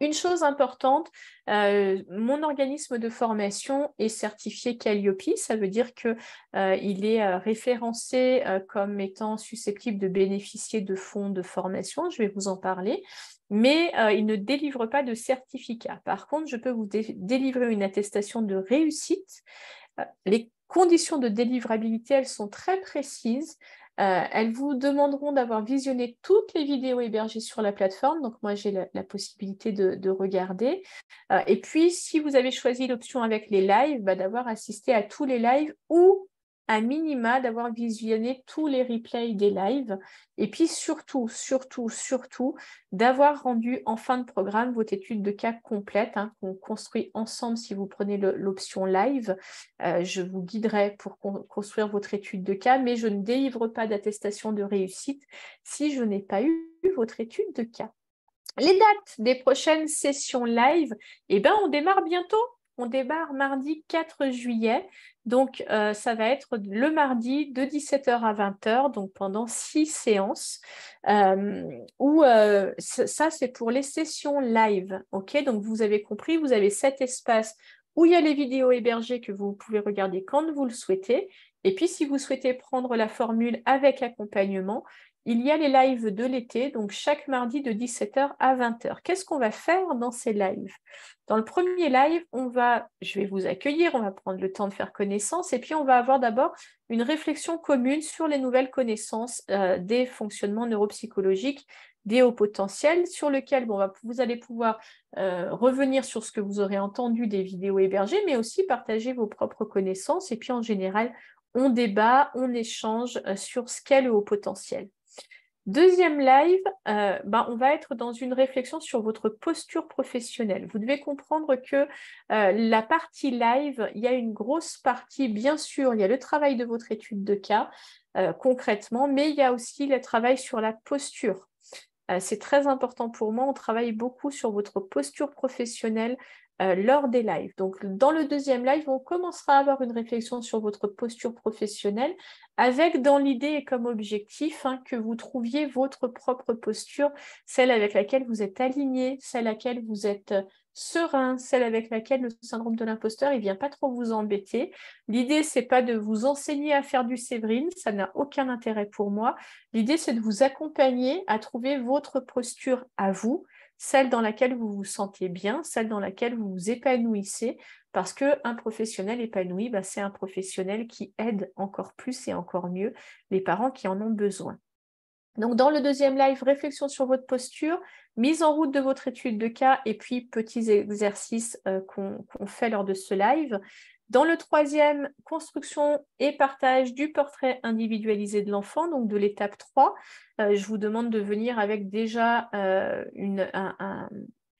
Une chose importante, mon organisme de formation est certifié Calliope, ça veut dire qu'il est référencé comme étant susceptible de bénéficier de fonds de formation, je vais vous en parler, mais il ne délivre pas de certificat. Par contre, je peux vous délivrer une attestation de réussite. Les conditions de délivrabilité, elles sont très précises. Elles vous demanderont d'avoir visionné toutes les vidéos hébergées sur la plateforme. Donc, moi, j'ai la possibilité de regarder. Et puis, si vous avez choisi l'option avec les lives, d'avoir assisté à tous les lives ou, à minima, d'avoir visionné tous les replays des lives. Et puis, surtout, surtout, surtout, d'avoir rendu en fin de programme votre étude de cas complète, qu'on construit ensemble si vous prenez l'option live. Je vous guiderai pour construire votre étude de cas, mais je ne délivre pas d'attestation de réussite si je n'ai pas eu votre étude de cas. Les dates des prochaines sessions live, on démarre bientôt. On démarre mardi 4 juillet, donc ça va être le mardi de 17h à 20h, donc pendant 6 séances, ça c'est pour les sessions live, ok? Donc vous avez compris, vous avez cet espace où il y a les vidéos hébergées que vous pouvez regarder quand vous le souhaitez, et puis si vous souhaitez prendre la formule avec accompagnement, il y a les lives de l'été, donc chaque mardi de 17h à 20h. Qu'est-ce qu'on va faire dans ces lives? Dans le premier live, je vais vous accueillir, on va prendre le temps de faire connaissance et puis on va avoir d'abord une réflexion commune sur les nouvelles connaissances des fonctionnements neuropsychologiques, des hauts potentiels, sur lequel vous allez pouvoir revenir sur ce que vous aurez entendu des vidéos hébergées, mais aussi partager vos propres connaissances et puis en général, on débat, on échange sur ce qu'est le haut potentiel. Deuxième live, on va être dans une réflexion sur votre posture professionnelle. Vous devez comprendre que la partie live, il y a une grosse partie, bien sûr, il y a le travail de votre étude de cas concrètement, mais il y a aussi le travail sur la posture. C'est très important pour moi, on travaille beaucoup sur votre posture professionnelle lors des lives. Donc, dans le deuxième live, on commencera à avoir une réflexion sur votre posture professionnelle avec dans l'idée et comme objectif que vous trouviez votre propre posture, celle avec laquelle vous êtes aligné, celle à laquelle vous êtes serein, celle avec laquelle le syndrome de l'imposteur il ne vient pas trop vous embêter. L'idée, ce n'est pas de vous enseigner à faire du Séverine, ça n'a aucun intérêt pour moi. L'idée, c'est de vous accompagner à trouver votre posture à vous, celle dans laquelle vous vous sentez bien, celle dans laquelle vous vous épanouissez, parce qu'un professionnel épanoui, ben c'est un professionnel qui aide encore plus et encore mieux les parents qui en ont besoin. Donc, dans le deuxième live, réflexion sur votre posture, mise en route de votre étude de cas et puis petits exercices qu'on fait lors de ce live. Dans le troisième, construction et partage du portrait individualisé de l'enfant, donc de l'étape 3. Je vous demande de venir avec déjà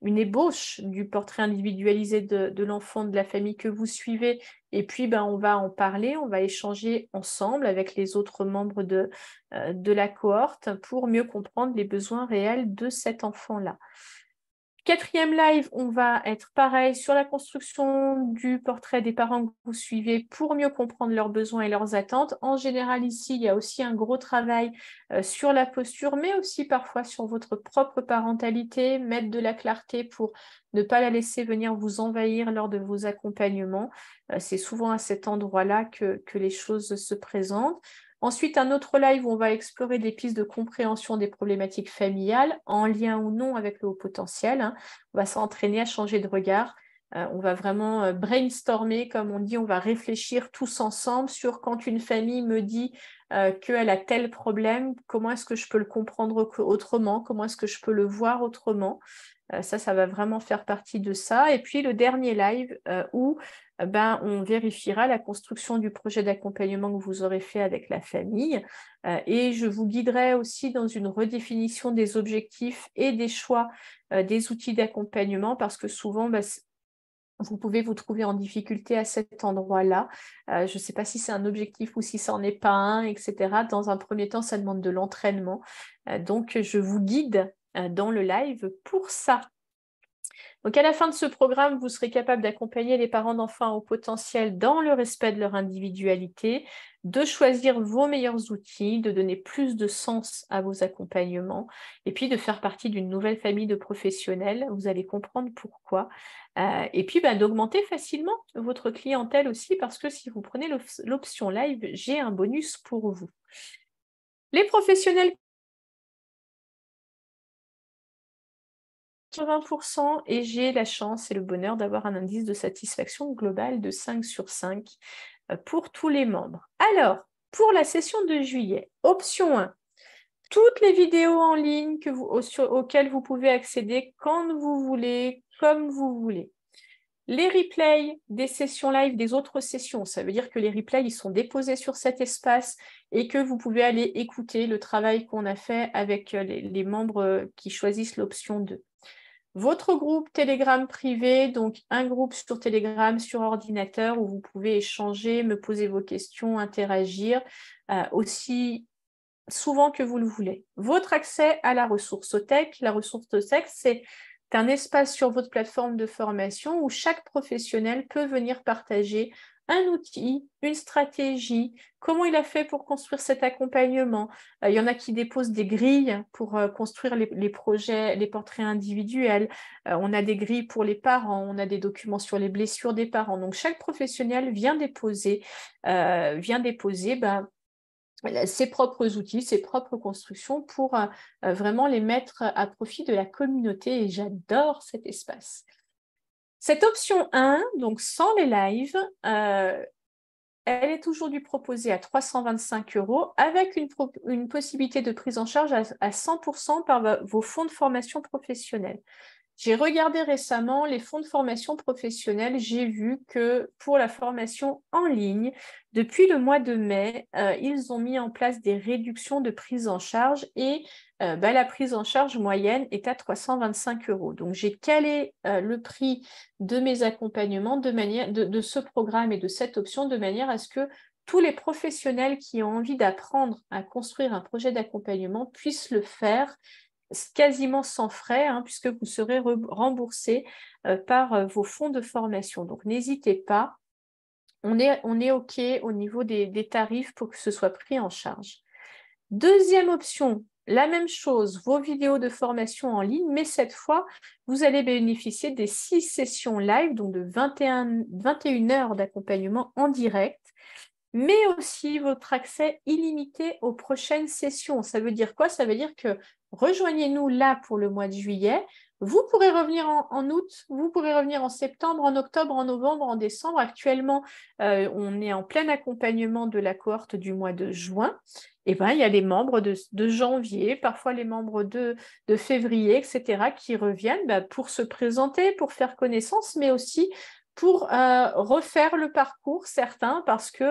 une ébauche du portrait individualisé de l'enfant, de la famille que vous suivez. Et puis, ben, on va en parler, on va échanger ensemble avec les autres membres de la cohorte pour mieux comprendre les besoins réels de cet enfant-là. Quatrième live, on va être pareil sur la construction du portrait des parents que vous suivez pour mieux comprendre leurs besoins et leurs attentes. En général, ici, il y a aussi un gros travail sur la posture, mais aussi parfois sur votre propre parentalité, mettre de la clarté pour ne pas la laisser venir vous envahir lors de vos accompagnements. C'est souvent à cet endroit-là que les choses se présentent. Ensuite, un autre live où on va explorer des pistes de compréhension des problématiques familiales, en lien ou non avec le haut potentiel. On va s'entraîner à changer de regard. On va vraiment brainstormer, comme on dit, on va réfléchir tous ensemble sur quand une famille me dit qu'elle a tel problème, comment est-ce que je peux le comprendre autrement, comment est-ce que je peux le voir autrement. Ça va vraiment faire partie de ça. Et puis, le dernier live où ben, on vérifiera la construction du projet d'accompagnement que vous aurez fait avec la famille. Et je vous guiderai aussi dans une redéfinition des objectifs et des choix des outils d'accompagnement parce que souvent, ben, vous pouvez vous trouver en difficulté à cet endroit-là. Je ne sais pas si c'est un objectif ou si ça n'en est pas un, etc. Dans un premier temps, ça demande de l'entraînement. Donc, je vous guide dans le live pour ça. Donc, à la fin de ce programme, vous serez capable d'accompagner les parents d'enfants au potentiel dans le respect de leur individualité, de choisir vos meilleurs outils, de donner plus de sens à vos accompagnements et puis de faire partie d'une nouvelle famille de professionnels. Vous allez comprendre pourquoi. Et puis, bah, d'augmenter facilement votre clientèle aussi parce que si vous prenez l'option live, j'ai un bonus pour vous. Les professionnels 80% et j'ai la chance et le bonheur d'avoir un indice de satisfaction globale de 5 sur 5 pour tous les membres. Alors, pour la session de juillet, option 1, toutes les vidéos en ligne auxquelles vous pouvez accéder quand vous voulez, comme vous voulez. Les replays des sessions live, des autres sessions, ça veut dire que les replays, ils sont déposés sur cet espace et que vous pouvez aller écouter le travail qu'on a fait avec les membres qui choisissent l'option 2. Votre groupe Telegram privé, donc un groupe sur Telegram, sur ordinateur, où vous pouvez échanger, me poser vos questions, interagir aussi souvent que vous le voulez. Votre accès à la ressource tech. La ressource tech, c'est un espace sur votre plateforme de formation où chaque professionnel peut venir partager un outil, une stratégie, comment il a fait pour construire cet accompagnement. Il y en a qui déposent des grilles pour construire les projets, les portraits individuels. On a des grilles pour les parents, on a des documents sur les blessures des parents. Donc, chaque professionnel vient déposer ben, ses propres outils, ses propres constructions pour vraiment les mettre à profit de la communauté. Et j'adore cet espace. Cette option 1, donc sans les lives, elle est aujourd'hui proposée à 325 € avec une possibilité de prise en charge à 100% par vos fonds de formation professionnelle. J'ai regardé récemment les fonds de formation professionnelle, j'ai vu que pour la formation en ligne, depuis le mois de mai, ils ont mis en place des réductions de prise en charge et bah, la prise en charge moyenne est à 325 €. Donc, j'ai calé le prix de mes accompagnements de ce programme et de cette option de manière à ce que tous les professionnels qui ont envie d'apprendre à construire un projet d'accompagnement puissent le faire quasiment sans frais, hein, puisque vous serez remboursé par vos fonds de formation. Donc, n'hésitez pas, on est OK au niveau des tarifs pour que ce soit pris en charge. Deuxième option, la même chose, vos vidéos de formation en ligne, mais cette fois, vous allez bénéficier des 6 sessions live, donc de 21 heures d'accompagnement en direct, mais aussi votre accès illimité aux prochaines sessions. Ça veut dire quoi? Ça veut dire que rejoignez-nous là pour le mois de juillet. Vous pourrez revenir en août, vous pourrez revenir en septembre, en octobre, en novembre, en décembre. Actuellement, on est en plein accompagnement de la cohorte du mois de juin. Et ben, il y a les membres de janvier, parfois les membres de février, etc., qui reviennent pour se présenter, pour faire connaissance, mais aussi pour refaire le parcours, certains, parce que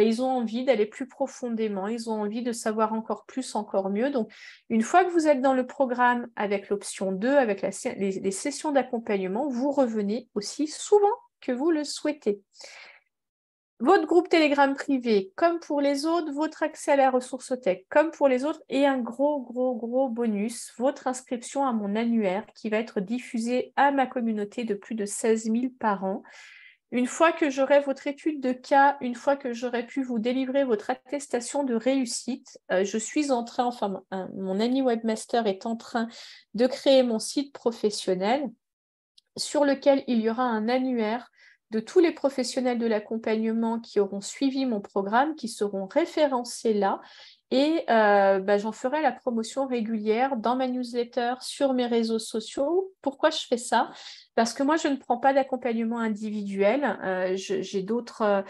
ils ont envie d'aller plus profondément, ils ont envie de savoir encore plus, encore mieux. Donc, une fois que vous êtes dans le programme avec l'option 2, avec les sessions d'accompagnement, vous revenez aussi souvent que vous le souhaitez. Votre groupe Telegram privé, comme pour les autres, votre accès à la ressourceothèque, comme pour les autres, et un gros bonus, votre inscription à mon annuaire qui va être diffusé à ma communauté de plus de 16 000 par an. Une fois que j'aurai votre étude de cas, une fois que j'aurai pu vous délivrer votre attestation de réussite, mon ami webmaster est en train de créer mon site professionnel sur lequel il y aura un annuaire de tous les professionnels de l'accompagnement qui auront suivi mon programme, qui seront référencés là, et j'en ferai la promotion régulière dans ma newsletter, sur mes réseaux sociaux. Pourquoi je fais ça? Parce que moi, je ne prends pas d'accompagnement individuel, j'ai d'autres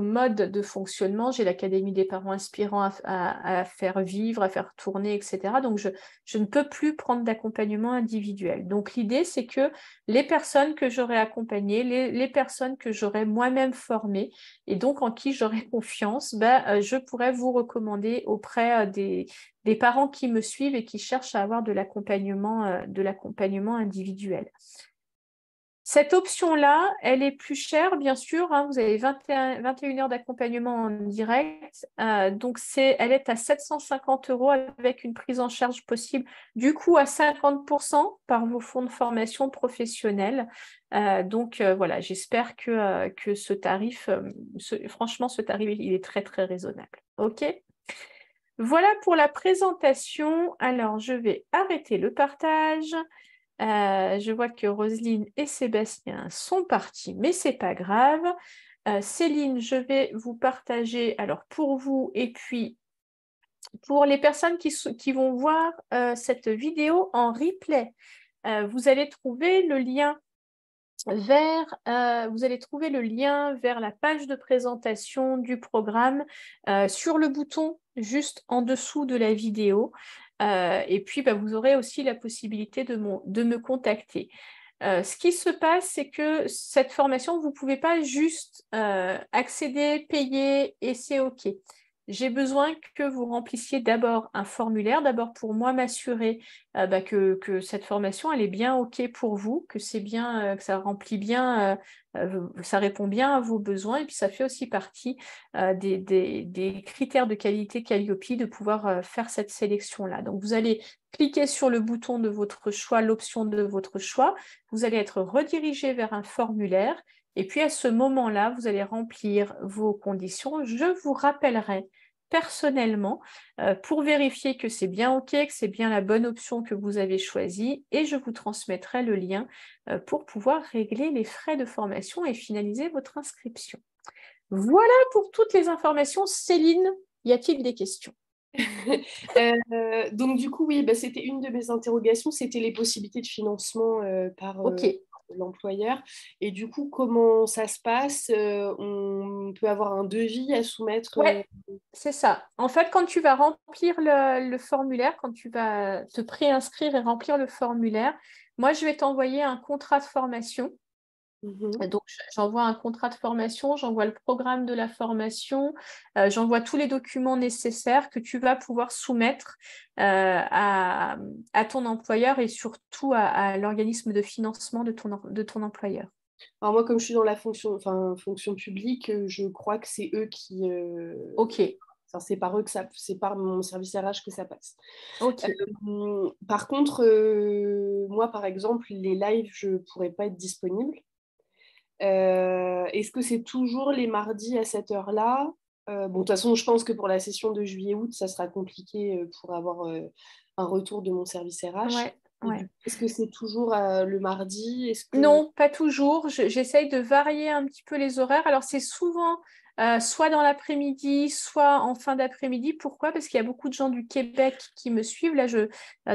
modes de fonctionnement, j'ai l'Académie des parents inspirants à faire vivre, à faire tourner, etc. Donc, je ne peux plus prendre d'accompagnement individuel. Donc, l'idée, c'est que les personnes que j'aurai accompagnées, les personnes que j'aurai moi-même formées, et donc en qui j'aurai confiance, je pourrai vous recommander auprès des parents qui me suivent et qui cherchent à avoir de l'accompagnement individuel. Cette option-là, elle est plus chère, bien sûr. Hein, vous avez 21 heures d'accompagnement en direct. Donc, elle est à 750 € avec une prise en charge possible, du coup, à 50% par vos fonds de formation professionnels. Voilà, j'espère que ce tarif, franchement, ce tarif, il est très raisonnable. OK ? Voilà pour la présentation. Alors, je vais arrêter le partage. Je vois que Roselyne et Sébastien sont partis, mais ce n'est pas grave. Céline, je vais vous partager, alors pour vous et puis pour les personnes qui vont voir cette vidéo en replay, vous allez trouver le lien vers la page de présentation du programme sur le bouton juste en dessous de la vidéo. Et puis, vous aurez aussi la possibilité de me contacter. Ce qui se passe, c'est que cette formation, vous ne pouvez pas juste accéder, payer et c'est OK. J'ai besoin que vous remplissiez d'abord un formulaire, d'abord pour moi m'assurer que cette formation, elle est bien OK pour vous, que c'est bien, que ça remplit bien, ça répond bien à vos besoins, et puis ça fait aussi partie des critères de qualité Calliope de pouvoir faire cette sélection-là. Donc, vous allez cliquez sur le bouton de votre choix, l'option de votre choix. Vous allez être redirigé vers un formulaire. Et puis, à ce moment-là, vous allez remplir vos conditions. Je vous rappellerai personnellement pour vérifier que c'est bien OK, que c'est bien la bonne option que vous avez choisie. Et je vous transmettrai le lien pour pouvoir régler les frais de formation et finaliser votre inscription. Voilà pour toutes les informations. Céline, y a-t-il des questions ? Donc du coup oui, c'était une de mes interrogations, c'était les possibilités de financement par l'employeur, et du coup comment ça se passe, on peut avoir un devis à soumettre. Ouais, c'est ça, en fait quand tu vas remplir le formulaire, quand tu vas te préinscrire et remplir le formulaire, moi je vais t'envoyer un contrat de formation. Donc, j'envoie un contrat de formation, j'envoie le programme de la formation, j'envoie tous les documents nécessaires que tu vas pouvoir soumettre à ton employeur et surtout à l'organisme de financement de ton employeur. Alors moi, comme je suis dans la fonction publique, je crois que c'est eux qui… OK. Enfin, c'est par eux que ça, c'est par mon service RH que ça passe. Okay. Par contre, moi, par exemple, les lives, je ne pourrais pas être disponible. Est-ce que c'est toujours les mardis à cette heure-là ? Bon, de toute façon, je pense que pour la session de juillet-août, ça sera compliqué pour avoir un retour de mon service RH. Ouais. Ouais. Est-ce que c'est toujours le mardi ? Est-ce que... Non, pas toujours. J'essaye de varier un petit peu les horaires. Alors, c'est souvent soit dans l'après-midi, soit en fin d'après-midi. Pourquoi ? Parce qu'il y a beaucoup de gens du Québec qui me suivent. Là,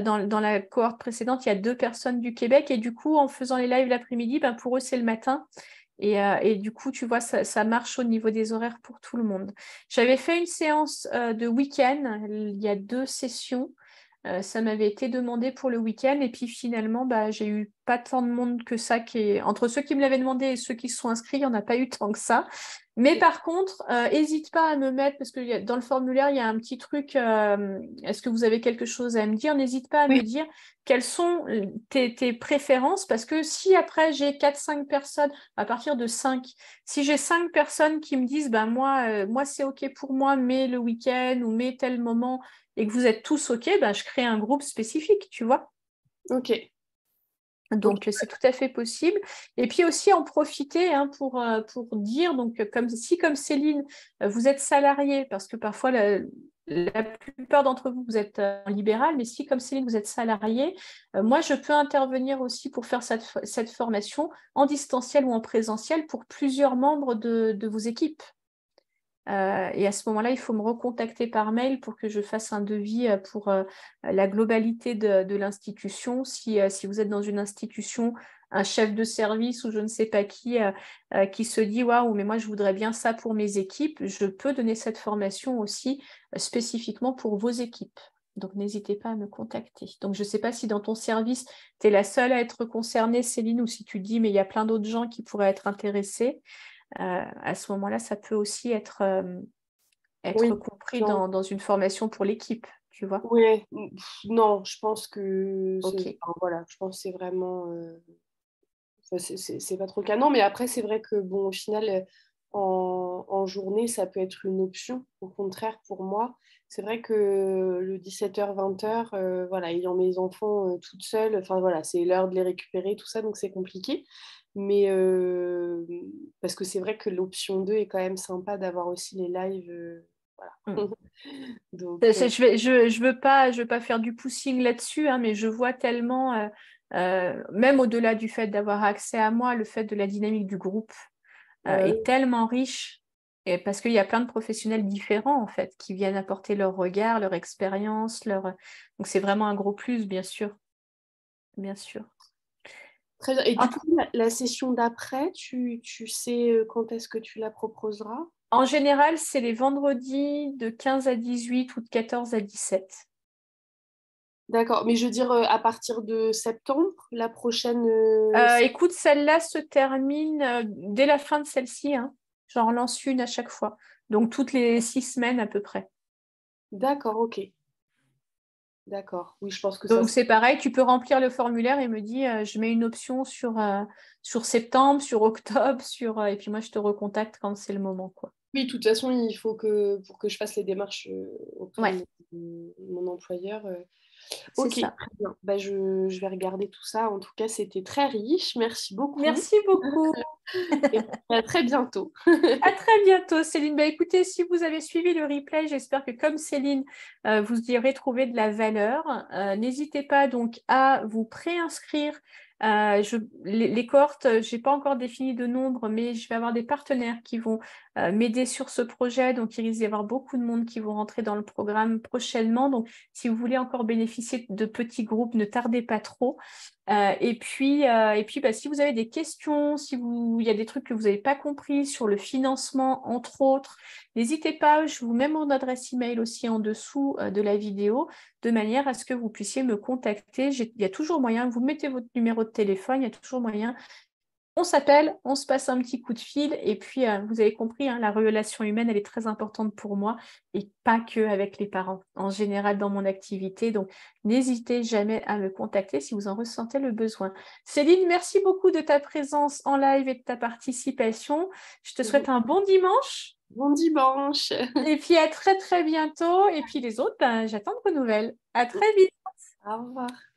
dans la cohorte précédente, il y a 2 personnes du Québec. Et du coup, en faisant les lives l'après-midi, ben, pour eux, c'est le matin. Et du coup, tu vois, ça marche au niveau des horaires pour tout le monde. J'avais fait une séance de week-end. Il y a 2 sessions. Ça m'avait été demandé pour le week-end et puis finalement j'ai eu pas tant de monde que ça entre ceux qui me l'avaient demandé et ceux qui se sont inscrits, il n'y en a pas eu tant que ça, mais par contre n'hésite pas à me mettre, parce que dans le formulaire il y a un petit truc, est-ce que vous avez quelque chose à me dire, n'hésite pas à me dire quelles sont tes préférences, parce que si après j'ai 4-5 personnes, à partir de 5, si j'ai 5 personnes qui me disent moi c'est ok pour moi mais le week-end ou mais tel moment, et que vous êtes tous OK, je crée un groupe spécifique, tu vois. OK. Donc, c'est tout à fait possible. Et puis aussi, en profiter pour dire, donc, comme Céline, vous êtes salarié, parce que parfois, la plupart d'entre vous, vous êtes libéral, mais si, comme Céline, vous êtes salarié, moi, je peux intervenir aussi pour faire cette formation en distanciel ou en présentiel pour plusieurs membres de vos équipes. Et à ce moment-là, il faut me recontacter par mail pour que je fasse un devis pour la globalité de l'institution. Si vous êtes dans une institution, un chef de service ou je ne sais pas qui se dit « Waouh, mais moi, je voudrais bien ça pour mes équipes », je peux donner cette formation aussi spécifiquement pour vos équipes. Donc, n'hésitez pas à me contacter. Donc, je ne sais pas si dans ton service, tu es la seule à être concernée, Céline, ou si tu dis « Mais il y a plein d'autres gens qui pourraient être intéressés ». À ce moment-là, ça peut aussi être compris dans une formation pour l'équipe, tu vois. Oui, non, je pense que je pense que c'est vraiment c'est pas trop canon, mais après c'est vrai que bon, au final en journée, ça peut être une option. Au contraire, pour moi, c'est vrai que le 17h-20h, ayant mes enfants toutes seules, c'est l'heure de les récupérer, tout ça, donc c'est compliqué. Mais parce que c'est vrai que l'option 2 est quand même sympa d'avoir aussi les lives. Donc, je veux pas faire du pushing là-dessus, mais je vois tellement, même au-delà du fait d'avoir accès à moi, le fait de la dynamique du groupe est tellement riche. Et parce qu'il y a plein de professionnels différents, en fait, qui viennent apporter leur regard, leur expérience. Donc, c'est vraiment un gros plus, bien sûr. Bien sûr. Très bien. Et du coup, la session d'après, tu sais quand est-ce que tu la proposeras ? En général, c'est les vendredis de 15 à 18 ou de 14 à 17. D'accord, mais je veux dire à partir de septembre, la prochaine... écoute, celle-là se termine dès la fin de celle-ci. J'en relance une à chaque fois. Donc, toutes les 6 semaines à peu près. D'accord, ok. D'accord, oui, je pense que donc, c'est pareil, tu peux remplir le formulaire et me dire, je mets une option sur septembre, sur octobre, et puis moi, je te recontacte quand c'est le moment, quoi. Oui, de toute façon, il faut pour que je fasse les démarches auprès de mon employeur. Ok, très bien. Je vais regarder tout ça. En tout cas, c'était très riche. Merci beaucoup. Merci beaucoup. Et à très bientôt. À très bientôt, Céline. Écoutez, si vous avez suivi le replay, j'espère que comme Céline, vous y aurez trouvé de la valeur. N'hésitez pas donc à vous préinscrire. Les cohortes, je n'ai pas encore défini de nombre, mais je vais avoir des partenaires qui vont m'aider sur ce projet. Donc, il risque d'y avoir beaucoup de monde qui vont rentrer dans le programme prochainement. Donc, si vous voulez encore bénéficier de petits groupes, ne tardez pas trop. Et puis, si vous avez des questions, il y a des trucs que vous n'avez pas compris sur le financement, entre autres, n'hésitez pas, je vous mets mon adresse email aussi en dessous de la vidéo, de manière à ce que vous puissiez me contacter. Il y a toujours moyen, vous mettez votre numéro de téléphone, il y a toujours moyen, on s'appelle, on se passe un petit coup de fil, et puis vous avez compris, la relation humaine, elle est très importante pour moi, et pas que avec les parents, en général dans mon activité, donc n'hésitez jamais à me contacter si vous en ressentez le besoin. Céline, merci beaucoup de ta présence en live et de ta participation, je te souhaite un bon dimanche. Bon dimanche. Et puis à très bientôt. Et puis les autres, ben, j'attends de vos nouvelles. À très vite. Au revoir.